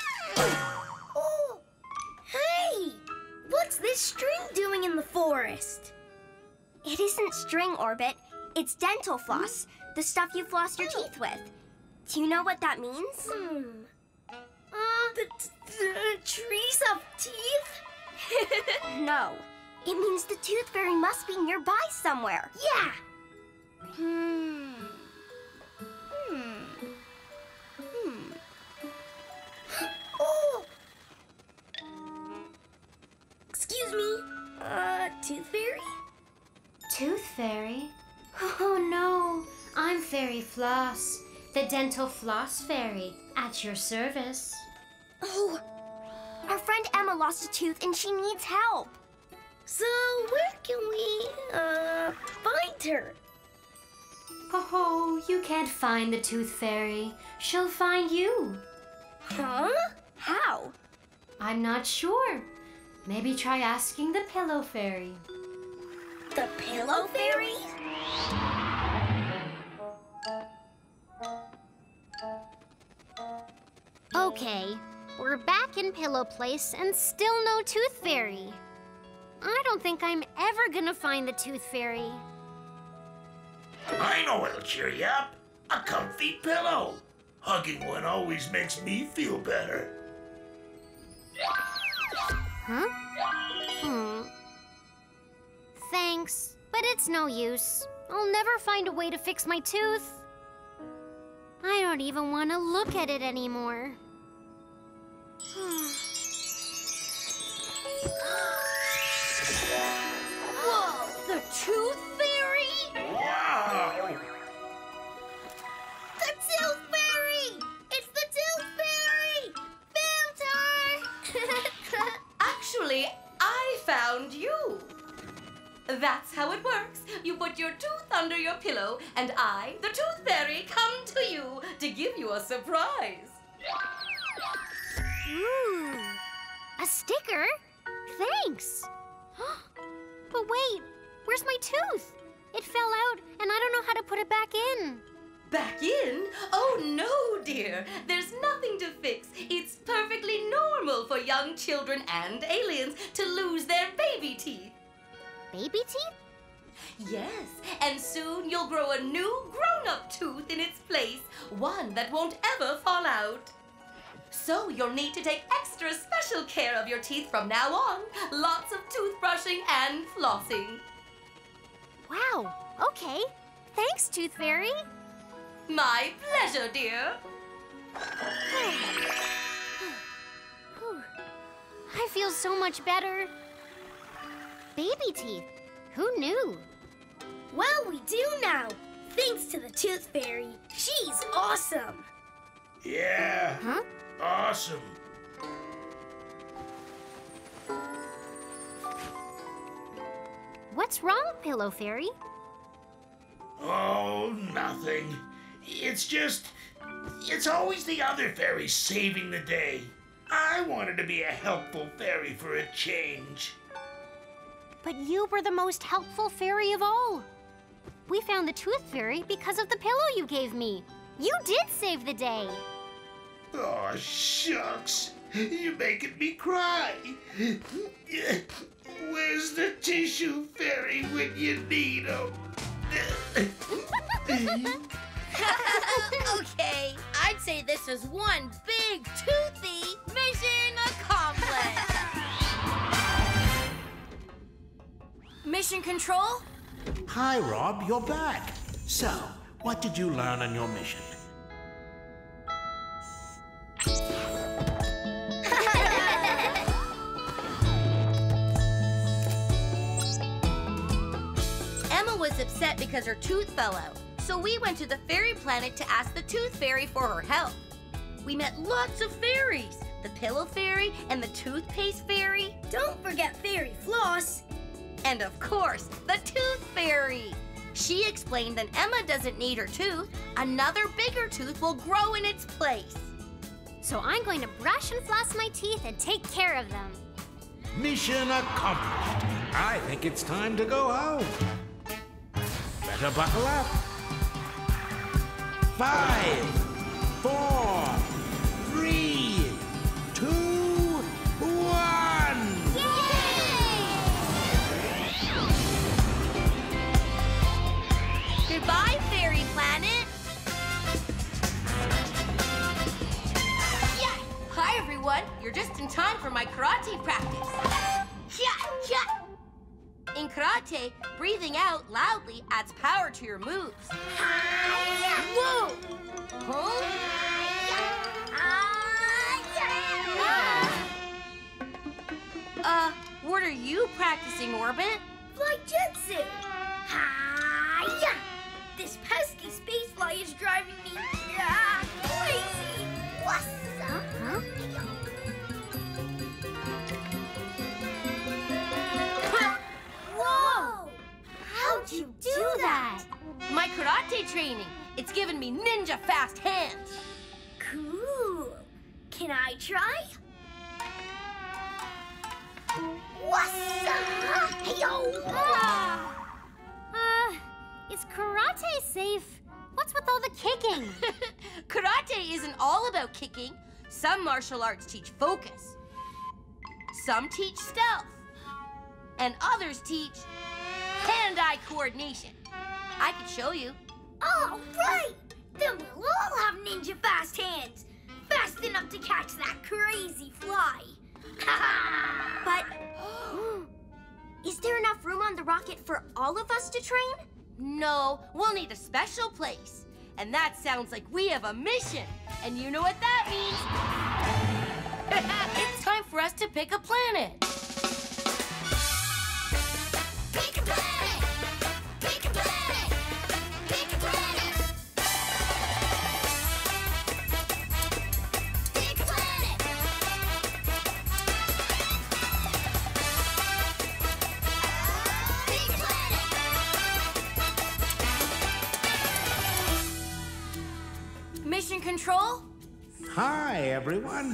Oh! Hey! What's this string doing in the forest? It isn't string, Orbit. It's dental floss, the stuff you floss your teeth with. Do you know what that means? The trees have teeth? No. It means the Tooth Fairy must be nearby somewhere. Yeah. Oh! Excuse me. Tooth Fairy? Tooth Fairy? Oh, no. I'm Fairy Floss, the Dental Floss Fairy, at your service. Oh, our friend Ema lost a tooth and she needs help. So where can we, find her? Oh, you can't find the Tooth Fairy. She'll find you. Huh? How? I'm not sure. Maybe try asking the Pillow Fairy. The Pillow Fairy? Okay. We're back in Pillow Place and still no Tooth Fairy. I don't think I'm ever gonna find the Tooth Fairy. I know what'll cheer you up. A comfy pillow. Hugging one always makes me feel better. Huh? Thanks, but it's no use. I'll never find a way to fix my tooth. I don't even want to look at it anymore. Whoa! The Tooth Fairy? Wow! The Tooth Fairy! It's the Tooth Fairy! Film time! Actually, I found you. That's how it works. You put your tooth under your pillow, and I, the Tooth Fairy, come to you to give you a surprise. Ooh, a sticker? Thanks. But wait, where's my tooth? It fell out, and I don't know how to put it back in. Back in? Oh, no, dear. There's nothing to fix. It's perfectly normal for young children and aliens to lose their baby teeth. Baby teeth? Yes, and soon you'll grow a new grown-up tooth in its place, one that won't ever fall out. So you'll need to take extra special care of your teeth from now on. Lots of toothbrushing and flossing. Wow, okay. Thanks, Tooth Fairy. My pleasure, dear. I feel so much better. Baby teeth. Who knew? Well, we do now. Thanks to the Tooth Fairy. She's awesome. Yeah. Huh? Awesome. What's wrong, Pillow Fairy? Oh, nothing. It's just, it's always the other fairies saving the day. I wanted to be a helpful fairy for a change. But you were the most helpful fairy of all. We found the Tooth Fairy because of the pillow you gave me. You did save the day. Oh, shucks. You're making me cry. Where's the Tissue Fairy when you need him? Okay, I'd say this is one big toothy mission accomplished. Mission Control? Hi, Rob. You're back. So, what did you learn on your mission? upset because her tooth fell out, so we went to the fairy planet to ask the tooth fairy for her help. We met lots of fairies, the pillow fairy and the toothpaste fairy. Don't forget fairy floss. And of course, the tooth fairy. She explained that Ema doesn't need her tooth. Another bigger tooth will grow in its place. So I'm going to brush and floss my teeth and take care of them. Mission accomplished. I think it's time to go home. Better buckle up. 5, 4, 3, 2, 1. Yay! Goodbye, Fairy Planet. Yeah. Hi, everyone. You're just in time for my karate practice. Yeah, yeah. In karate, breathing out loudly adds power to your moves. Whoa! What are you practicing, Orbit? Fly jutsu! Hi-ya! This pesky space fly is driving me crazy! What's up? Huh? How'd you do that? My karate training. It's given me ninja fast hands. Cool. Can I try? Is karate safe? What's with all the kicking? Karate isn't all about kicking. Some martial arts teach focus. Some teach stealth. And others teach hand-eye coordination. I can show you. All right! Then we'll all have ninja fast hands. Fast enough to catch that crazy fly. But is there enough room on the rocket for all of us to train? No, we'll need a special place. And that sounds like we have a mission. And you know what that means. It's time for us to pick a planet. Hi, everyone.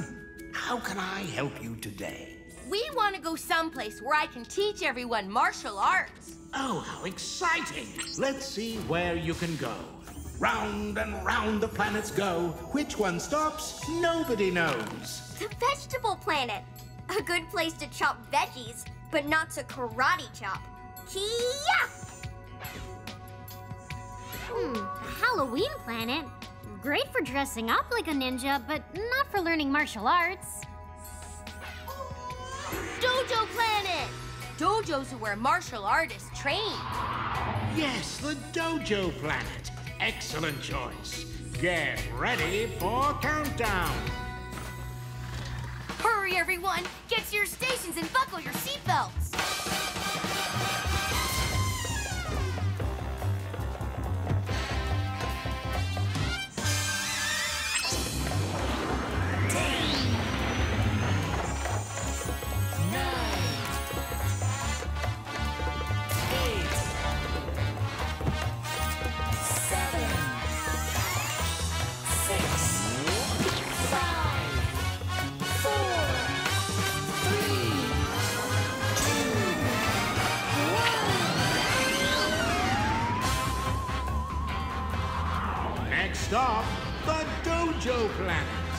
How can I help you today? We want to go someplace where I can teach everyone martial arts. Oh, how exciting. Let's see where you can go. Round and round the planets go. Which one stops? Nobody knows. The vegetable planet. A good place to chop veggies, but not to karate chop. Kia! Halloween planet. Great for dressing up like a ninja, but not for learning martial arts. Dojo Planet! Dojos are where martial artists train. Yes, the Dojo Planet. Excellent choice. Get ready for countdown. Hurry, everyone. Get to your stations and buckle your seatbelts. Stop the Dojo Planet.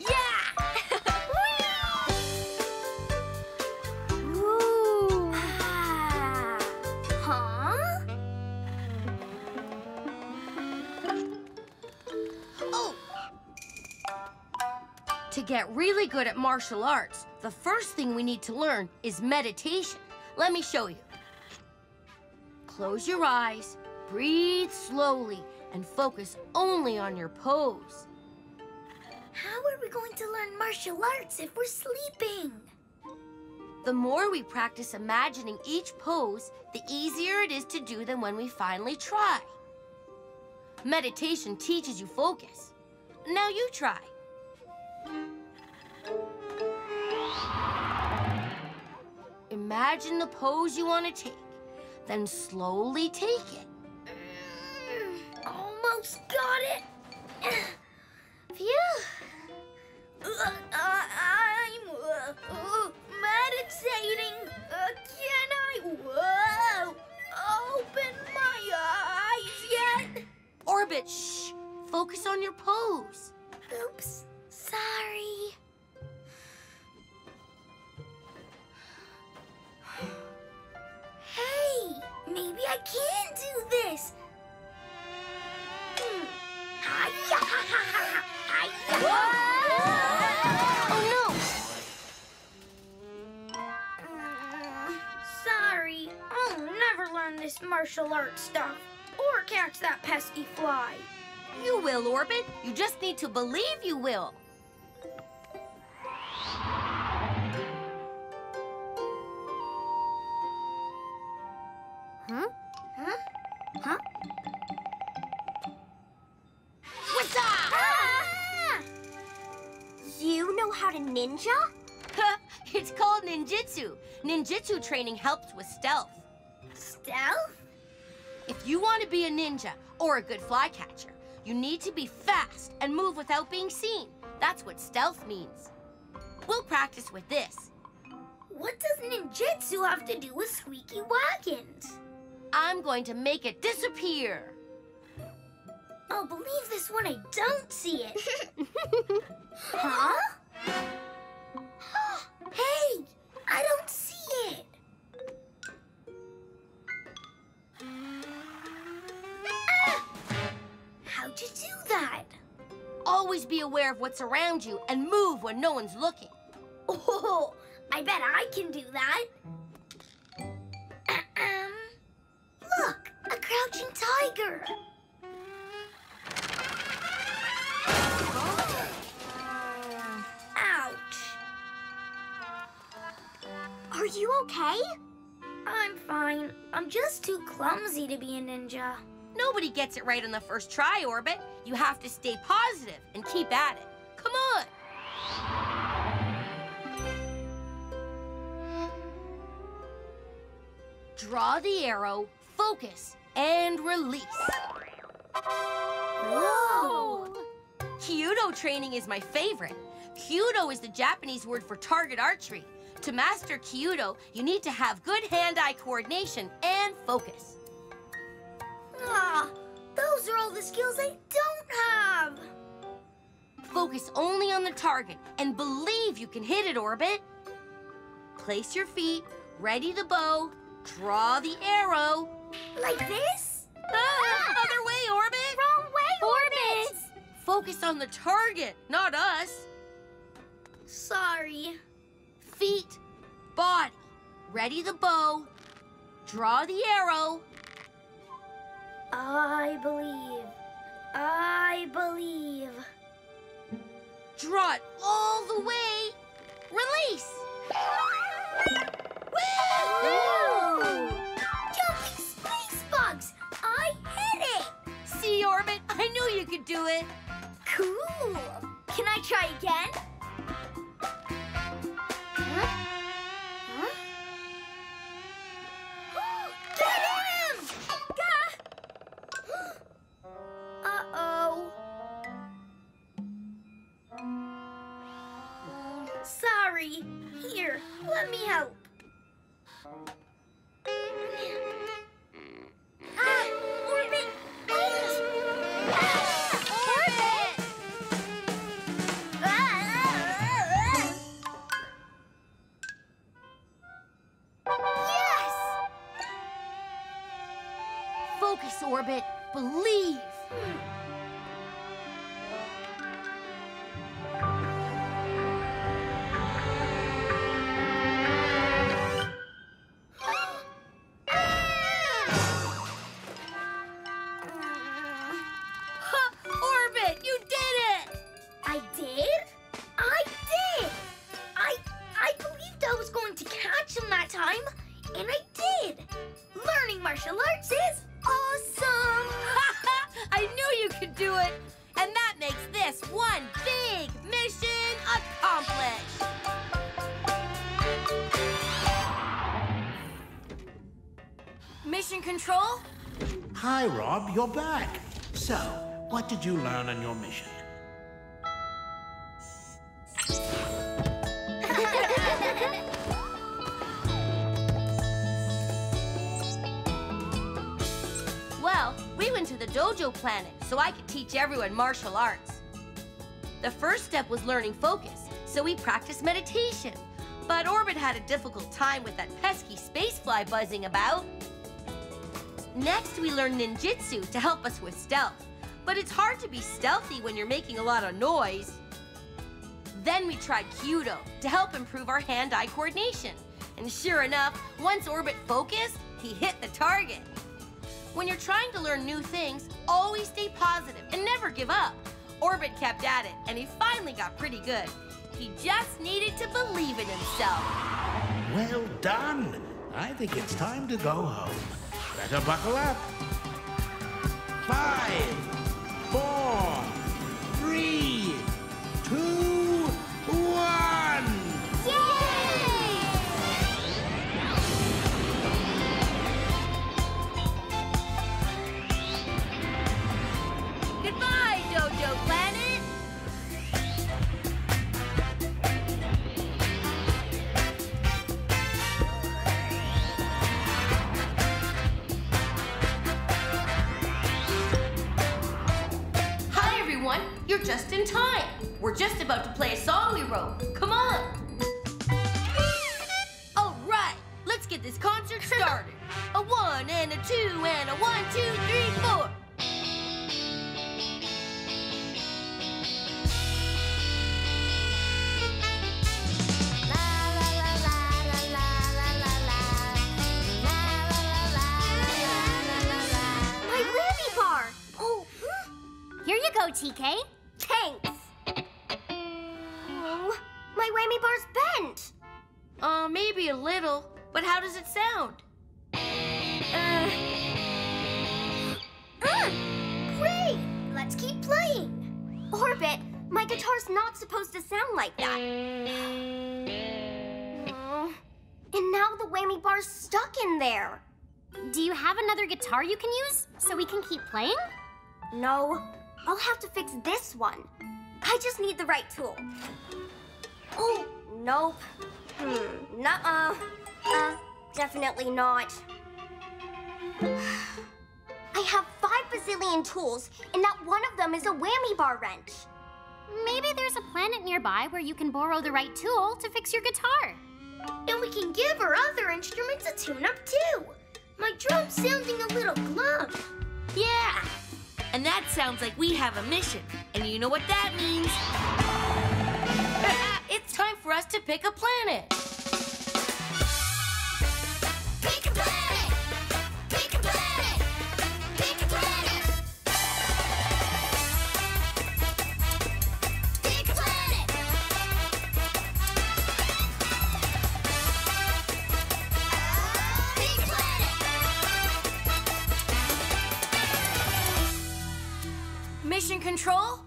Yeah! Ooh. Huh? Oh! To get really good at martial arts, the first thing we need to learn is meditation. Let me show you. Close your eyes, breathe slowly, and focus only on your pose. How are we going to learn martial arts if we're sleeping? The more we practice imagining each pose, the easier it is to do them when we finally try. Meditation teaches you focus. Now you try. Imagine the pose you want to take, then slowly take it. Almost got it. Phew. I'm meditating. Can I open my eyes yet? Orbit, shh. Focus on your pose. Oops. Sorry. Hey, maybe I can do this. Oh no! Sorry, I'll never learn this martial arts stuff or catch that pesky fly. You will, Orbit. You just need to believe you will. Huh? Huh? Huh? What's up? Ah! You know how to ninja? It's called ninjutsu. Ninjutsu training helps with stealth. Stealth? If you want to be a ninja or a good flycatcher, you need to be fast and move without being seen. That's what stealth means. We'll practice with this. What does ninjutsu have to do with squeaky wagons? I'm going to make it disappear. I'll believe this when I don't see it. Huh? Hey, I don't see it. Ah! How'd you do that? Always be aware of what's around you and move when no one's looking. Oh, I bet I can do that. Look, a crouching tiger. Ouch. Are you okay? I'm fine. I'm just too clumsy to be a ninja. Nobody gets it right on the first try, Orbit. You have to stay positive and keep at it. Come on. Draw the arrow, focus, and release. Whoa! Kyudo training is my favorite. Kyudo is the Japanese word for target archery. To master Kyudo, you need to have good hand-eye coordination and focus. Ah, those are all the skills I don't have. Focus only on the target and believe you can hit it, Orbit. Place your feet, ready the bow, draw the arrow. Like this? Other way, Orbit! Wrong way, Orbit! Focus on the target, not us. Sorry. Feet, body. Ready the bow. Draw the arrow. I believe. I believe. Draw it all the way. Release! Woo! Woo! Jumping space bugs! I hit it! See, Orbit, I knew you could do it. Cool. Can I try again? Huh? Huh? Get him! Uh-oh. Sorry. Here, let me help. Orbit! Orbit! Yes! Focus, Orbit. Believe. time, and I did! Learning martial arts is awesome! I knew you could do it! And that makes this one big mission accomplished! Mission Control? Hi, Rob, you're back. So, what did you learn on your mission? Well, we went to the dojo planet so I could teach everyone martial arts. The first step was learning focus, so we practiced meditation. But Orbit had a difficult time with that pesky spacefly buzzing about. Next, we learned ninjutsu to help us with stealth. But it's hard to be stealthy when you're making a lot of noise. Then we tried Kyudo to help improve our hand-eye coordination. And sure enough, once Orbit focused, he hit the target. When you're trying to learn new things, always stay positive and never give up. Orbit kept at it, and he finally got pretty good. He just needed to believe in himself. Well done. I think it's time to go home. Better buckle up. 5, 4, 3, 2, 1. You're just in time. We're just about to play a song we wrote. Come on. All right, let's get this concert started. A 1 and a 2 and a 1, 2, 3, 4. My whammy bar. Oh, here you go, TK. Thanks. Oh, my whammy bar's bent. Maybe a little, but how does it sound? Great! Let's keep playing. Orbit, my guitar's not supposed to sound like that. And now the whammy bar's stuck in there. Do you have another guitar you can use so we can keep playing? No. I'll have to fix this one. I just need the right tool. Oh, nope. Nuh-uh. Definitely not. I have 5 bazillion tools, and not one of them is a whammy bar wrench. Maybe there's a planet nearby where you can borrow the right tool to fix your guitar. And we can give our other instruments a tune-up, too. My drum's sounding a little glum. Yeah. And that sounds like we have a mission. And you know what that means. It's time for us to pick a planet. Pick a planet! Pick a planet! Pick a planet! Pick a planet! Pick a planet! Mission Control?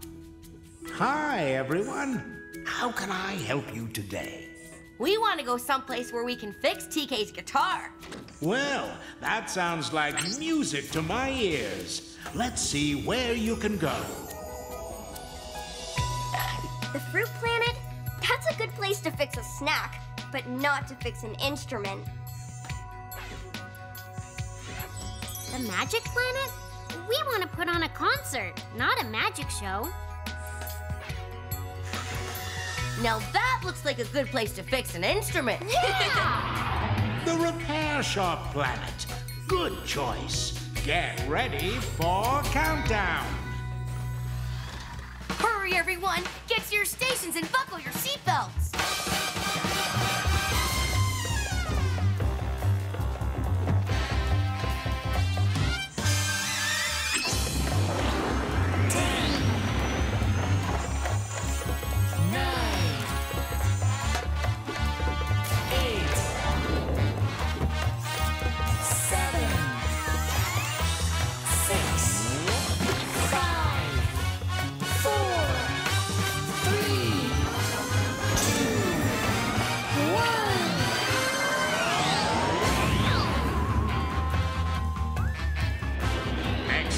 Hi, everyone. How can I help you today? We want to go someplace where we can fix TK's guitar. Well, that sounds like music to my ears. Let's see where you can go. The fruit planet? That's a good place to fix a snack, but not to fix an instrument. The magic planet? We want to put on a concert, not a magic show. Now that looks like a good place to fix an instrument. Yeah! The repair shop planet. Good choice. Get ready for countdown. Hurry, everyone. Get to your stations and buckle your seatbelts.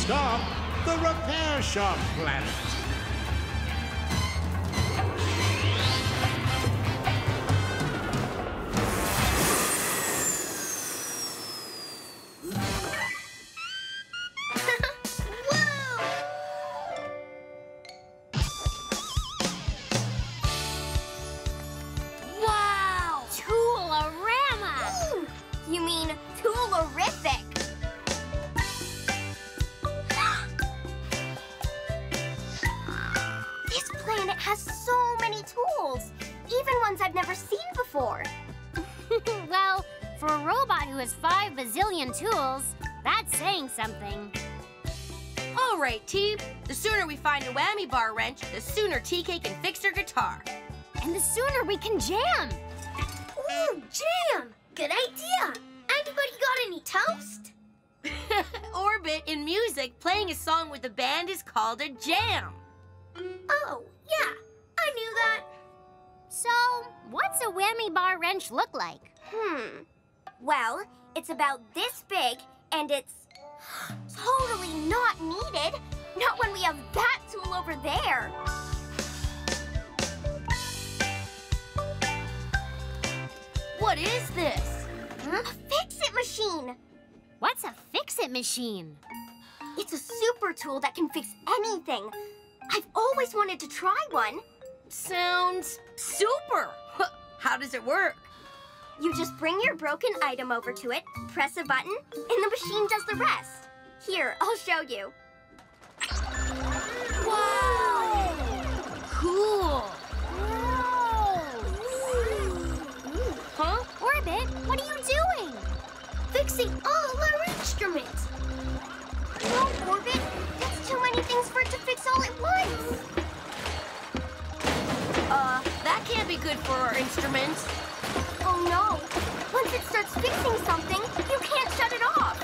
stop the Repair Shop Planet. Tools, that's saying something. All right, T. The sooner we find a whammy bar wrench, the sooner TK can fix her guitar. And the sooner we can jam. Ooh, jam! Good idea. Anybody got any toast? Orbit, in music, playing a song with a band is called a jam. Oh, yeah. I knew that. So, what's a whammy bar wrench look like? Well, it's about this big, and it's totally not needed. Not when we have that tool over there. What is this? A fix-it machine. What's a fix-it machine? It's a super tool that can fix anything. I've always wanted to try one. Sounds super. How does it work? You just bring your broken item over to it, press a button, and the machine does the rest. Here, I'll show you. Whoa! Cool! Whoa! Huh? Orbit, what are you doing? Fixing all our instruments. No, Orbit, that's too many things for it to fix all at once. That can't be good for our instruments. Oh, no. Once it starts fixing something, you can't shut it off.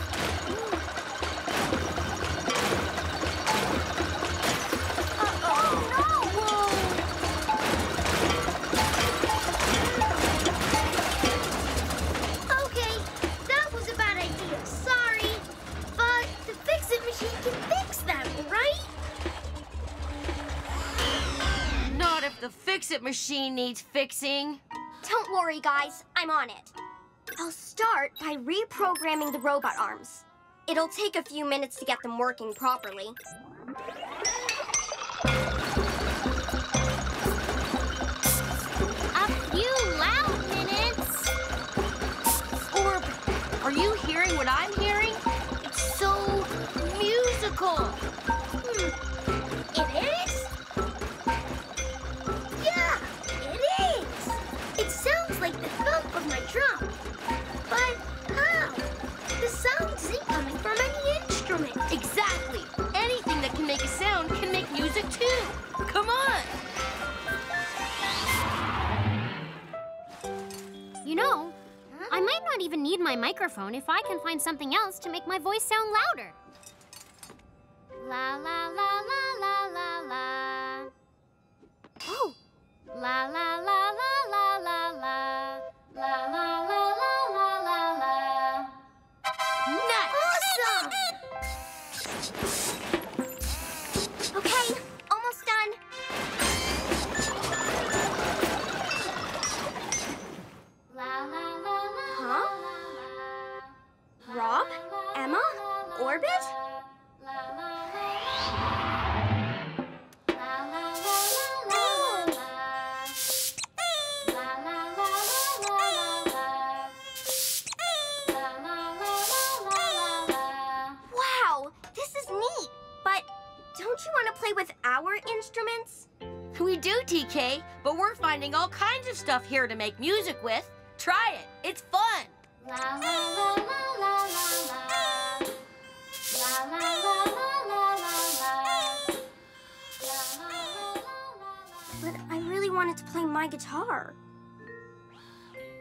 Oh, no! Whoa. Okay, that was a bad idea. Sorry. But the fix-it machine can fix them, right? Not if the fix-it machine needs fixing. Don't worry, guys. I'm on it. I'll start by reprogramming the robot arms. It'll take a few minutes to get them working properly. A few loud minutes. Orb, are you hearing what I'm hearing? It's so musical. It is? Drum. But how? The sound isn't coming from any instrument. Exactly. Anything that can make a sound can make music too. Come on. You know, I might not even need my microphone if I can find something else to make my voice sound louder. La la la la la la la. Oh. La la la la la la la. La, la, la, la, la, la, la. Nice! Awesome! Okay, almost done. La, la, la, la. Huh? Rob? Ema? Orbit? Don't you want to play with our instruments? We do, TK, but we're finding all kinds of stuff here to make music with. Try it. It's fun. La la la la la la. La la la la la la. But I really wanted to play my guitar.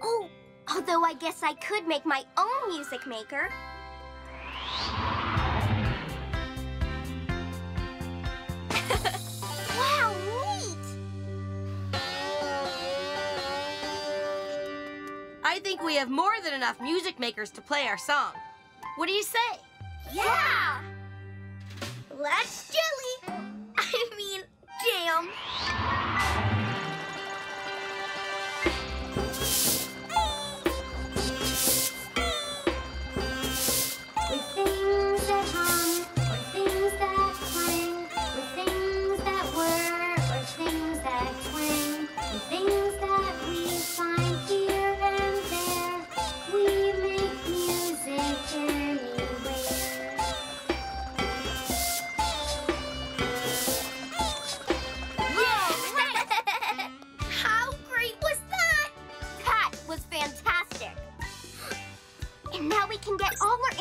Oh, although I guess I could make my own music maker. Wow, neat! I think we have more than enough music makers to play our song. What do you say? Yeah! Less jelly! I mean, jam!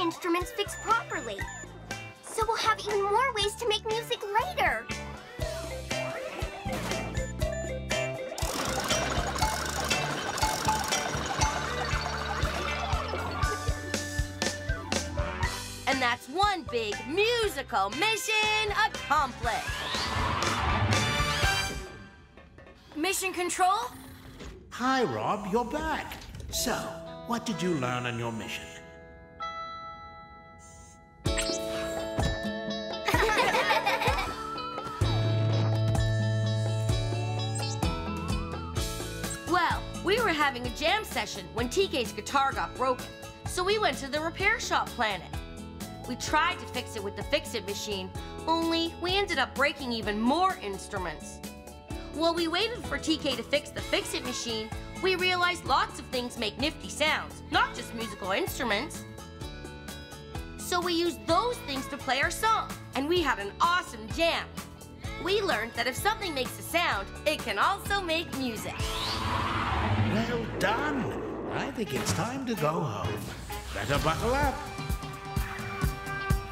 Instruments fixed properly. So we'll have even more ways to make music later. And that's one big musical mission accomplished. Mission Control? Hi, Rob, you're back. So, what did you learn on your mission? Having a jam session when TK's guitar got broken, so we went to the repair shop planet. We tried to fix it with the fix-it machine, only we ended up breaking even more instruments. While we waited for TK to fix the fix-it machine, we realized lots of things make nifty sounds, not just musical instruments. So we used those things to play our song, and we had an awesome jam. We learned that if something makes a sound, it can also make music. Well done! I think it's time to go home. Better buckle up.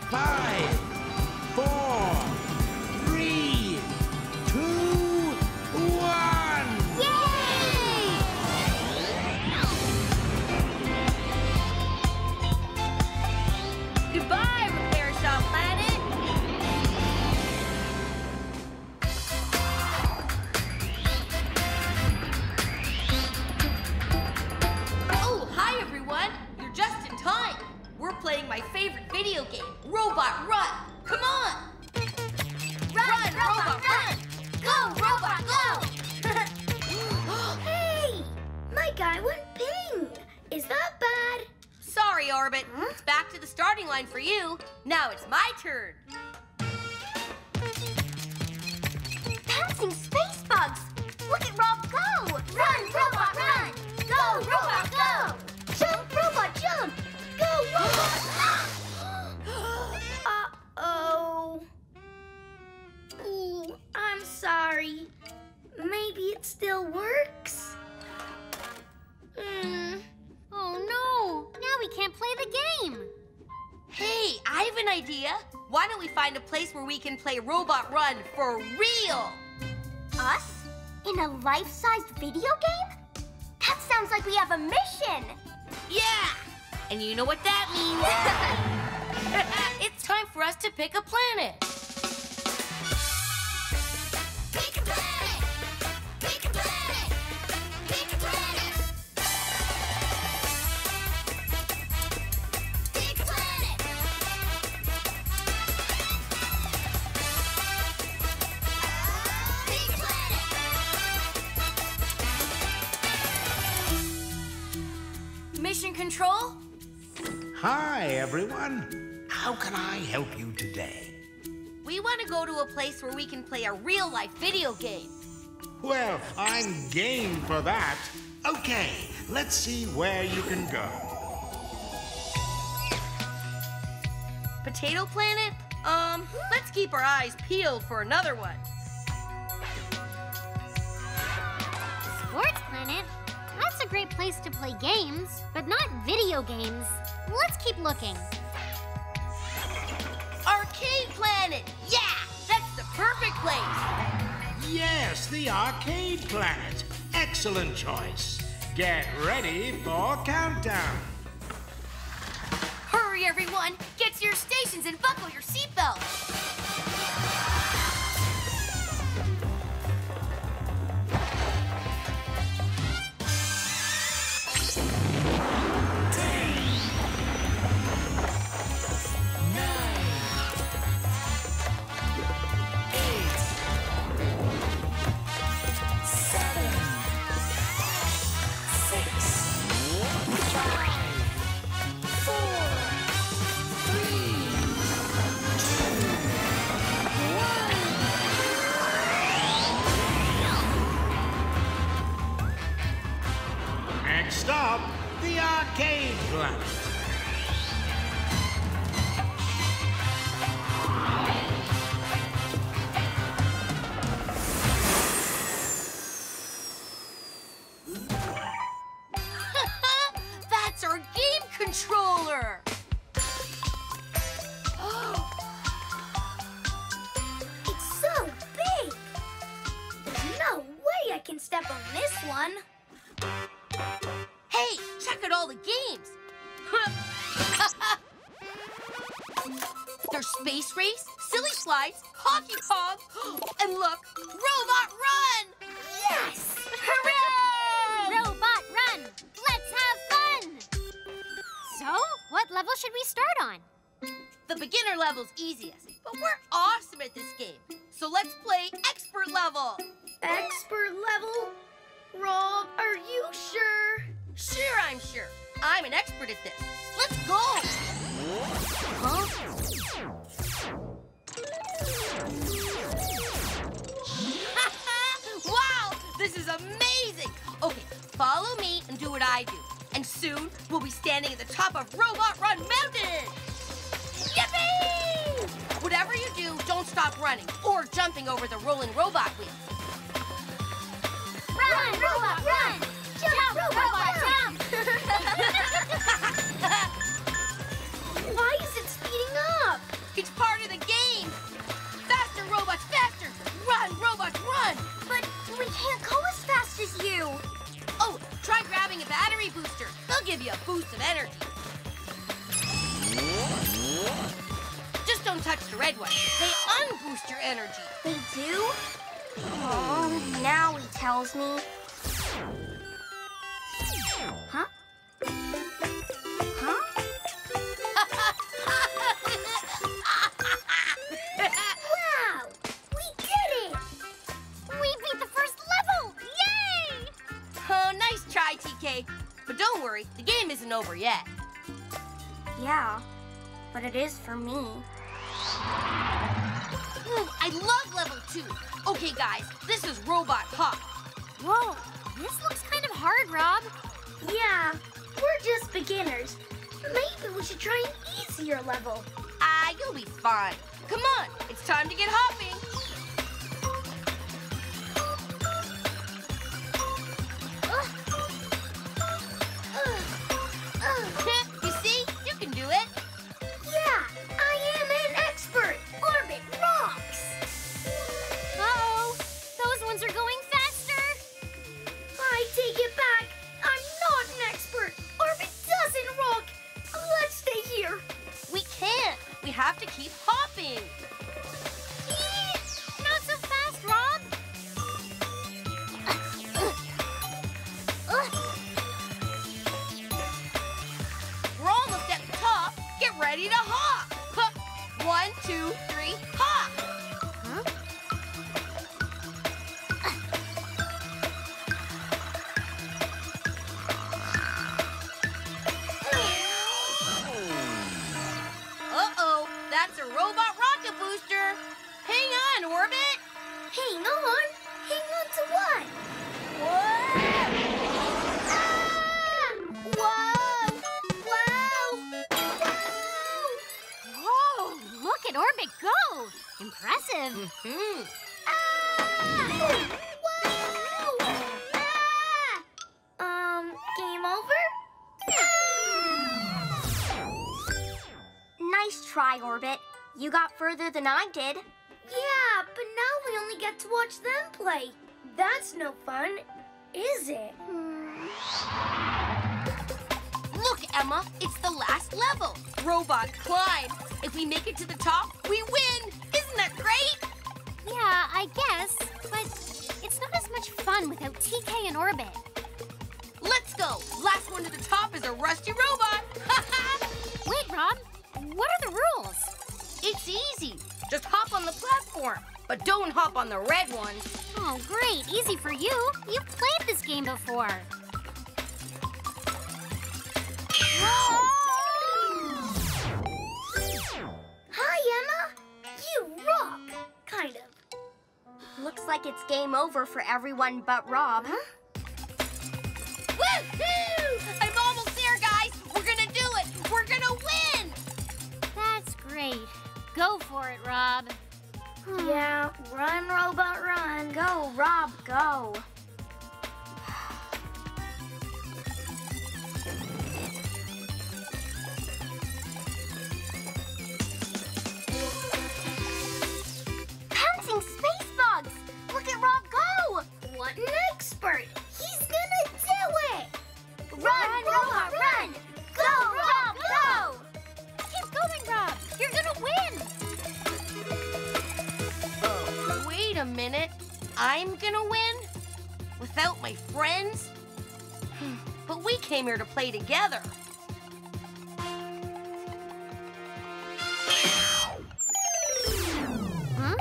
5, 4, 3, 2, 1! Yay! Goodbye, Repair Shop Planet! Playing my favorite video game, Robot Run. Come on! Run, Robot, run! Go, Robot, go! Hey! My guy went ping! Is that bad? Sorry, Orbit. Huh? It's back to the starting line for you. Now it's my turn. Bouncing space bugs! Look at Rob go! Run, Robot, run! Go, Robot, go! Jump, Robot, jump! Uh-oh. Ooh, I'm sorry. Maybe it still works? Oh no, now we can't play the game. Hey, I have an idea. Why don't we find a place where we can play Robot Run for real? Us? In a life-sized video game? That sounds like we have a mission. Yeah! And you know what that means. It's time for us to pick a planet. Pick a planet! Pick a planet! Pick a planet! Pick a planet! Pick a planet! Mission Control? Hi, everyone. How can I help you today? We want to go to a place where we can play a real-life video game. Well, I'm game for that. Okay, let's see where you can go. Potato Planet? Let's keep our eyes peeled for another one. Sports Planet? That's a great place to play games, but not video games. Let's keep looking. Arcade Planet! Yeah! That's the perfect place! Yes, the Arcade Planet. Excellent choice. Get ready for countdown. Hurry, everyone! Get to your stations and buckle your seatbelts. crashed. That's our game controller! It's so big! There's no way I can step on this one. Hey, check out all the games! There's Space Race, Silly Slides, Hockey Pong, and look, Robot Run! Yes! Hooray! Robot Run! Let's have fun! So, what level should we start on? The beginner level's easiest, but we're awesome at this game. So let's play Expert Level. Expert Level? Rob, are you sure? Sure, I'm sure. I'm an expert at this. Let's go! Huh? Wow! This is amazing! Okay, follow me and do what I do. And soon, we'll be standing at the top of Robot Run Mountain! Yippee! Whatever you do, don't stop running or jumping over the rolling robot wheels. Run, robot, run! Jump, robot, jump! Why is it speeding up? It's part of the game! Faster, robots, faster! Run, robots, run! But we can't go as fast as you! Oh, try grabbing a battery booster. They'll give you a boost of energy. Just don't touch the red one. They unboost your energy. They do? Oh, now he tells me. Huh? Wow! We did it! We beat the first level! Yay! Oh, nice try, TK. But don't worry, the game isn't over yet. Yeah, but it is for me. Ooh, I love level 2. Okay, guys, this is Robot Hop. Whoa, this looks kind of hard, Rob. Yeah, we're just beginners. Maybe we should try an easier level. Ah, you'll be fine. Come on, it's time to get hopping. You see, you can do it. Yeah, I am an expert. Orbit rocks. Uh-oh, those ones are going faster. I take it back. I'm not an expert. Orbit doesn't rock. Let's stay here. We can't. We have to keep hopping. Not so fast, Rob. We're almost at the top. Get ready to hop. 1, 2, 3, hop. Huh? Uh-oh, that's a robot rocket booster. Hang on, Orbit. Hang on? Hang on to what? Whoa! Ah! Whoa! Wow! Whoa, look at Orbit go. Impressive. Mm-hmm. Ah! Whoa! Ah! Game over? Nice try, Orbit. You got further than I did. Yeah, but now we only get to watch them play. That's no fun, is it? Look, Ema, it's the last level. Robot climb. If we make it to the top, we win. Isn't that great? Yeah, I guess, but it's not as much fun without TK and Orbit. Let's go. Last one to the top is a rusty robot. Wait, Rob, what are the rules? It's easy. Just hop on the platform, but don't hop on the red one. Oh, great. Easy for you. You've played this game before. Hi, Ema. You rock. Kind of. Looks like it's game over for everyone but Rob. Huh? Woo-hoo! I'm almost there, guys. We're gonna do Go for it, Rob. Yeah, run, robot, run. Go, Rob, go. Pouncing space bugs. Look at Rob go. What an expert. He's gonna do it. Run, robot, run. Go, Rob, go. Keep going, Rob. You're gonna win. Wait a minute, I'm gonna win? Without my friends? But we came here to play together. Huh?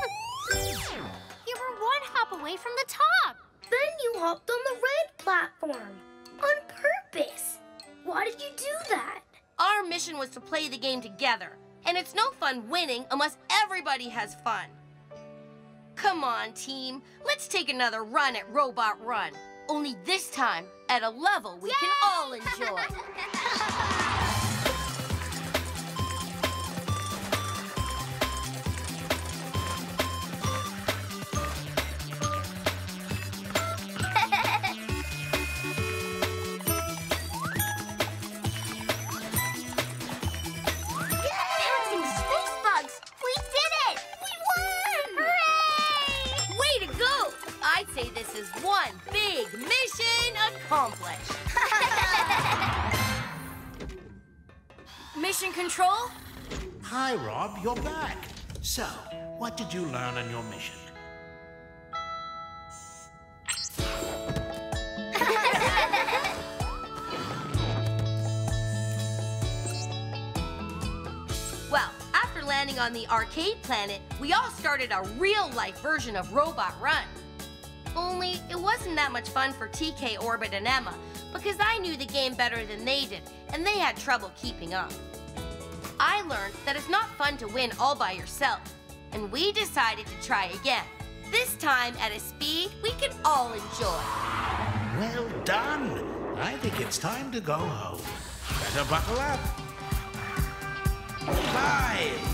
You were one hop away from the top. Then you hopped on the red platform. On purpose. Why did you do that? Our mission was to play the game together. And it's no fun winning unless everybody has fun. Come on, team. Let's take another run at Robot Run. Only this time at a level we can all enjoy. One big mission accomplished. Mission control? Hi, Rob, you're back. So, what did you learn on your mission? Well, after landing on the arcade planet, we all started a real-life version of Robot Run. Only, it wasn't that much fun for TK, Orbit, and Ema, because I knew the game better than they did, and they had trouble keeping up. I learned that it's not fun to win all by yourself, and we decided to try again. This time at a speed we can all enjoy. Well done. I think it's time to go home. Better buckle up. Five.